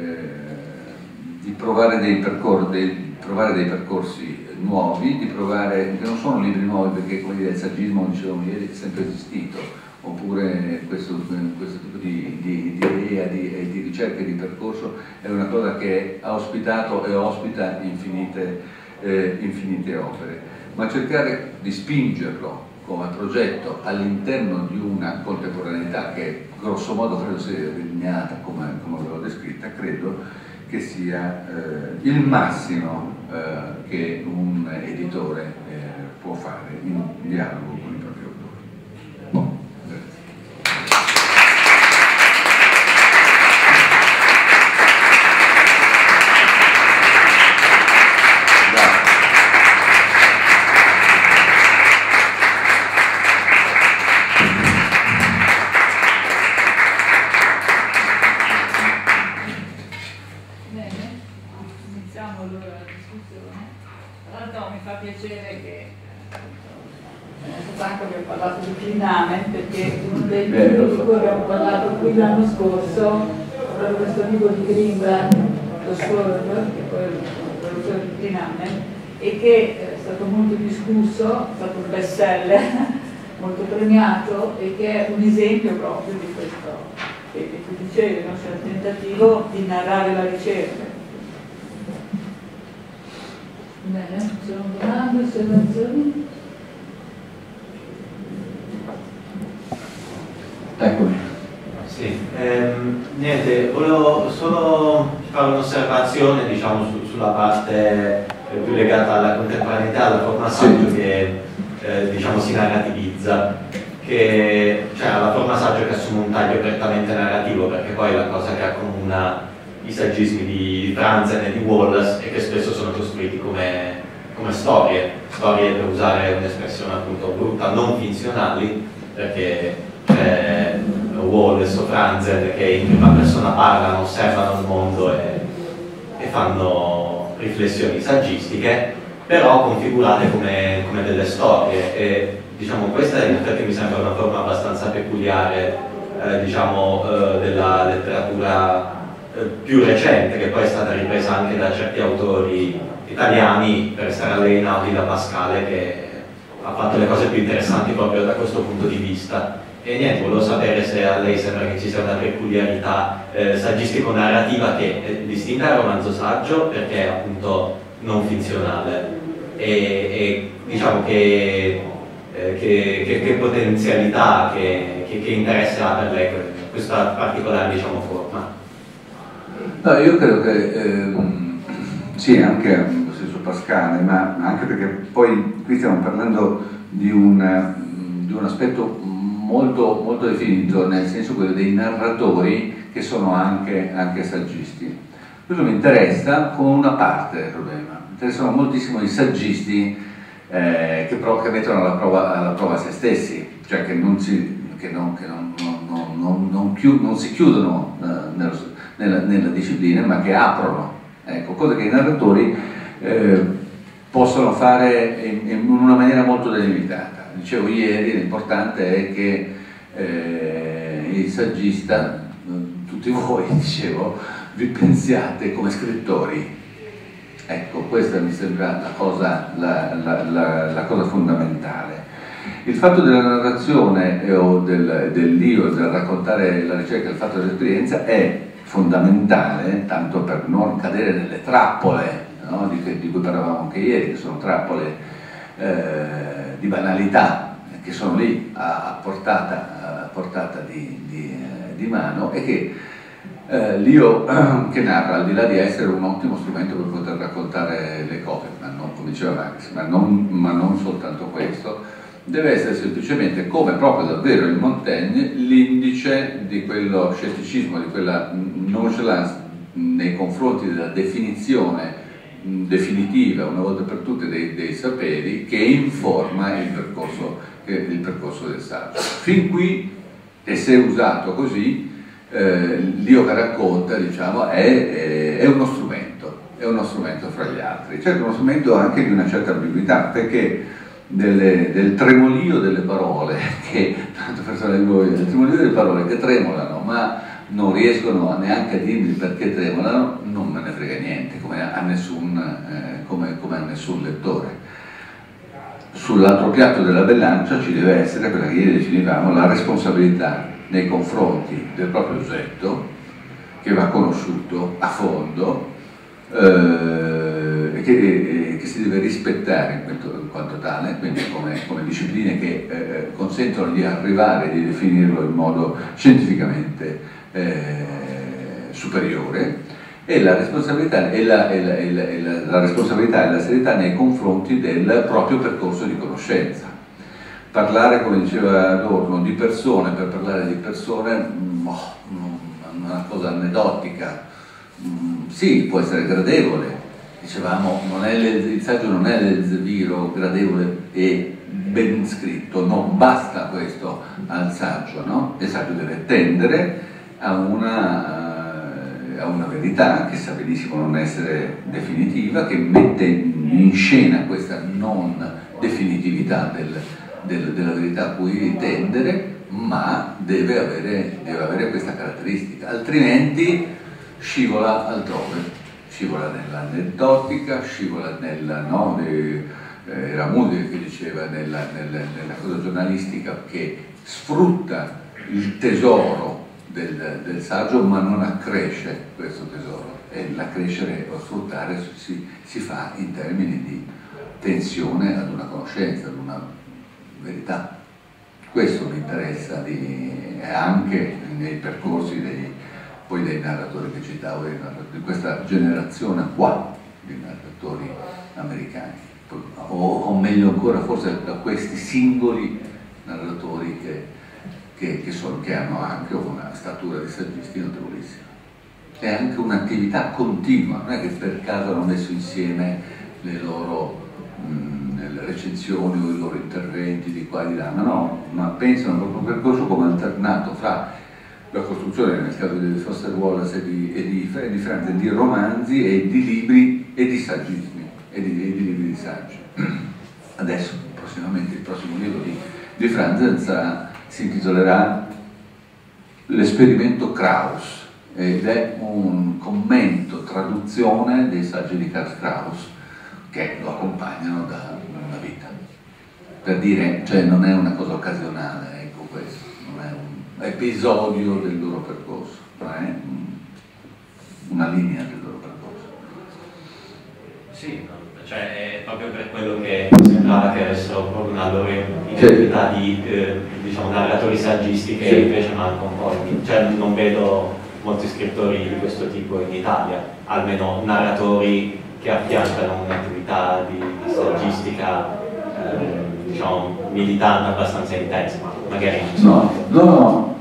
di provare dei, di provare dei percorsi nuovi, di provare, che non sono libri nuovi perché, come dire, il saggismo, dicevamo ieri, è sempre esistito, oppure questo, questo tipo di, di, di idea di, di ricerca e di percorso è una cosa che ha ospitato e ospita infinite, eh, infinite opere, ma cercare di spingerlo come progetto all'interno di una contemporaneità che grosso modo credo sia delineata come, come l'ho descritta, credo che sia eh, il massimo eh, che un editore eh, può fare in dialogo con i propri autori. Bon. L'anno scorso, proprio questo amico di Greenberg, lo Schopenhauer, che poi è un traduttore di Greenberg, e che è stato molto discusso, è stato un best seller, molto premiato, e che è un esempio proprio di questo che tu dicevi, no? Cioè, il tentativo di narrare la ricerca. Bene, ci sono domande, osservazioni? Eccomi. Sì, ehm, niente, volevo solo fare un'osservazione, diciamo, su, sulla parte più legata alla contemporaneità, alla forma saggio che eh, diciamo, si narrativizza, che, cioè alla forma saggio che assume un taglio prettamente narrativo, perché poi la cosa che accomuna i saggismi di Franzen e di Wallace è che spesso sono costruiti come, come storie, storie per usare un'espressione appunto brutta, non finzionali, perché... Eh, Wallace o Franzen, che in prima persona parlano, osservano il mondo e, e fanno riflessioni saggistiche, però configurate come, come delle storie. E diciamo questa in effetti mi sembra una forma abbastanza peculiare eh, diciamo, eh, della letteratura eh, più recente, che poi è stata ripresa anche da certi autori italiani, per stare alle Einaudi, da Pascale, che ha fatto le cose più interessanti proprio da questo punto di vista. E niente, volevo sapere se a lei sembra che ci sia una peculiarità eh, saggistico-narrativa che è distinta dal romanzo saggio, perché è appunto non finzionale, e, e diciamo che, eh, che, che, che potenzialità, che, che, che interesse ha per lei questa particolare, diciamo, forma. No, io credo che ehm, sì, anche lo stesso Pascale, ma anche perché poi qui stiamo parlando di, una, di un aspetto molto, molto definito, nel senso quello dei narratori che sono anche, anche saggisti. Questo mi interessa con una parte del problema, mi interessano moltissimo i saggisti eh, che, però, che mettono alla prova, alla prova se stessi, cioè che non si, che non, che non, non, non, non, chiud, non si chiudono eh, nello, nella, nella disciplina, ma che aprono, ecco, cosa che i narratori eh, possono fare in, in una maniera molto delimitata. Dicevo ieri, l'importante è che eh, il saggista, tutti voi, dicevo, vi pensiate come scrittori, ecco, questa mi sembra la cosa, la, la, la, la cosa fondamentale. Il fatto della narrazione eh, o del, dell'io, del raccontare la ricerca, il fatto dell'esperienza è fondamentale, tanto per non cadere nelle trappole, no? di, di cui parlavamo anche ieri, che sono trappole eh, di banalità, che sono lì a portata, a portata di, di, di mano, e che Eh, l'io che narra, al di là di essere un ottimo strumento per poter raccontare le cose, ma non, come diceva Magris, ma non, ma non soltanto questo, deve essere semplicemente, come proprio davvero in Montaigne, l'indice di quello scetticismo, di quella nonchalance nei confronti della definizione mh, definitiva, una volta per tutte, dei, dei saperi, che informa il percorso, il percorso del saggio. Fin qui, e se usato così, Eh, l'io che racconta, diciamo, è, è, è uno strumento, è uno strumento fra gli altri, certo, uno strumento anche di una certa ambiguità, perché delle, del tremolio delle parole, che tanto per fare voi, del tremolio delle parole che tremolano, ma non riescono neanche a dirmi perché tremolano, non me ne frega niente, come a nessun, eh, come, come a nessun lettore. Sull'altro piatto della bilancia ci deve essere quella che ieri definivamo la responsabilità nei confronti del proprio oggetto, che va conosciuto a fondo eh, e che, che si deve rispettare in quanto, in quanto tale, quindi come, come discipline che eh, consentono di arrivare, di definirlo in modo scientificamente eh, superiore, e la responsabilità e la, e la, e la, e la, la responsabilità e la serietà nei confronti del proprio percorso di conoscenza. Parlare, come diceva Adorno, di persone per parlare di persone oh, una cosa aneddotica, sì, può essere gradevole, dicevamo, non è le, il saggio non è l'elzeviro gradevole e ben scritto, non basta questo al saggio, no? Il saggio deve tendere a una, a una verità che sa benissimo non essere definitiva, che mette in scena questa non definitività del della verità a cui tendere, ma deve avere, deve avere questa caratteristica, altrimenti scivola altrove, scivola nell'aneddotica, scivola nella, no, era Musil che diceva, nella, nella, nella cosa giornalistica che sfrutta il tesoro del, del saggio, ma non accresce questo tesoro, e l'accrescere o sfruttare si, si fa in termini di tensione ad una conoscenza, ad una verità. Questo mi interessa di, anche nei percorsi dei, poi dei narratori che citavo, di questa generazione qua di narratori americani, o, o meglio ancora forse da questi singoli narratori che, che, che, sono, che hanno anche una statura di saggisti notevolissima. È anche un'attività continua, non è che per caso hanno messo insieme le loro mh, le recensioni o i loro interventi di qua e di là, ma no, ma pensano al proprio percorso come alternato fra la costruzione, nel caso di Foster Wallace e di, e di, e di Franzen, di romanzi e di libri e di saggismi e di, e di libri di saggi. Adesso, prossimamente, il prossimo libro di, di Franzen sarà, si intitolerà L'esperimento Krauss, ed è un commento, traduzione dei saggi di Karl Kraus che lo accompagnano da una vita. Per dire, cioè non è una cosa occasionale, ecco questo, non è un episodio del loro percorso, ma è una linea del loro percorso. Sì, cioè è proprio per quello che sembrava che avessero proprio una loro identità, sì, di eh, diciamo, narratori saggistiche, sì, invece manco un, cioè non vedo molti scrittori di questo tipo in Italia, almeno narratori che affiancano un'attività di, di saggistica eh, diciamo, militante abbastanza intensa, ma magari non sono. No, no, no,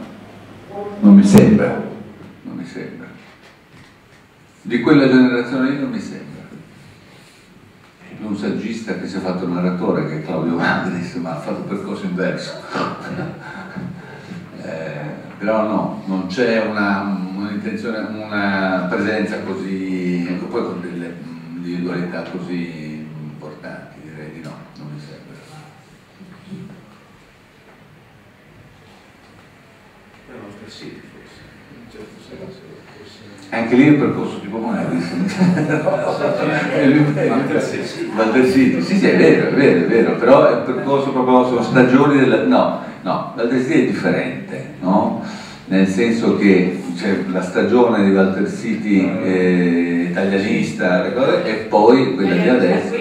non mi sembra, non mi sembra. Di quella generazione lì non mi sembra. Un saggista che si è fatto narratore, che è Claudio Magris, ma ha fatto percorso inverso. eh, però no, non c'è una un'intenzione, una presenza così, ecco, poi con delle individualità così importanti, direi di no, non mi serve. Sì, anche lì è un percorso tipo Monelli, Valtersiti, sì sì, è vero, è vero, è vero, però è un percorso proprio, sono stagioni della... no, no, Valtersiti è differente, no? Nel senso che c'è la stagione di Valtersiti eh, italianista e poi quella di adesso.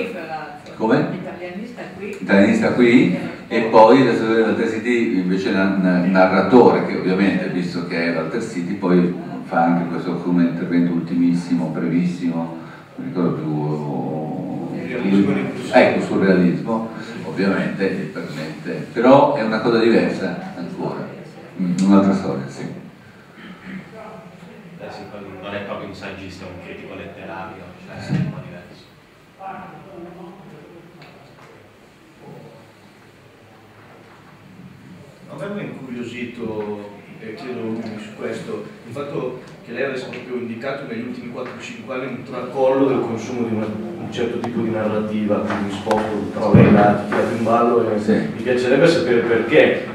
Come? Italianista qui. Italianista qui e poi la stagione di Valtersiti invece narratore, che ovviamente, visto che è Valtersiti, poi fa anche questo come intervento ultimissimo, brevissimo, non ricordo più, ecco, sul realismo, ovviamente gli permette, però è una cosa diversa ancora. Un'altra storia, sì. Non è proprio un saggista, è un critico letterario, cioè è un po' diverso. A me mi ha incuriosito, e chiedo lui su questo, il fatto che lei avesse proprio indicato negli ultimi quattro cinque anni un tracollo del consumo di una, un certo tipo di narrativa, quindi sposto, parole dati, tirato in ballo, e sì, mi piacerebbe sapere perché.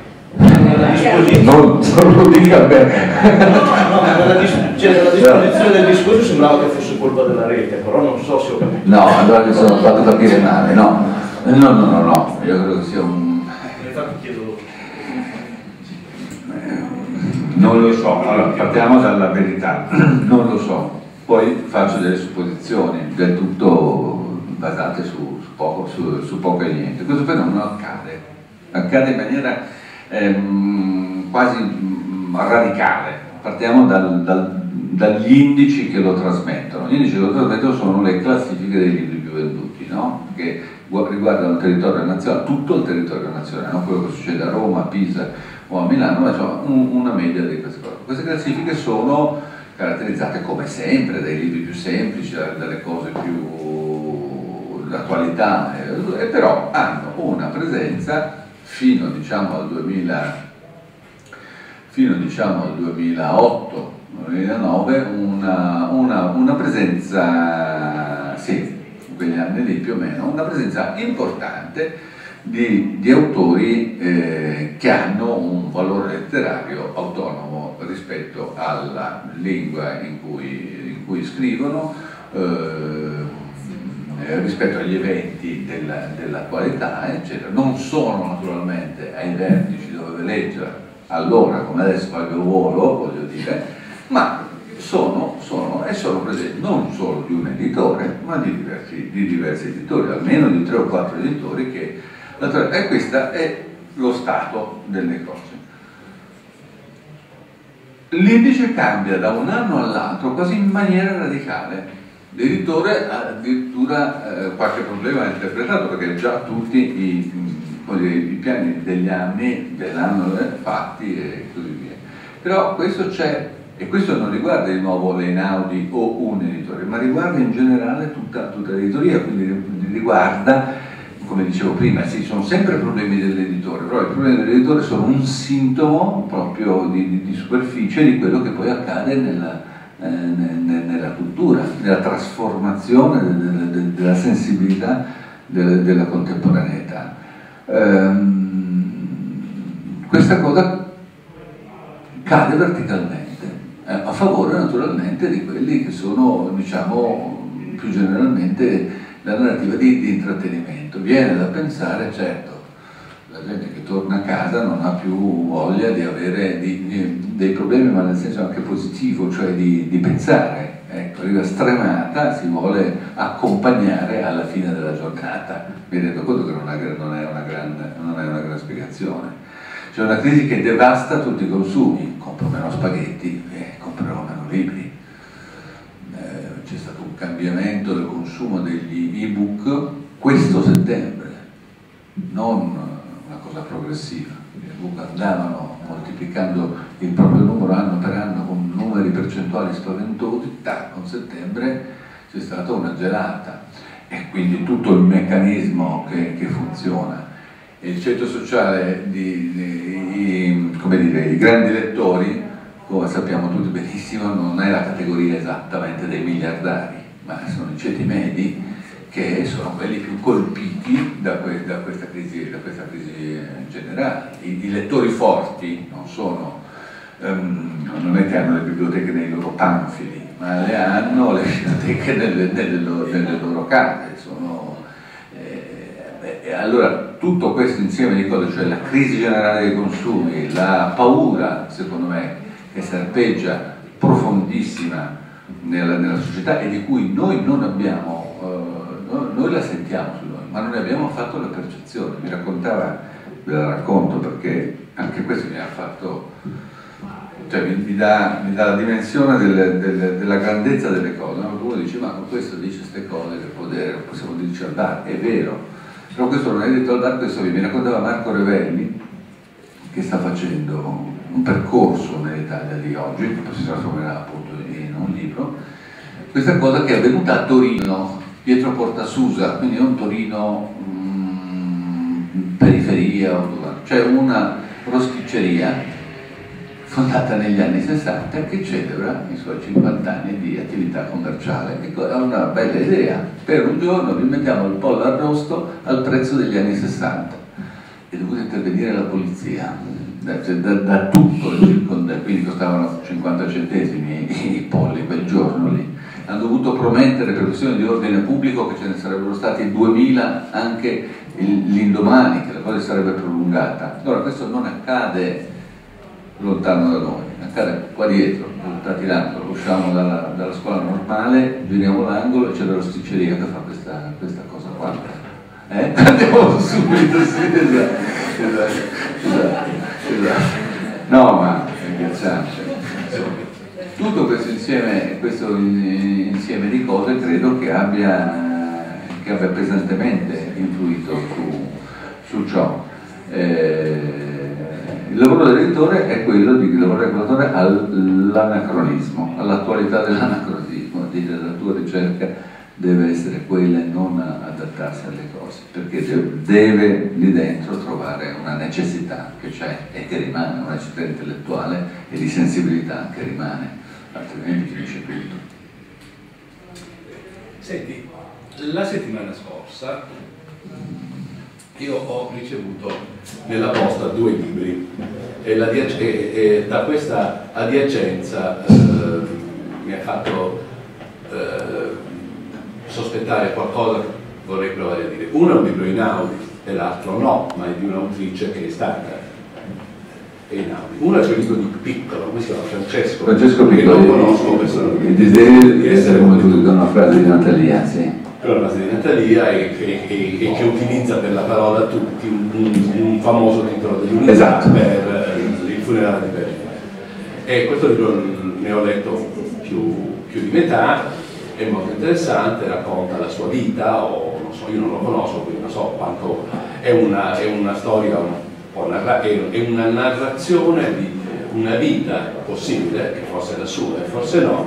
Non, non lo dica bene. No, no, la dis cioè, disposizione del discorso sembrava che fosse colpa della rete, però non so se ho capito. No, allora mi sono fatto capire male, no. No, no, no, no, io credo che sia un... Non lo so, allora partiamo dalla verità, non lo so. Poi faccio delle supposizioni, del tutto basate su, su, poco, su, su poco e niente. Questo fenomeno accade, accade in maniera... Ehm, quasi mh, radicale. Partiamo dal, dal, dagli indici che lo trasmettono. Gli indici che lo trasmettono sono le classifiche dei libri più venduti, no? Che riguardano il territorio nazionale, tutto il territorio nazionale, non quello che succede a Roma, a Pisa o a Milano, ma insomma un, una media di queste cose. Queste classifiche sono caratterizzate come sempre dai libri più semplici, dalle cose più d'attualità, eh, e però hanno una presenza fino diciamo al duemila, fino diciamo al duemilaotto duemilanove, una, una, una presenza, sì, in quegli anni lì più o meno, una presenza importante di, di autori eh, che hanno un valore letterario autonomo rispetto alla lingua in cui, in cui scrivono, eh, rispetto agli eventi dell'attualità, della eccetera. Non sono naturalmente ai vertici dove veleggia allora come adesso proprio volo, voglio dire, ma sono, sono e sono presenti non solo di un editore, ma di diversi, di diversi editori, almeno di tre o quattro editori che... E questo è lo stato delle cose. L'indice cambia da un anno all'altro quasi in maniera radicale. L'editore ha addirittura eh, qualche problema interpretato, perché già tutti i, i, i piani degli anni dell'anno fatti e così via. Però questo c'è, e questo non riguarda di nuovo l'Einaudi o un editore, ma riguarda in generale tutta, tutta l'editoria, quindi riguarda come dicevo prima, sì, sono sempre problemi dell'editore, però i problemi dell'editore sono un sintomo proprio di, di, di superficie di quello che poi accade nella, eh, nella cultura, nella trasformazione della, della sensibilità della, della contemporaneità. Ehm, questa cosa cade verticalmente, eh, a favore naturalmente di quelli che sono, diciamo, più generalmente la narrativa di, di intrattenimento. Viene da pensare, certo, la gente che torna a casa non ha più voglia di avere di, di, dei problemi, ma nel senso anche positivo, cioè di, di pensare, ecco, arriva stremata, si vuole accompagnare alla fine della giornata. Mi rendo conto che non, ha, non, è, una gran, non è una gran spiegazione. C'è una crisi che devasta tutti i consumi: compro meno spaghetti e comprerò meno libri. C'è stato un cambiamento del consumo degli ebook questo settembre, non una cosa progressiva. Gli ebook andavano moltiplicando il proprio numero anno per anno con numeri percentuali spaventosi, da con settembre c'è stata una gelata, e quindi tutto il meccanismo che, che funziona. E il centro sociale di, di, di, come dire, i grandi lettori, come sappiamo tutti benissimo, non è la categoria esattamente dei miliardari, ma sono i ceti medi che sono quelli più colpiti da, que da, questa, crisi, da questa crisi generale. I, i lettori forti non sono, um, non è che hanno le biblioteche nei loro panfili, ma le hanno le biblioteche nelle, nelle, loro, nelle loro case. Sono, eh, e allora tutto questo insieme di cose, cioè la crisi generale dei consumi, la paura, secondo me, che serpeggia profondissima nella, nella società e di cui noi non abbiamo, eh, noi, noi la sentiamo su noi, ma non ne abbiamo affatto la percezione. Mi raccontava, ve la racconto perché anche questo mi ha fatto, cioè mi, mi, dà, mi dà la dimensione del, del, della grandezza delle cose. Uno dice, ma con questo dice queste cose che poter, possiamo dirci al bar, è vero, però questo non è detto al bar, questo mi raccontava Marco Revelli, che sta facendo un percorso nell'Italia di oggi, che poi si trasformerà appunto in un libro, questa cosa che è avvenuta a Torino, dietro Portasusa, quindi non Torino mh, periferia, cioè una rosticceria fondata negli anni sessanta che celebra i suoi cinquanta anni di attività commerciale. Ecco, è una bella idea, per un giorno vi mettiamo il pollo arrosto al prezzo degli anni sessanta. È dovuta intervenire la polizia, da, cioè, da, da tutto il circondario, quindi costavano cinquanta centesimi i, i polli quel giorno lì. Hanno dovuto promettere per questioni di ordine pubblico che ce ne sarebbero stati duemila anche l'indomani, che la cosa sarebbe prolungata. Allora questo non accade lontano da noi, accade qua dietro, da Tirano, usciamo dalla, dalla scuola normale, giriamo l'angolo e c'è la rosticceria che fa questa, questa cosa qua. Eh? Andiamo subito, sì, esatto, esatto, esatto, esatto. No, ma è piaciante. Tutto questo insieme, questo insieme di cose credo che abbia, che abbia pesantemente influito su, su ciò. Eh, il lavoro dell'editore è quello di lavorare all'anacronismo, all'attualità dell'anacronismo, di la tua ricerca deve essere quella e non adattarsi alle cose, perché deve, deve lì dentro trovare una necessità che c'è e che rimane, una necessità intellettuale e di sensibilità che rimane, altrimenti finisce tutto. Senti, la settimana scorsa io ho ricevuto nella posta due libri e, la, e, e da questa adiacenza eh, mi ha fatto eh, sospettare qualcosa che vorrei provare a dire. Uno è un libro Einaudi e l'altro no, ma è di un'autrice che è stata Einaudi. Uno è un libro di Piccolo, come si chiama? Francesco, Francesco Piccolo, che non conosco personalmente. Il desiderio di essere come tu, da una frase di Natalia, sì. Una frase di Natalia e, e, e, e che utilizza per la parola tutti un, un, un famoso titolo di unità, esatto, per il funerale di Benjamin. E questo libro ne ho letto più, più di metà. È molto interessante, racconta la sua vita, o non so, io non lo conosco, quindi non so quanto è una, è una storia, un po' narra è, è una narrazione di una vita possibile, che forse è la sua e forse no,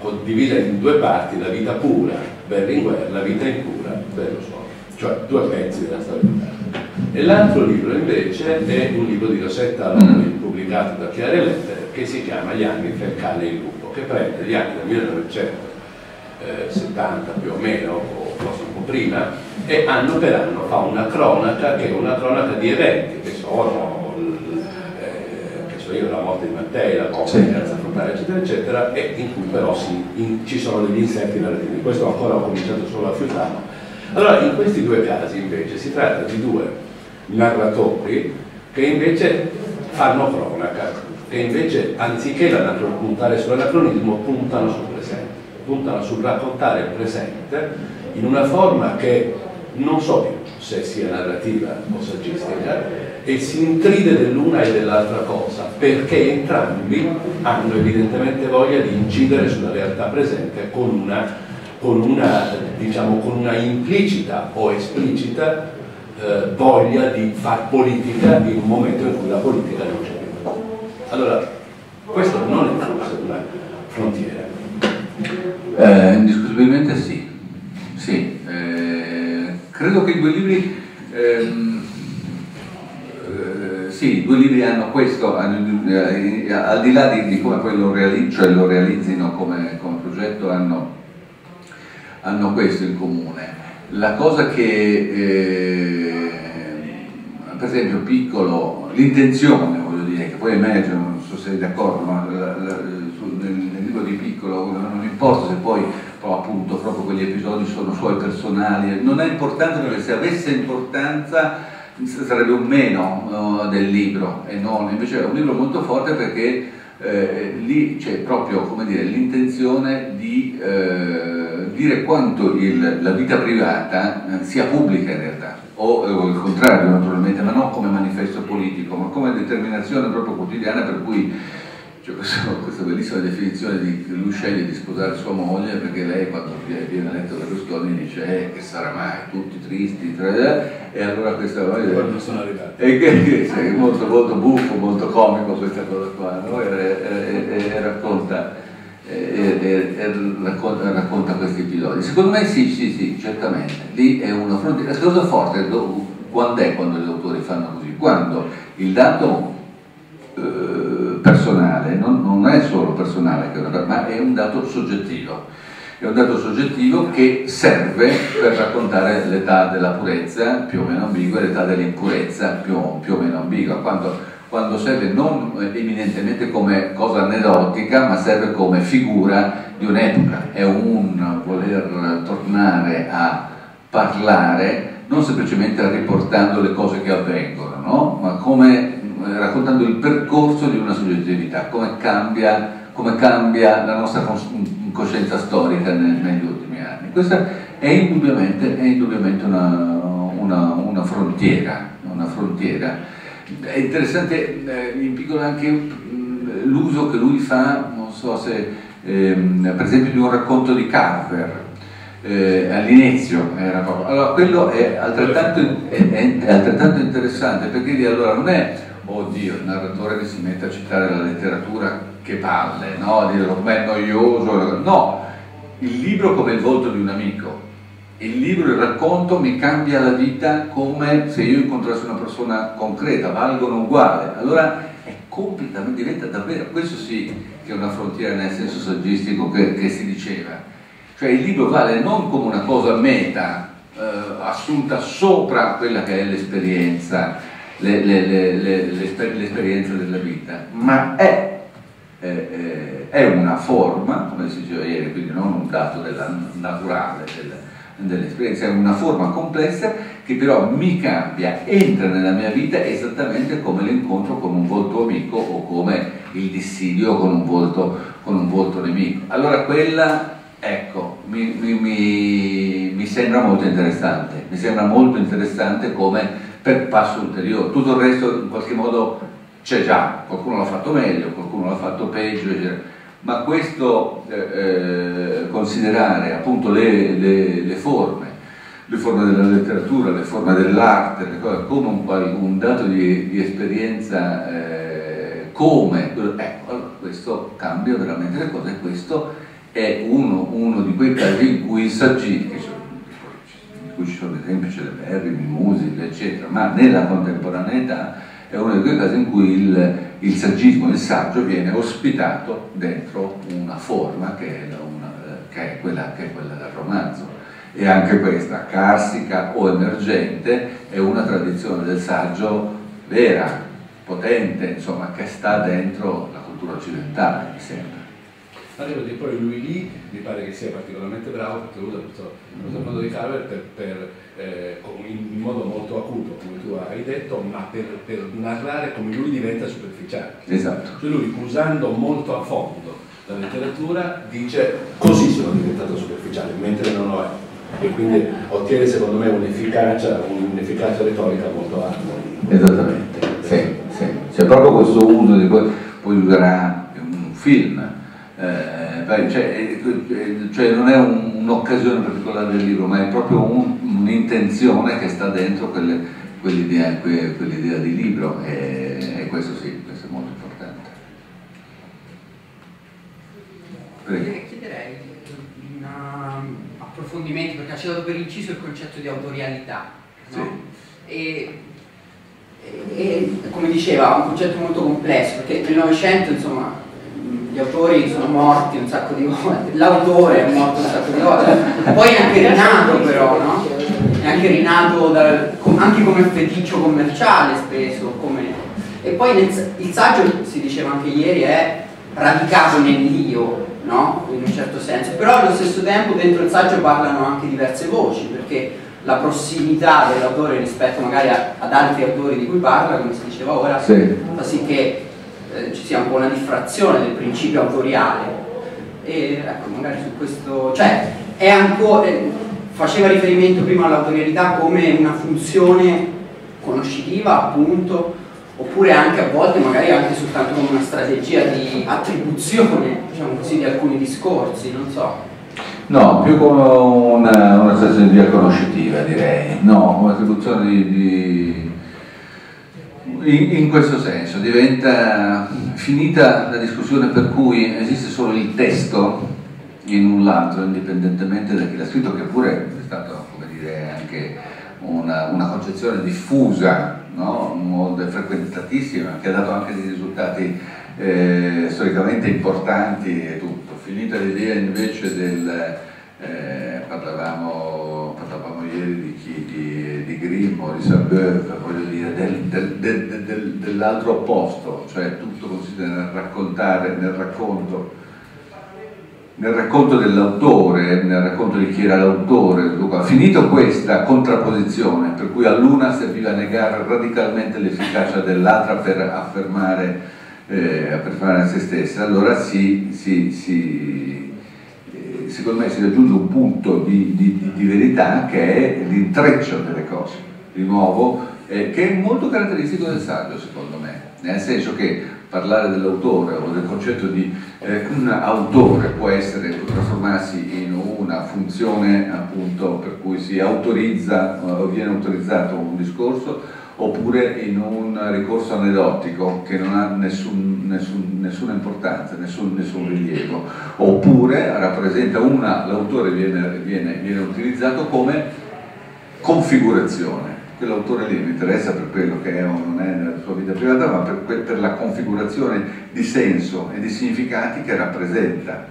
condivisa in due parti, la vita pura, Berlinguer, la vita impura, Berlusconi. cioè due pezzi della stabilità. E l'altro libro invece è un libro di Rosetta Lomoli, pubblicato da Chiare Lettere, che si chiama Gli anni che cane il lupo, che prende gli anni del millenovecentosettanta più o meno, o forse un po' prima, e anno per anno fa una cronaca che è una cronaca di eventi che sono eh, che so io, la morte di Mattei, la morte sì. di Piazza Frontale, eccetera eccetera, e in cui però si, in, ci sono degli insetti narrativi. Questo ancora ho cominciato solo a fiutano. Allora, in questi due casi invece si tratta di due narratori che invece fanno cronaca, che invece anziché puntare sull'anacronismo puntano sul presente, puntano sul raccontare il presente in una forma che non so più se sia narrativa o saggistica, e si intride dell'una e dell'altra cosa, perché entrambi hanno evidentemente voglia di incidere sulla realtà presente con una, con una, diciamo, con una implicita o esplicita Eh, voglia di far politica in un momento in cui la politica non c'è più. Allora, questo non è forse una frontiera? Eh, indiscutibilmente sì. Sì. Eh, credo che i due libri ehm, eh, sì, i due libri hanno questo, hanno, eh, al di là di, di come poi lo, reali cioè lo realizzino come, come progetto, hanno, hanno questo in comune. La cosa che, eh, per esempio, Piccolo, l'intenzione, voglio dire, che poi emerge, non so se sei d'accordo, ma la, la, su, nel, nel libro di Piccolo non importa se poi, però, appunto, proprio quegli episodi sono suoi personali, non è importante, perché se avesse importanza sarebbe un meno, no, del libro, e non, invece è un libro molto forte perché eh, lì c'è proprio, come dire, l'intenzione di... Eh, dire quanto il, la vita privata eh, sia pubblica in realtà, o, o il contrario naturalmente, ma non come manifesto politico, ma come determinazione proprio quotidiana, per cui cioè, questo, questa bellissima definizione di lui sceglie di sposare sua moglie perché lei, quando viene eletto Berlusconi, dice eh, che sarà mai, tutti tristi, tra, e allora questa personalità è, è, è molto, molto buffo, molto comico questa cosa qua, no? e, e, e, e racconta E, e, e racconta, racconta questi episodi. Secondo me sì, sì, sì, certamente. Lì è una frontiera. La cosa forte do, quando è quando gli autori fanno così? Quando il dato eh, personale non, non è solo personale, ma è un dato soggettivo. È un dato soggettivo che serve per raccontare l'età della purezza più o meno ambigua e l'età dell'impurezza più, più o meno ambigua. Quando, quando serve non eminentemente come cosa aneddotica, ma serve come figura di un'epoca. È un voler tornare a parlare non semplicemente riportando le cose che avvengono, no? Ma come raccontando il percorso di una soggettività, come cambia, come cambia la nostra coscienza storica negli ultimi anni. Questa è indubbiamente, è indubbiamente una, una, una frontiera, una frontiera. È interessante eh, in Piccolo anche l'uso che lui fa, non so se, ehm, per esempio, di un racconto di Carver, eh, all'inizio era proprio. Allora, quello è altrettanto, è, è altrettanto interessante, perché lì allora non è, oddio, il narratore che si mette a citare la letteratura, che palle, no? Dire ormai è noioso, no, il libro come il volto di un amico. Il libro, il racconto mi cambia la vita come se io incontrassi una persona concreta, valgono uguale. Allora è completamente, diventa davvero, questo sì che è una frontiera nel senso saggistico che, che si diceva. Cioè il libro vale non come una cosa meta, eh, assunta sopra quella che è l'esperienza, le, le, le, le, l'esper, l'esperienza della vita, ma è... Eh, è una forma, come si diceva ieri, quindi non un dato della, naturale della, dell'esperienza, è una forma complessa che però mi cambia, entra nella mia vita esattamente come l'incontro con un volto amico o come il dissidio con un volto, con un volto nemico. Allora quella, ecco, mi, mi, mi, mi sembra molto interessante, mi sembra molto interessante come per passo ulteriore. Tutto il resto in qualche modo c'è già, qualcuno l'ha fatto meglio, qualcuno l'ha fatto peggio, eccetera. Ma questo eh, considerare appunto le, le, le forme, le forme della letteratura, le forme dell'arte, come un, un dato di, di esperienza, eh, come, ecco, allora questo cambia veramente le cose, e questo è uno, uno di quei casi in cui il saggista, di cui ci sono esempi, ce Henry di Musil, eccetera, ma nella contemporaneità è uno di quei casi in cui il, il saggismo, il saggio viene ospitato dentro una forma che è, la, una, che è, quella, che è quella del romanzo. E anche questa, carsica o emergente, è una tradizione del saggio vera, potente, insomma, che sta dentro la cultura occidentale, mi sembra. Allora, poi lui lì mi pare che sia particolarmente bravo, perché usa questo modo di Carver per, per, eh, in modo molto acuto, come tu hai detto, ma per, per narrare come lui diventa superficiale. Esatto. Cioè lui, usando molto a fondo la letteratura, dice così sono diventato superficiale, mentre non lo è. E quindi ottiene secondo me un'efficacia un'efficacia retorica molto alta. Esattamente, sì, sì. C'è proprio questo uso di poi, poi userà un film, eh, cioè, cioè non è un'occasione particolare del libro, ma è proprio un'intenzione che sta dentro quell'idea quell quell'idea di libro, e, e questo sì, questo è molto importante. Prego. Chiederei una... approfondimenti, perché c'è dato per inciso il concetto di autorialità, no? Sì. E, e come diceva, è un concetto molto complesso, perché nel Novecento, insomma, gli autori sono morti un sacco di volte, l'autore è morto un sacco di volte, poi è anche rinato però, no? È anche rinato dal, anche come feticcio commerciale spesso, come... E poi nel, il saggio, si diceva anche ieri, è radicato nell'io, no? In un certo senso, però allo stesso tempo dentro il saggio parlano anche diverse voci, perché la prossimità dell'autore rispetto magari a, ad altri autori di cui parla, come si diceva ora, sì, fa sì che eh, ci sia un po' una diffrazione del principio autoriale. E ecco, magari su questo, cioè è ancora, faceva riferimento prima all'autorialità come una funzione conoscitiva, appunto, oppure anche a volte magari anche soltanto come una strategia di attribuzione, diciamo così, di alcuni discorsi, non so. No, più come una, una strategia conoscitiva, direi, no, come attribuzione di... di... In, in questo senso diventa finita la discussione per cui esiste solo il testo e null'altro, indipendentemente da chi l'ha scritto, che pure è stato, come dire, anche una, una concezione diffusa, no? Frequentatissima, che ha dato anche dei risultati eh, storicamente importanti e tutto. Finita l'idea invece del... Eh, parlavamo, parlavamo ieri di, chi, di, di Grimmo, di Sainte-Beuve, voglio dire, del, del, del, del, dell'altro opposto, cioè tutto consiste nel raccontare, nel racconto, nel racconto dell'autore, nel racconto di chi era l'autore. Finito questa contrapposizione, per cui all'una serviva negare radicalmente l'efficacia dell'altra per affermare, eh, affermare se stessa, allora si, si, si, eh, secondo me si raggiunge un punto di, di, di verità che è l'intreccio delle cose, di nuovo, eh, che è molto caratteristico del saggio, secondo me, nel senso che parlare dell'autore o del concetto di eh, un autore può essere, può trasformarsi in una funzione, appunto, per cui si autorizza o viene autorizzato un discorso, oppure in un ricorso aneddotico che non ha nessun, nessun, nessuna importanza, nessun, nessun rilievo, oppure rappresenta una, l'autore viene, viene, viene utilizzato come configurazione. L'autore lì mi interessa per quello che è o non è nella sua vita privata, ma per, per la configurazione di senso e di significati che rappresenta.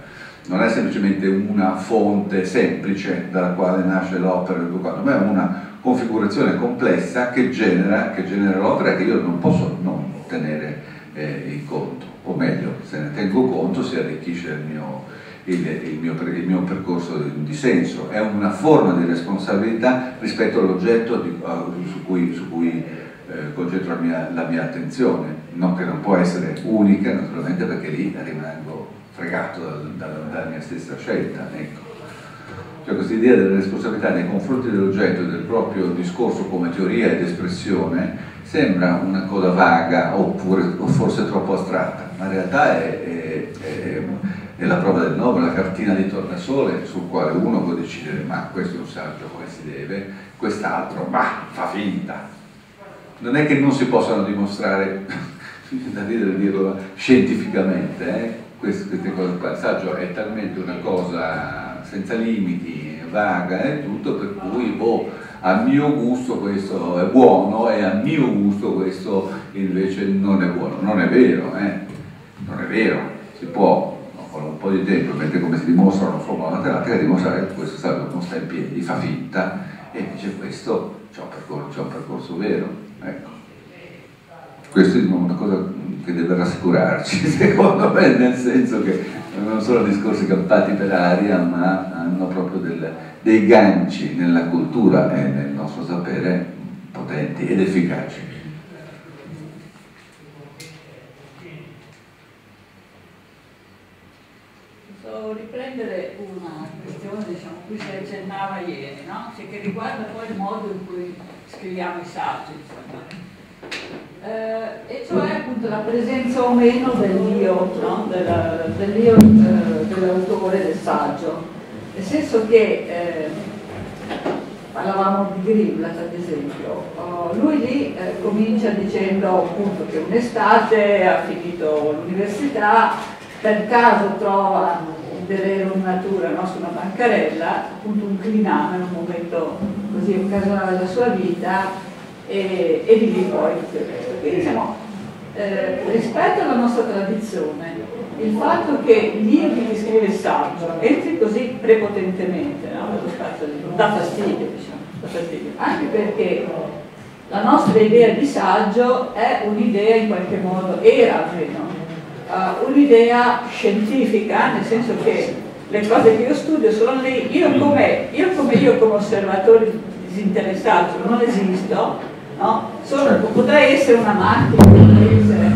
Non è semplicemente una fonte semplice dalla quale nasce l'opera e tutto quanto, ma è una configurazione complessa che genera, che genera l'opera, che io non posso non tenere eh, in conto, o meglio, se ne tengo conto si arricchisce il mio... Il, il, mio, il mio percorso di, di senso, è una forma di responsabilità rispetto all'oggetto su cui, su cui eh, concentro la mia, la mia attenzione, non che non può essere unica naturalmente, perché lì rimango fregato dal, dal, dalla mia stessa scelta, ecco. Cioè questa idea della responsabilità nei confronti dell'oggetto e del proprio discorso come teoria ed espressione sembra una cosa vaga, oppure o forse troppo astratta, ma in realtà è, è, è è la prova del nove, la cartina di tornasole sul quale uno può decidere ma questo è un saggio come si deve, quest'altro ma fa finta. Non è che non si possano dimostrare, da ridere dirlo, scientificamente, eh? queste, queste cose qua. Il saggio è talmente una cosa senza limiti, vaga e tutto, per cui boh, a mio gusto questo è buono e a mio gusto questo invece non è buono. Non è vero, eh? Non è vero, si può con un po' di tempo, mentre come si dimostra una formula matematica, dimostrare che questo stato non sta in piedi, fa finta, e invece questo c'è un percorso, c'è un percorso vero, ecco. Questa è una cosa che deve rassicurarci, secondo me, nel senso che non sono discorsi campati per aria, ma hanno proprio del, dei ganci nella cultura e nel nostro sapere potenti ed efficaci. Posso riprendere una questione, diciamo, cui si accennava ieri, no? Cioè, che riguarda poi il modo in cui scriviamo i saggi, insomma. Eh, e cioè appunto la presenza o meno dell'io, no? Della, dell'io eh, dell'autore del saggio, nel senso che eh, parlavamo di Griblas ad esempio, oh, lui lì eh, comincia dicendo appunto che un'estate ha finito l'università, per caso trova un velero in natura, no? Su una bancarella, appunto un criname, un momento così occasionale della sua vita, e, e di lì poi tutto il resto. Quindi diciamo, eh, rispetto alla nostra tradizione, il fatto che l'io che ti scrive il saggio entri così prepotentemente, no? Dà fastidio, diciamo, dà fastidio, anche perché la nostra idea di saggio è un'idea in qualche modo, era almeno, uh, un'idea scientifica, nel senso che le cose che io studio sono lì, io come io come, io come osservatore disinteressato non esisto. No? Sono, potrei essere una macchina, potrei essere,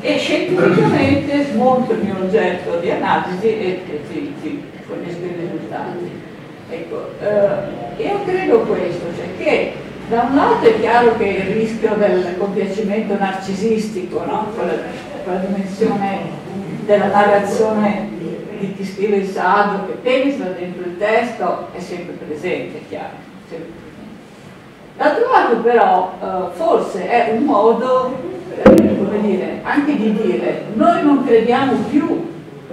e scientificamente smonto il mio oggetto di analisi e fornisco i risultati. Ecco, eh, io credo questo, cioè che da un lato è chiaro che il rischio del compiacimento narcisistico, no? Quella, quella dimensione della narrazione di chi scrive il saggio, che pensa dentro il testo, è sempre presente, è chiaro. Sempre. D'altro lato però eh, forse è un modo, eh, come dire, anche di dire noi non crediamo più,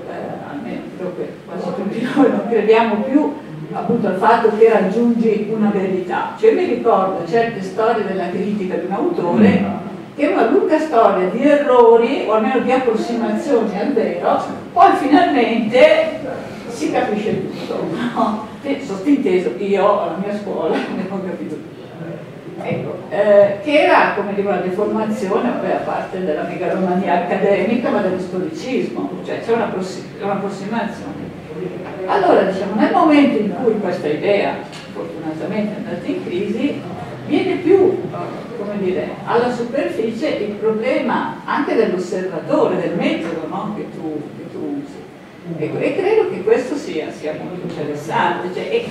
eh, almeno credo che quasi tutti noi non crediamo più appunto al fatto che raggiungi una verità. Cioè mi ricordo certe storie della critica di un autore che è una lunga storia di errori o almeno di approssimazioni al vero, poi finalmente si capisce tutto, no? Sottinteso, io alla mia scuola ne ho capito tutto. Ecco, eh, che era come dire una deformazione, vabbè, a parte della megalomania accademica, ma dello storicismo, cioè c'è un'approssimazione. Allora diciamo, nel momento in cui questa idea fortunatamente è andata in crisi, viene più, come dire, alla superficie il problema anche dell'osservatore, del metodo, no? che, tu, che tu usi. Ecco, e credo che questo sia, sia molto interessante. Cioè, e,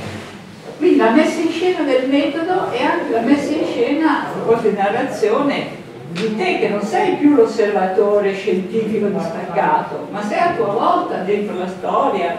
quindi la messa in scena del metodo e anche la messa in scena, a proposito di narrazione, di te che non sei più l'osservatore scientifico distaccato, ma sei a tua volta dentro la storia,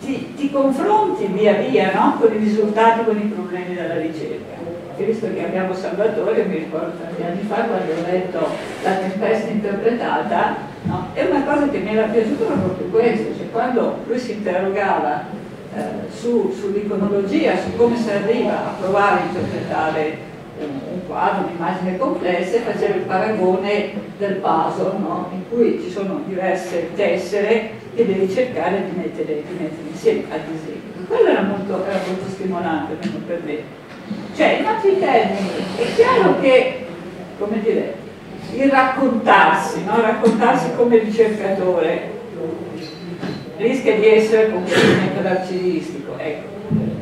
ti, ti confronti via via, no? Con i risultati, con i problemi della ricerca. E visto che abbiamo Salvatore, mi ricordo tanti anni fa quando ho letto La tempesta interpretata, no? È una cosa che mi era piaciuta proprio questo, cioè quando lui si interrogava Eh, su, sull'iconologia, su come si arriva a provare a interpretare un, un quadro, un'immagine complessa, e faceva il paragone del puzzle, no? In cui ci sono diverse tessere che devi cercare di mettere, di mettere insieme, ad esempio. Quello era molto, era molto stimolante per me. Cioè, in altri termini, è chiaro che, come dire, il raccontarsi, no? Raccontarsi come ricercatore rischia di essere un comportamento narcisistico, ecco.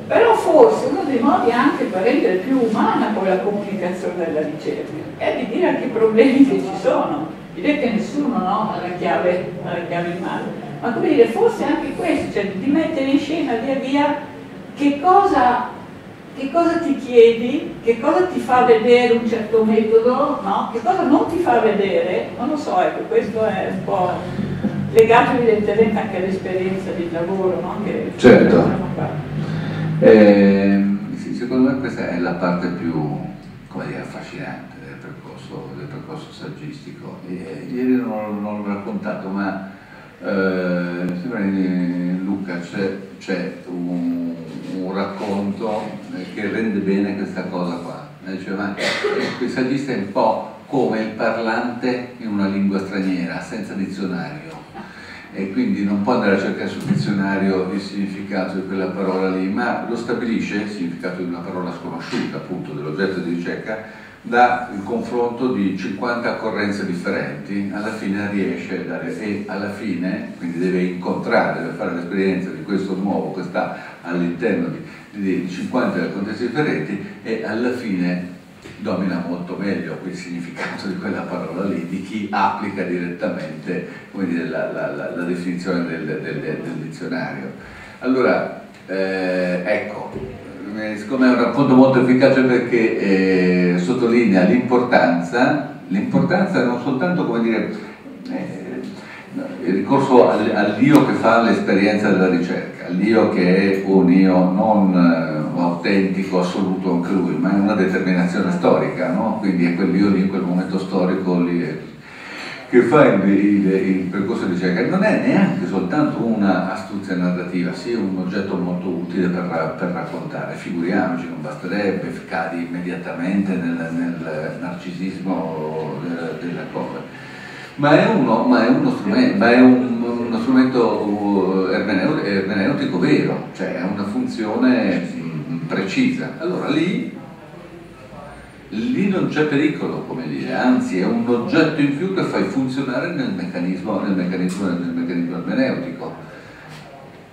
Però forse uno dei modi anche per rendere più umana poi la comunicazione della ricerca è di dire anche i problemi che ci sono, di dire che nessuno, no, ha la chiave, ha la chiave in mano, ma come dire, forse anche questo, cioè di mettere in scena via via che cosa, che cosa ti chiedi, che cosa ti fa vedere un certo metodo, no? Che cosa non ti fa vedere, non lo so, ecco, questo è un po' legato evidentemente anche all'esperienza di lavoro, no? Che certo. Eh, sì, secondo me questa è la parte più, come dire, affascinante del percorso, del percorso saggistico. E, ieri non, non l'ho raccontato, ma eh, in Luca c'è un, un racconto che rende bene questa cosa qua. Diceva, il saggista è un po' come il parlante in una lingua straniera, senza dizionario, e quindi non può andare a cercare sul dizionario il significato di quella parola lì, ma lo stabilisce, il significato di una parola sconosciuta, appunto, dell'oggetto di ricerca, da il confronto di cinquanta occorrenze differenti, alla fine riesce a dare, e alla fine, quindi deve incontrare, deve fare l'esperienza di questo nuovo che sta all'interno di, di cinquanta contesti differenti, e alla fine domina molto meglio il significato di quella parola lì, di chi applica direttamente, come dire, la, la, la, la definizione del, del, del dizionario. Allora, eh, ecco, siccome è un racconto molto efficace perché eh, sottolinea l'importanza, l'importanza non soltanto, come dire, eh, il ricorso all'io che fa l'esperienza della ricerca, all'io che è un io non eh, autentico, assoluto anche lui, ma è una determinazione storica, no? Quindi è quell'io lì, quel momento storico lì eh, che fa il, il, il percorso di ricerca. Non è neanche soltanto una astuzia narrativa, sì, è un oggetto molto utile per, per raccontare, figuriamoci, non basterebbe, cadi immediatamente nel, nel narcisismo della, della cosa, ma è uno, ma è uno strumento, ma è un, uno strumento ermeneutico vero, cioè ha una funzione precisa. Allora lì lì non c'è pericolo, come dire, anzi è un oggetto in più che fai funzionare nel meccanismo, nel meccanismo, nel meccanismo ermeneutico,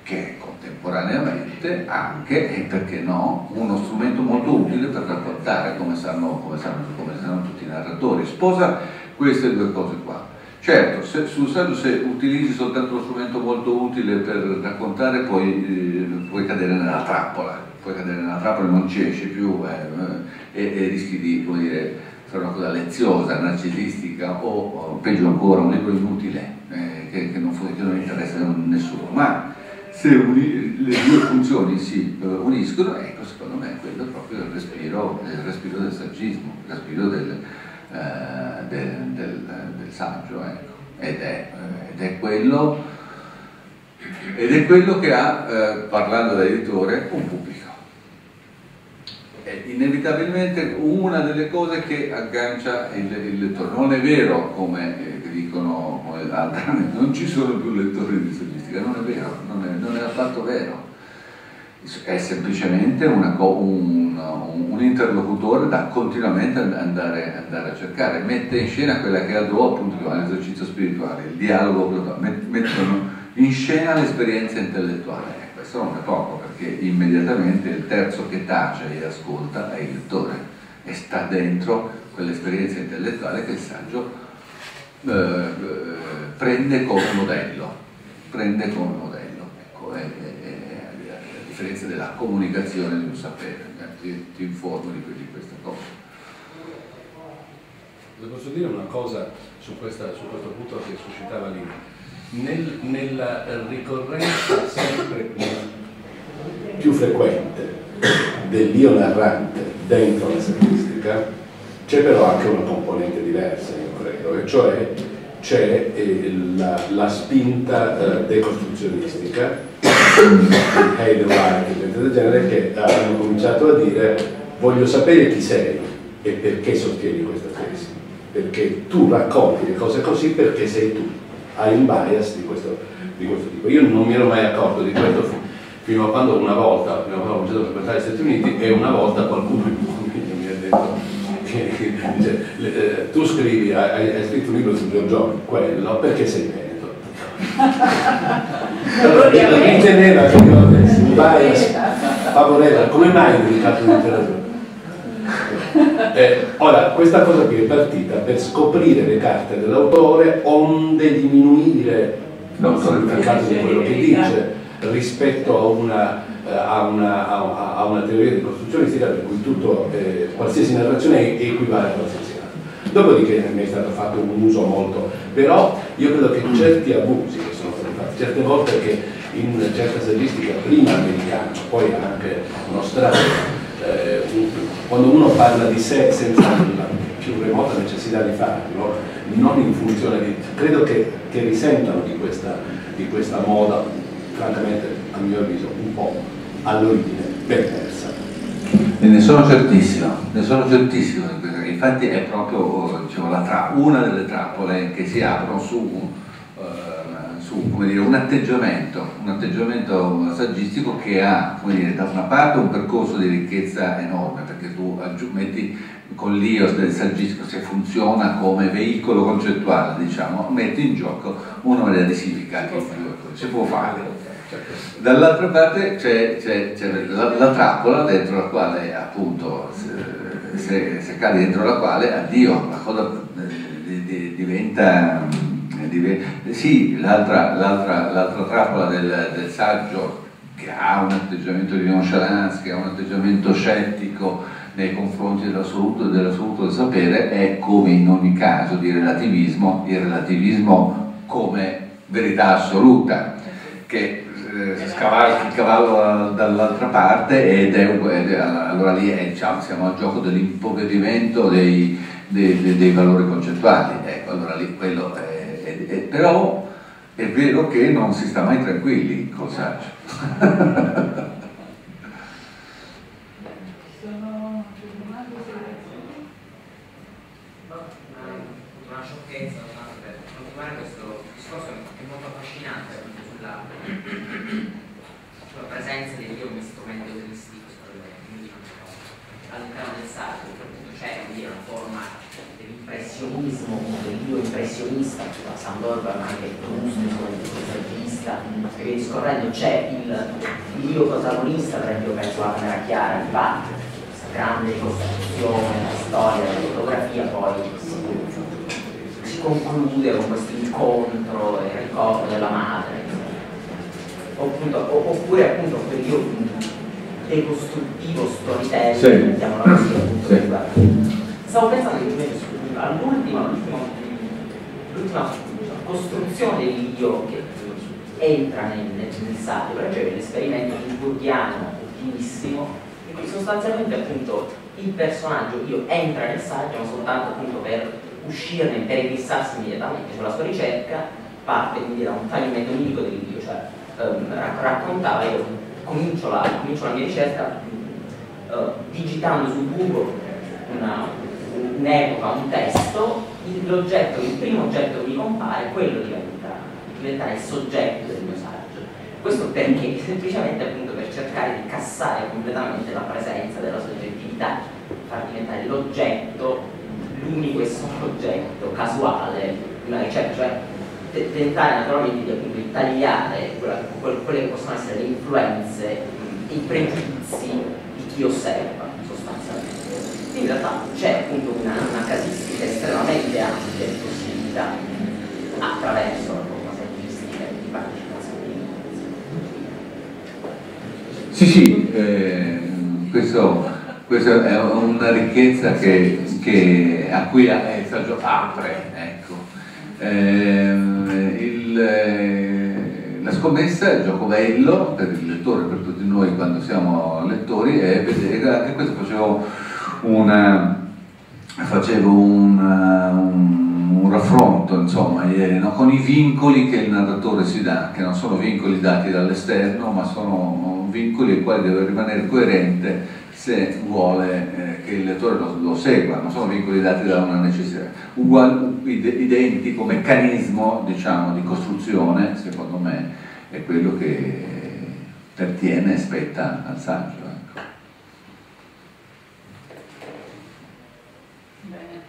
che contemporaneamente anche, e perché no, uno strumento molto utile per raccontare, come sanno, come sanno, come sanno tutti i narratori, sposa queste due cose qua. Certo, se, sul saggio, se utilizzi soltanto uno strumento molto utile per raccontare, puoi, eh, puoi cadere nella trappola. Poi cadere nella trappola e non ci esce più eh, e, e rischi di, come dire, fare una cosa leziosa, narcisistica o, o peggio ancora un libro inutile eh, che, che, non, che non interessa a nessuno. Ma se uni, le due funzioni si eh, uniscono, ecco, secondo me quello è proprio il respiro, il respiro del saggismo, il respiro del, eh, del, del, del saggio, ecco. Ed è, ed è quello, ed è quello che ha, eh, parlando da editore, un pubblico. È inevitabilmente una delle cose che aggancia il, il lettore. Non è vero, come eh, dicono, come non ci sono più lettori di saggistica, non è vero, non è, non è affatto vero. È semplicemente una, un, un, un interlocutore da continuamente andare, andare a cercare. Mette in scena quella che è la tua, appunto, l'esercizio spirituale, il dialogo, mettono in scena l'esperienza intellettuale. Questo non è poco, perché immediatamente il terzo che tace e ascolta è il lettore, e sta dentro quell'esperienza intellettuale che il saggio eh, prende come modello, prende come modello, ecco, è, è, è, a differenza della comunicazione di un sapere. Ti, ti informo di, di questa cosa. Posso dire una cosa su, questa, su questo punto che suscitava Lina? Nel, nella ricorrenza sempre più, più frequente dell'io narrante dentro la saggistica c'è però anche una componente diversa, io credo, e cioè c'è eh, la, la spinta eh, decostruzionistica Heidegger, gente del genere, che hanno cominciato a dire: voglio sapere chi sei e perché sostieni questa tesi, perché tu racconti le cose così perché sei tu. Hai un bias di questo, di questo tipo. Io non mi ero mai accorto di questo fino a quando una volta, prima ho cominciato a frequentare gli Stati Uniti, e una volta qualcuno mi ha detto che, che dice, le, tu scrivi, hai, hai scritto un libro su Giorgione, quello perché sei veneto. Allora mi teneva che io avessi un bias favorevole, come mai ho dedicato in letteratura? Eh, ora, questa cosa qui è partita per scoprire le carte dell'autore, onde diminuire il significato di quello che dice rispetto a una, a una, a una teoria decostruzionistica per cui tutto, eh, qualsiasi narrazione equivale a qualsiasi altro. Dopodiché ne è stato fatto un uso molto, però io credo che certi abusi che sono stati fatti, certe volte che in certa saggistica, prima americana, poi anche nostrana, Eh, quando uno parla di sé senza la più remota necessità di farlo, non in funzione di... credo che, che risentano di questa, di questa moda, francamente a mio avviso un po' all'origine perversa. E ne sono certissimo, ne sono certissimo, infatti è proprio, diciamo, la tra, una delle trappole che si aprono su, eh, su come dire, un atteggiamento, un atteggiamento saggistico che ha, come dire, da una parte un percorso di ricchezza enorme, perché tu metti con l'Ios del saggistico, se funziona come veicolo concettuale, diciamo, metti in gioco una maniera di significato, si può fare. Dall'altra parte c'è la, la trappola dentro la quale, appunto, se, se, se cadi dentro la quale, addio, la cosa di, di, diventa, diventa... Sì, l'altra trappola del, del saggio, che ha un atteggiamento di nonchalance, che ha un atteggiamento scettico nei confronti dell'assoluto e dell'assoluto del sapere, è, come in ogni caso di relativismo, il relativismo come verità assoluta, che scavalca il cavallo dall'altra parte, ed è, ed è allora lì è, diciamo, siamo al gioco dell'impoverimento dei, dei, dei, dei valori concettuali, ecco, allora lì quello è, è, è, però è vero che non si sta mai tranquilli col saggio. Sono domande una sciocchezza, per continuare questo discorso che è molto affascinante sulla presenza dell'io come strumento dell'istito all'interno del sacro, perché c'è una forma dell'impressionismo, dell'io impressionista, cioè Sandor anche muscolista, perché discorrendo c'è l'io protagonista, per esempio penso alla maniera chiara, il fatto, questa grande costruzione, la storia, la fotografia poi si, si conclude con questo incontro e il corpo della madre. Oppure appunto quell'io decostruttivo storytelling, sì, mettiamola così, appunto, sì. Stavo pensando all'ultima l'ultima costruzione dell'io che entra nel, nel, nel saggio, cioè l'esperimento burghiano ultimissimo, in cui sostanzialmente appunto il personaggio io entra nel saggio non soltanto appunto per uscirne, per eclissarsi immediatamente, cioè la sua ricerca parte quindi da un fallimento unico dell'io, cioè Um, raccontava, io comincio la, comincio la mia ricerca uh, digitando su Google un'epoca, un, un testo, l'oggetto, il primo oggetto che mi compare, quello diventa, diventa il soggetto del mio saggio. Questo perché? Semplicemente appunto per cercare di cassare completamente la presenza della soggettività, far diventare l'oggetto, l'unico e solo oggetto casuale di una ricerca, cioè tentare naturalmente di appunto tagliare quelle che possono essere le influenze e i pregiudizi di chi osserva sostanzialmente. Quindi in realtà c'è appunto una, una casistica estremamente ampia di possibilità attraverso la forma saggistica di partecipazione. Sì, sì, eh, questo, questo è una ricchezza che, che a cui il saggio apre, ecco. Eh, il, eh, la scommessa, il gioco bello per il lettore, per tutti noi quando siamo lettori, è vedere, anche questo facevo una, facevo una, un, un raffronto, insomma, ieri, no? Con i vincoli che il narratore si dà, che non sono vincoli dati dall'esterno, ma sono vincoli ai quali deve rimanere coerente se vuole eh, che il lettore lo, lo segua, non sono vincoli dati da una necessità. Ugual, identico meccanismo, diciamo, di costruzione, secondo me, è quello che pertiene e spetta al saggio. Ecco. Bene,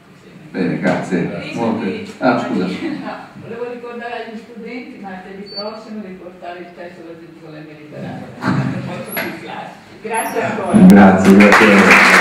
Bene, grazie. Molte... Ah, scusa. Volevo ricordare agli studenti martedì prossimo di portare il testo della Zitticola Mediterranea. Grazie ancora. Grazie, grazie.